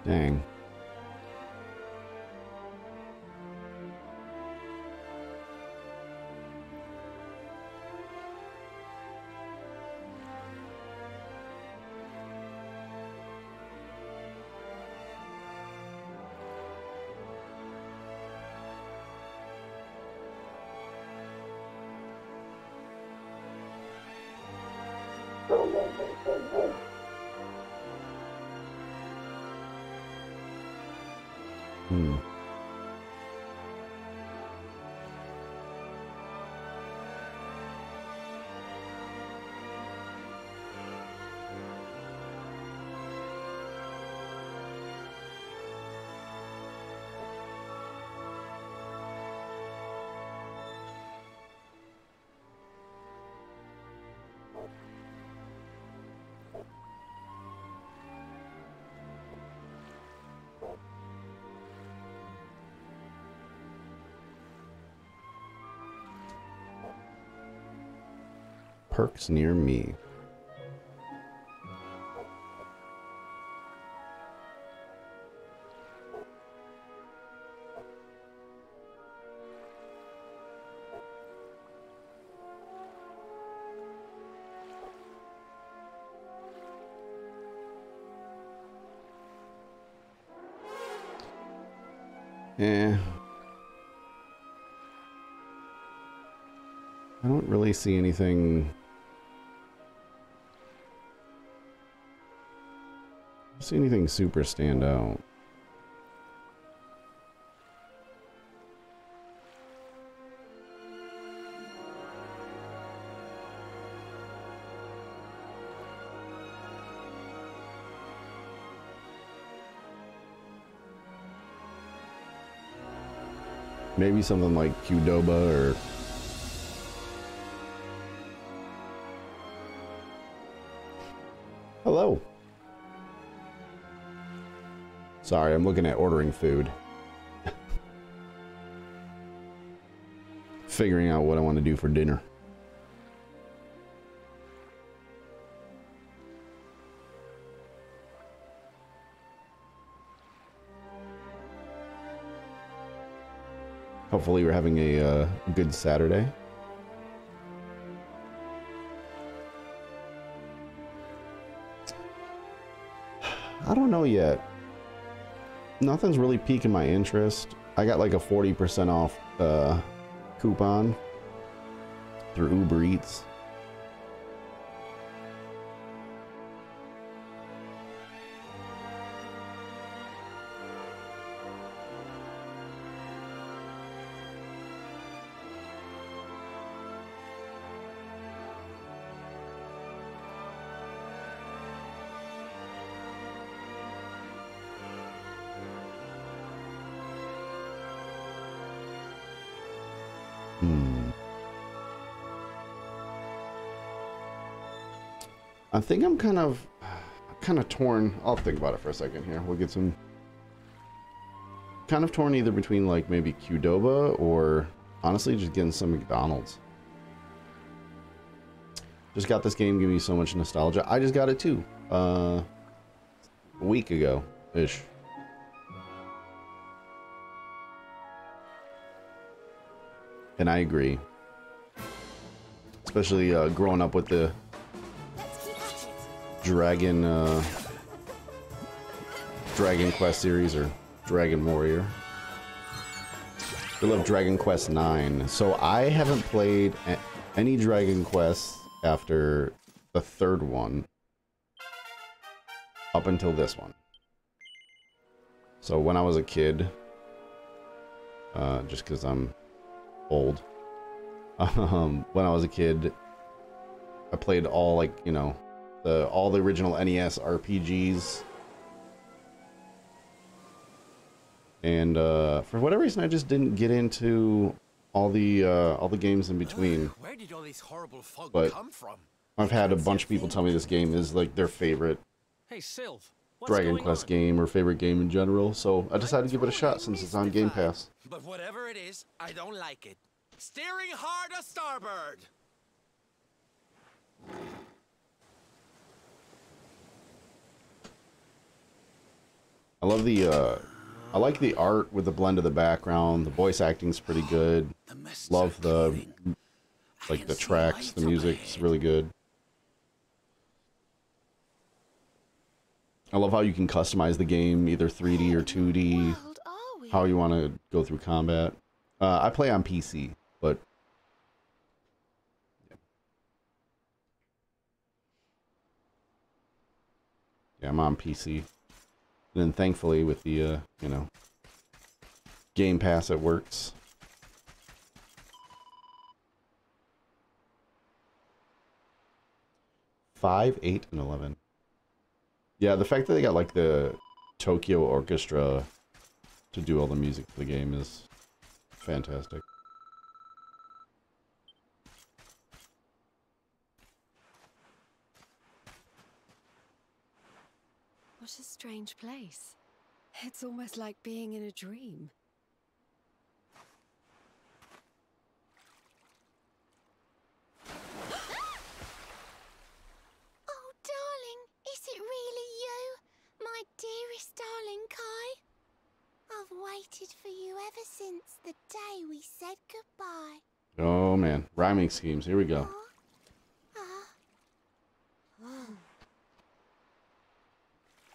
Dang. Hmm. Perks near me. Yeah. I don't really see anything. See anything super stand out? Maybe something like Qdoba or hello. Sorry, I'm looking at ordering food. Figuring out what I want to do for dinner. Hopefully you're having a uh, good Saturday. I don't know yet. Nothing's really piquing my interest. I got like a forty percent off uh, coupon through Uber Eats. I think I'm kind of, kind of torn. I'll think about it for a second here. We'll get some. Kind of torn either between like maybe Qdoba or honestly just getting some McDonald's. Just got this game, giving me so much nostalgia. I just got it too, uh, a week ago ish. And I agree, especially uh, growing up with the Dragon, uh, Dragon Quest series or Dragon Warrior. I love Dragon Quest nine. So I haven't played any Dragon Quest after the third one up until this one. So when I was a kid, uh, just because I'm old, um, when I was a kid, I played all like, you know, The, all the original N E S R P Gs. And uh, for whatever reason, I just didn't get into all the uh, all the games in between. Where did all these horrible fog but come from? I've had a bunch of people tell me this game is like their favorite hey, Sylv, Dragon Quest on? game or favorite game in general. So I decided to give it a shot since it's on Game Pass. But whatever it is, I don't like it. Steering hard to starboard. I love the, uh, I like the art with the blend of the background. The voice acting's pretty good. Love the, like the tracks, the music's really good. I love how you can customize the game, either three D or two D, how you want to go through combat. Uh, I play on P C, but yeah, I'm on P C. And then thankfully with the, uh, you know, Game Pass, it works. five, eight, and eleven. Yeah, the fact that they got like the Tokyo Orchestra to do all the music for the game is fantastic. What a strange place. It's almost like being in a dream. Oh, darling, is it really you? My dearest darling Kai? I've waited for you ever since the day we said goodbye. Oh, man. Rhyming schemes. Here we go.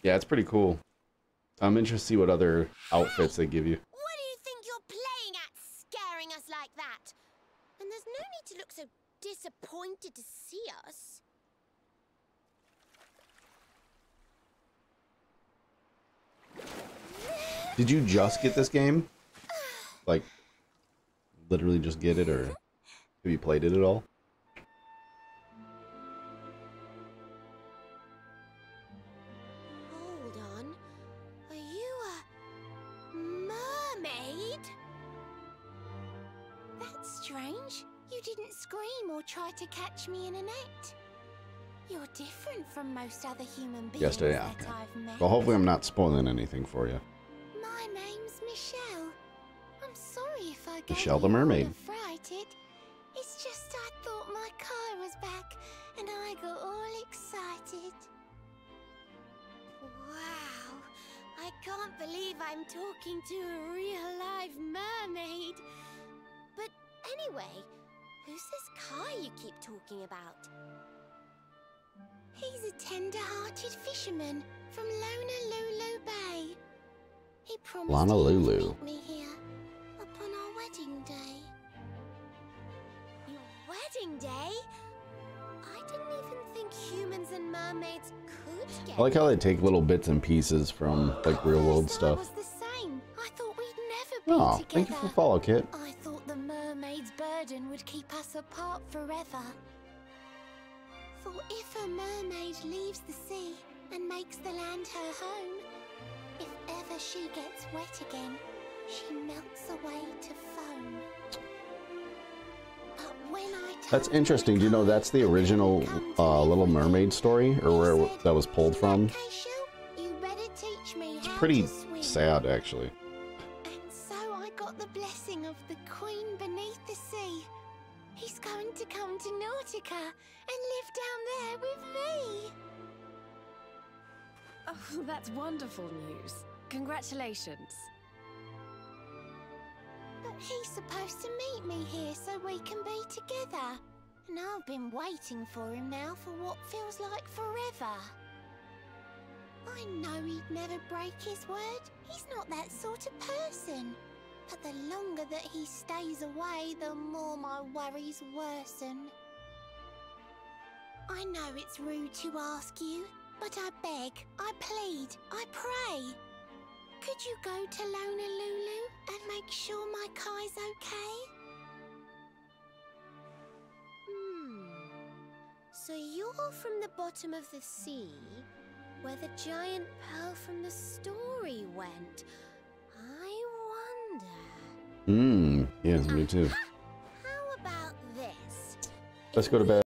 Yeah, it's pretty cool. I'm interested to see what other outfits hey, they give you. What do you think you're playing at, scaring us like that? And there's no need to look so disappointed to see us. Did you just get this game? Like, literally just get it, or have you played it at all? To catch me in a net. You're different from most other human beings Yesterday, yeah. that I've met. Well, hopefully I'm not spoiling anything for you. My name's Michelle. I'm sorry if I Michelle the Mermaid. Frighted. It's just I thought my car was back and I got all excited. Wow. I can't believe I'm talking to a real live mermaid. Anyway, who's this Kai you keep talking about? He's a tender-hearted fisherman from Lonalulu Bay. He promised to meet me here upon our wedding day. Your wedding day? I didn't even think humans and mermaids could get. I like how they take little bits and pieces from like real world stuff. Was the same. I thought we'd never be oh, together. Thank you for follow, Kit. I thought the mermaid's burden would keep us apart forever. For if a mermaid leaves the sea and makes the land her home, if ever she gets wet again, she melts away to foam. But when I that's interesting. Do you know that's the original uh, Little Mermaid story, or where it, that was pulled from? You better teach me it's pretty sad, actually. And so I got the blessing of the Queen beneath the sea. He's going to come to Nautica and live down there with me. Oh, that's wonderful news. Congratulations. But he's supposed to meet me here so we can be together. And I've been waiting for him now for what feels like forever. I know he'd never break his word. He's not that sort of person. But the longer that he stays away, the more my worries worsen. I know it's rude to ask you, but I beg, I plead, I pray. Could you go to Lonalulu and make sure my Kai's okay? Hmm. So you're from the bottom of the sea, where the giant pearl from the story went. Mmm, yes, me too. How about this? Let's go to bed.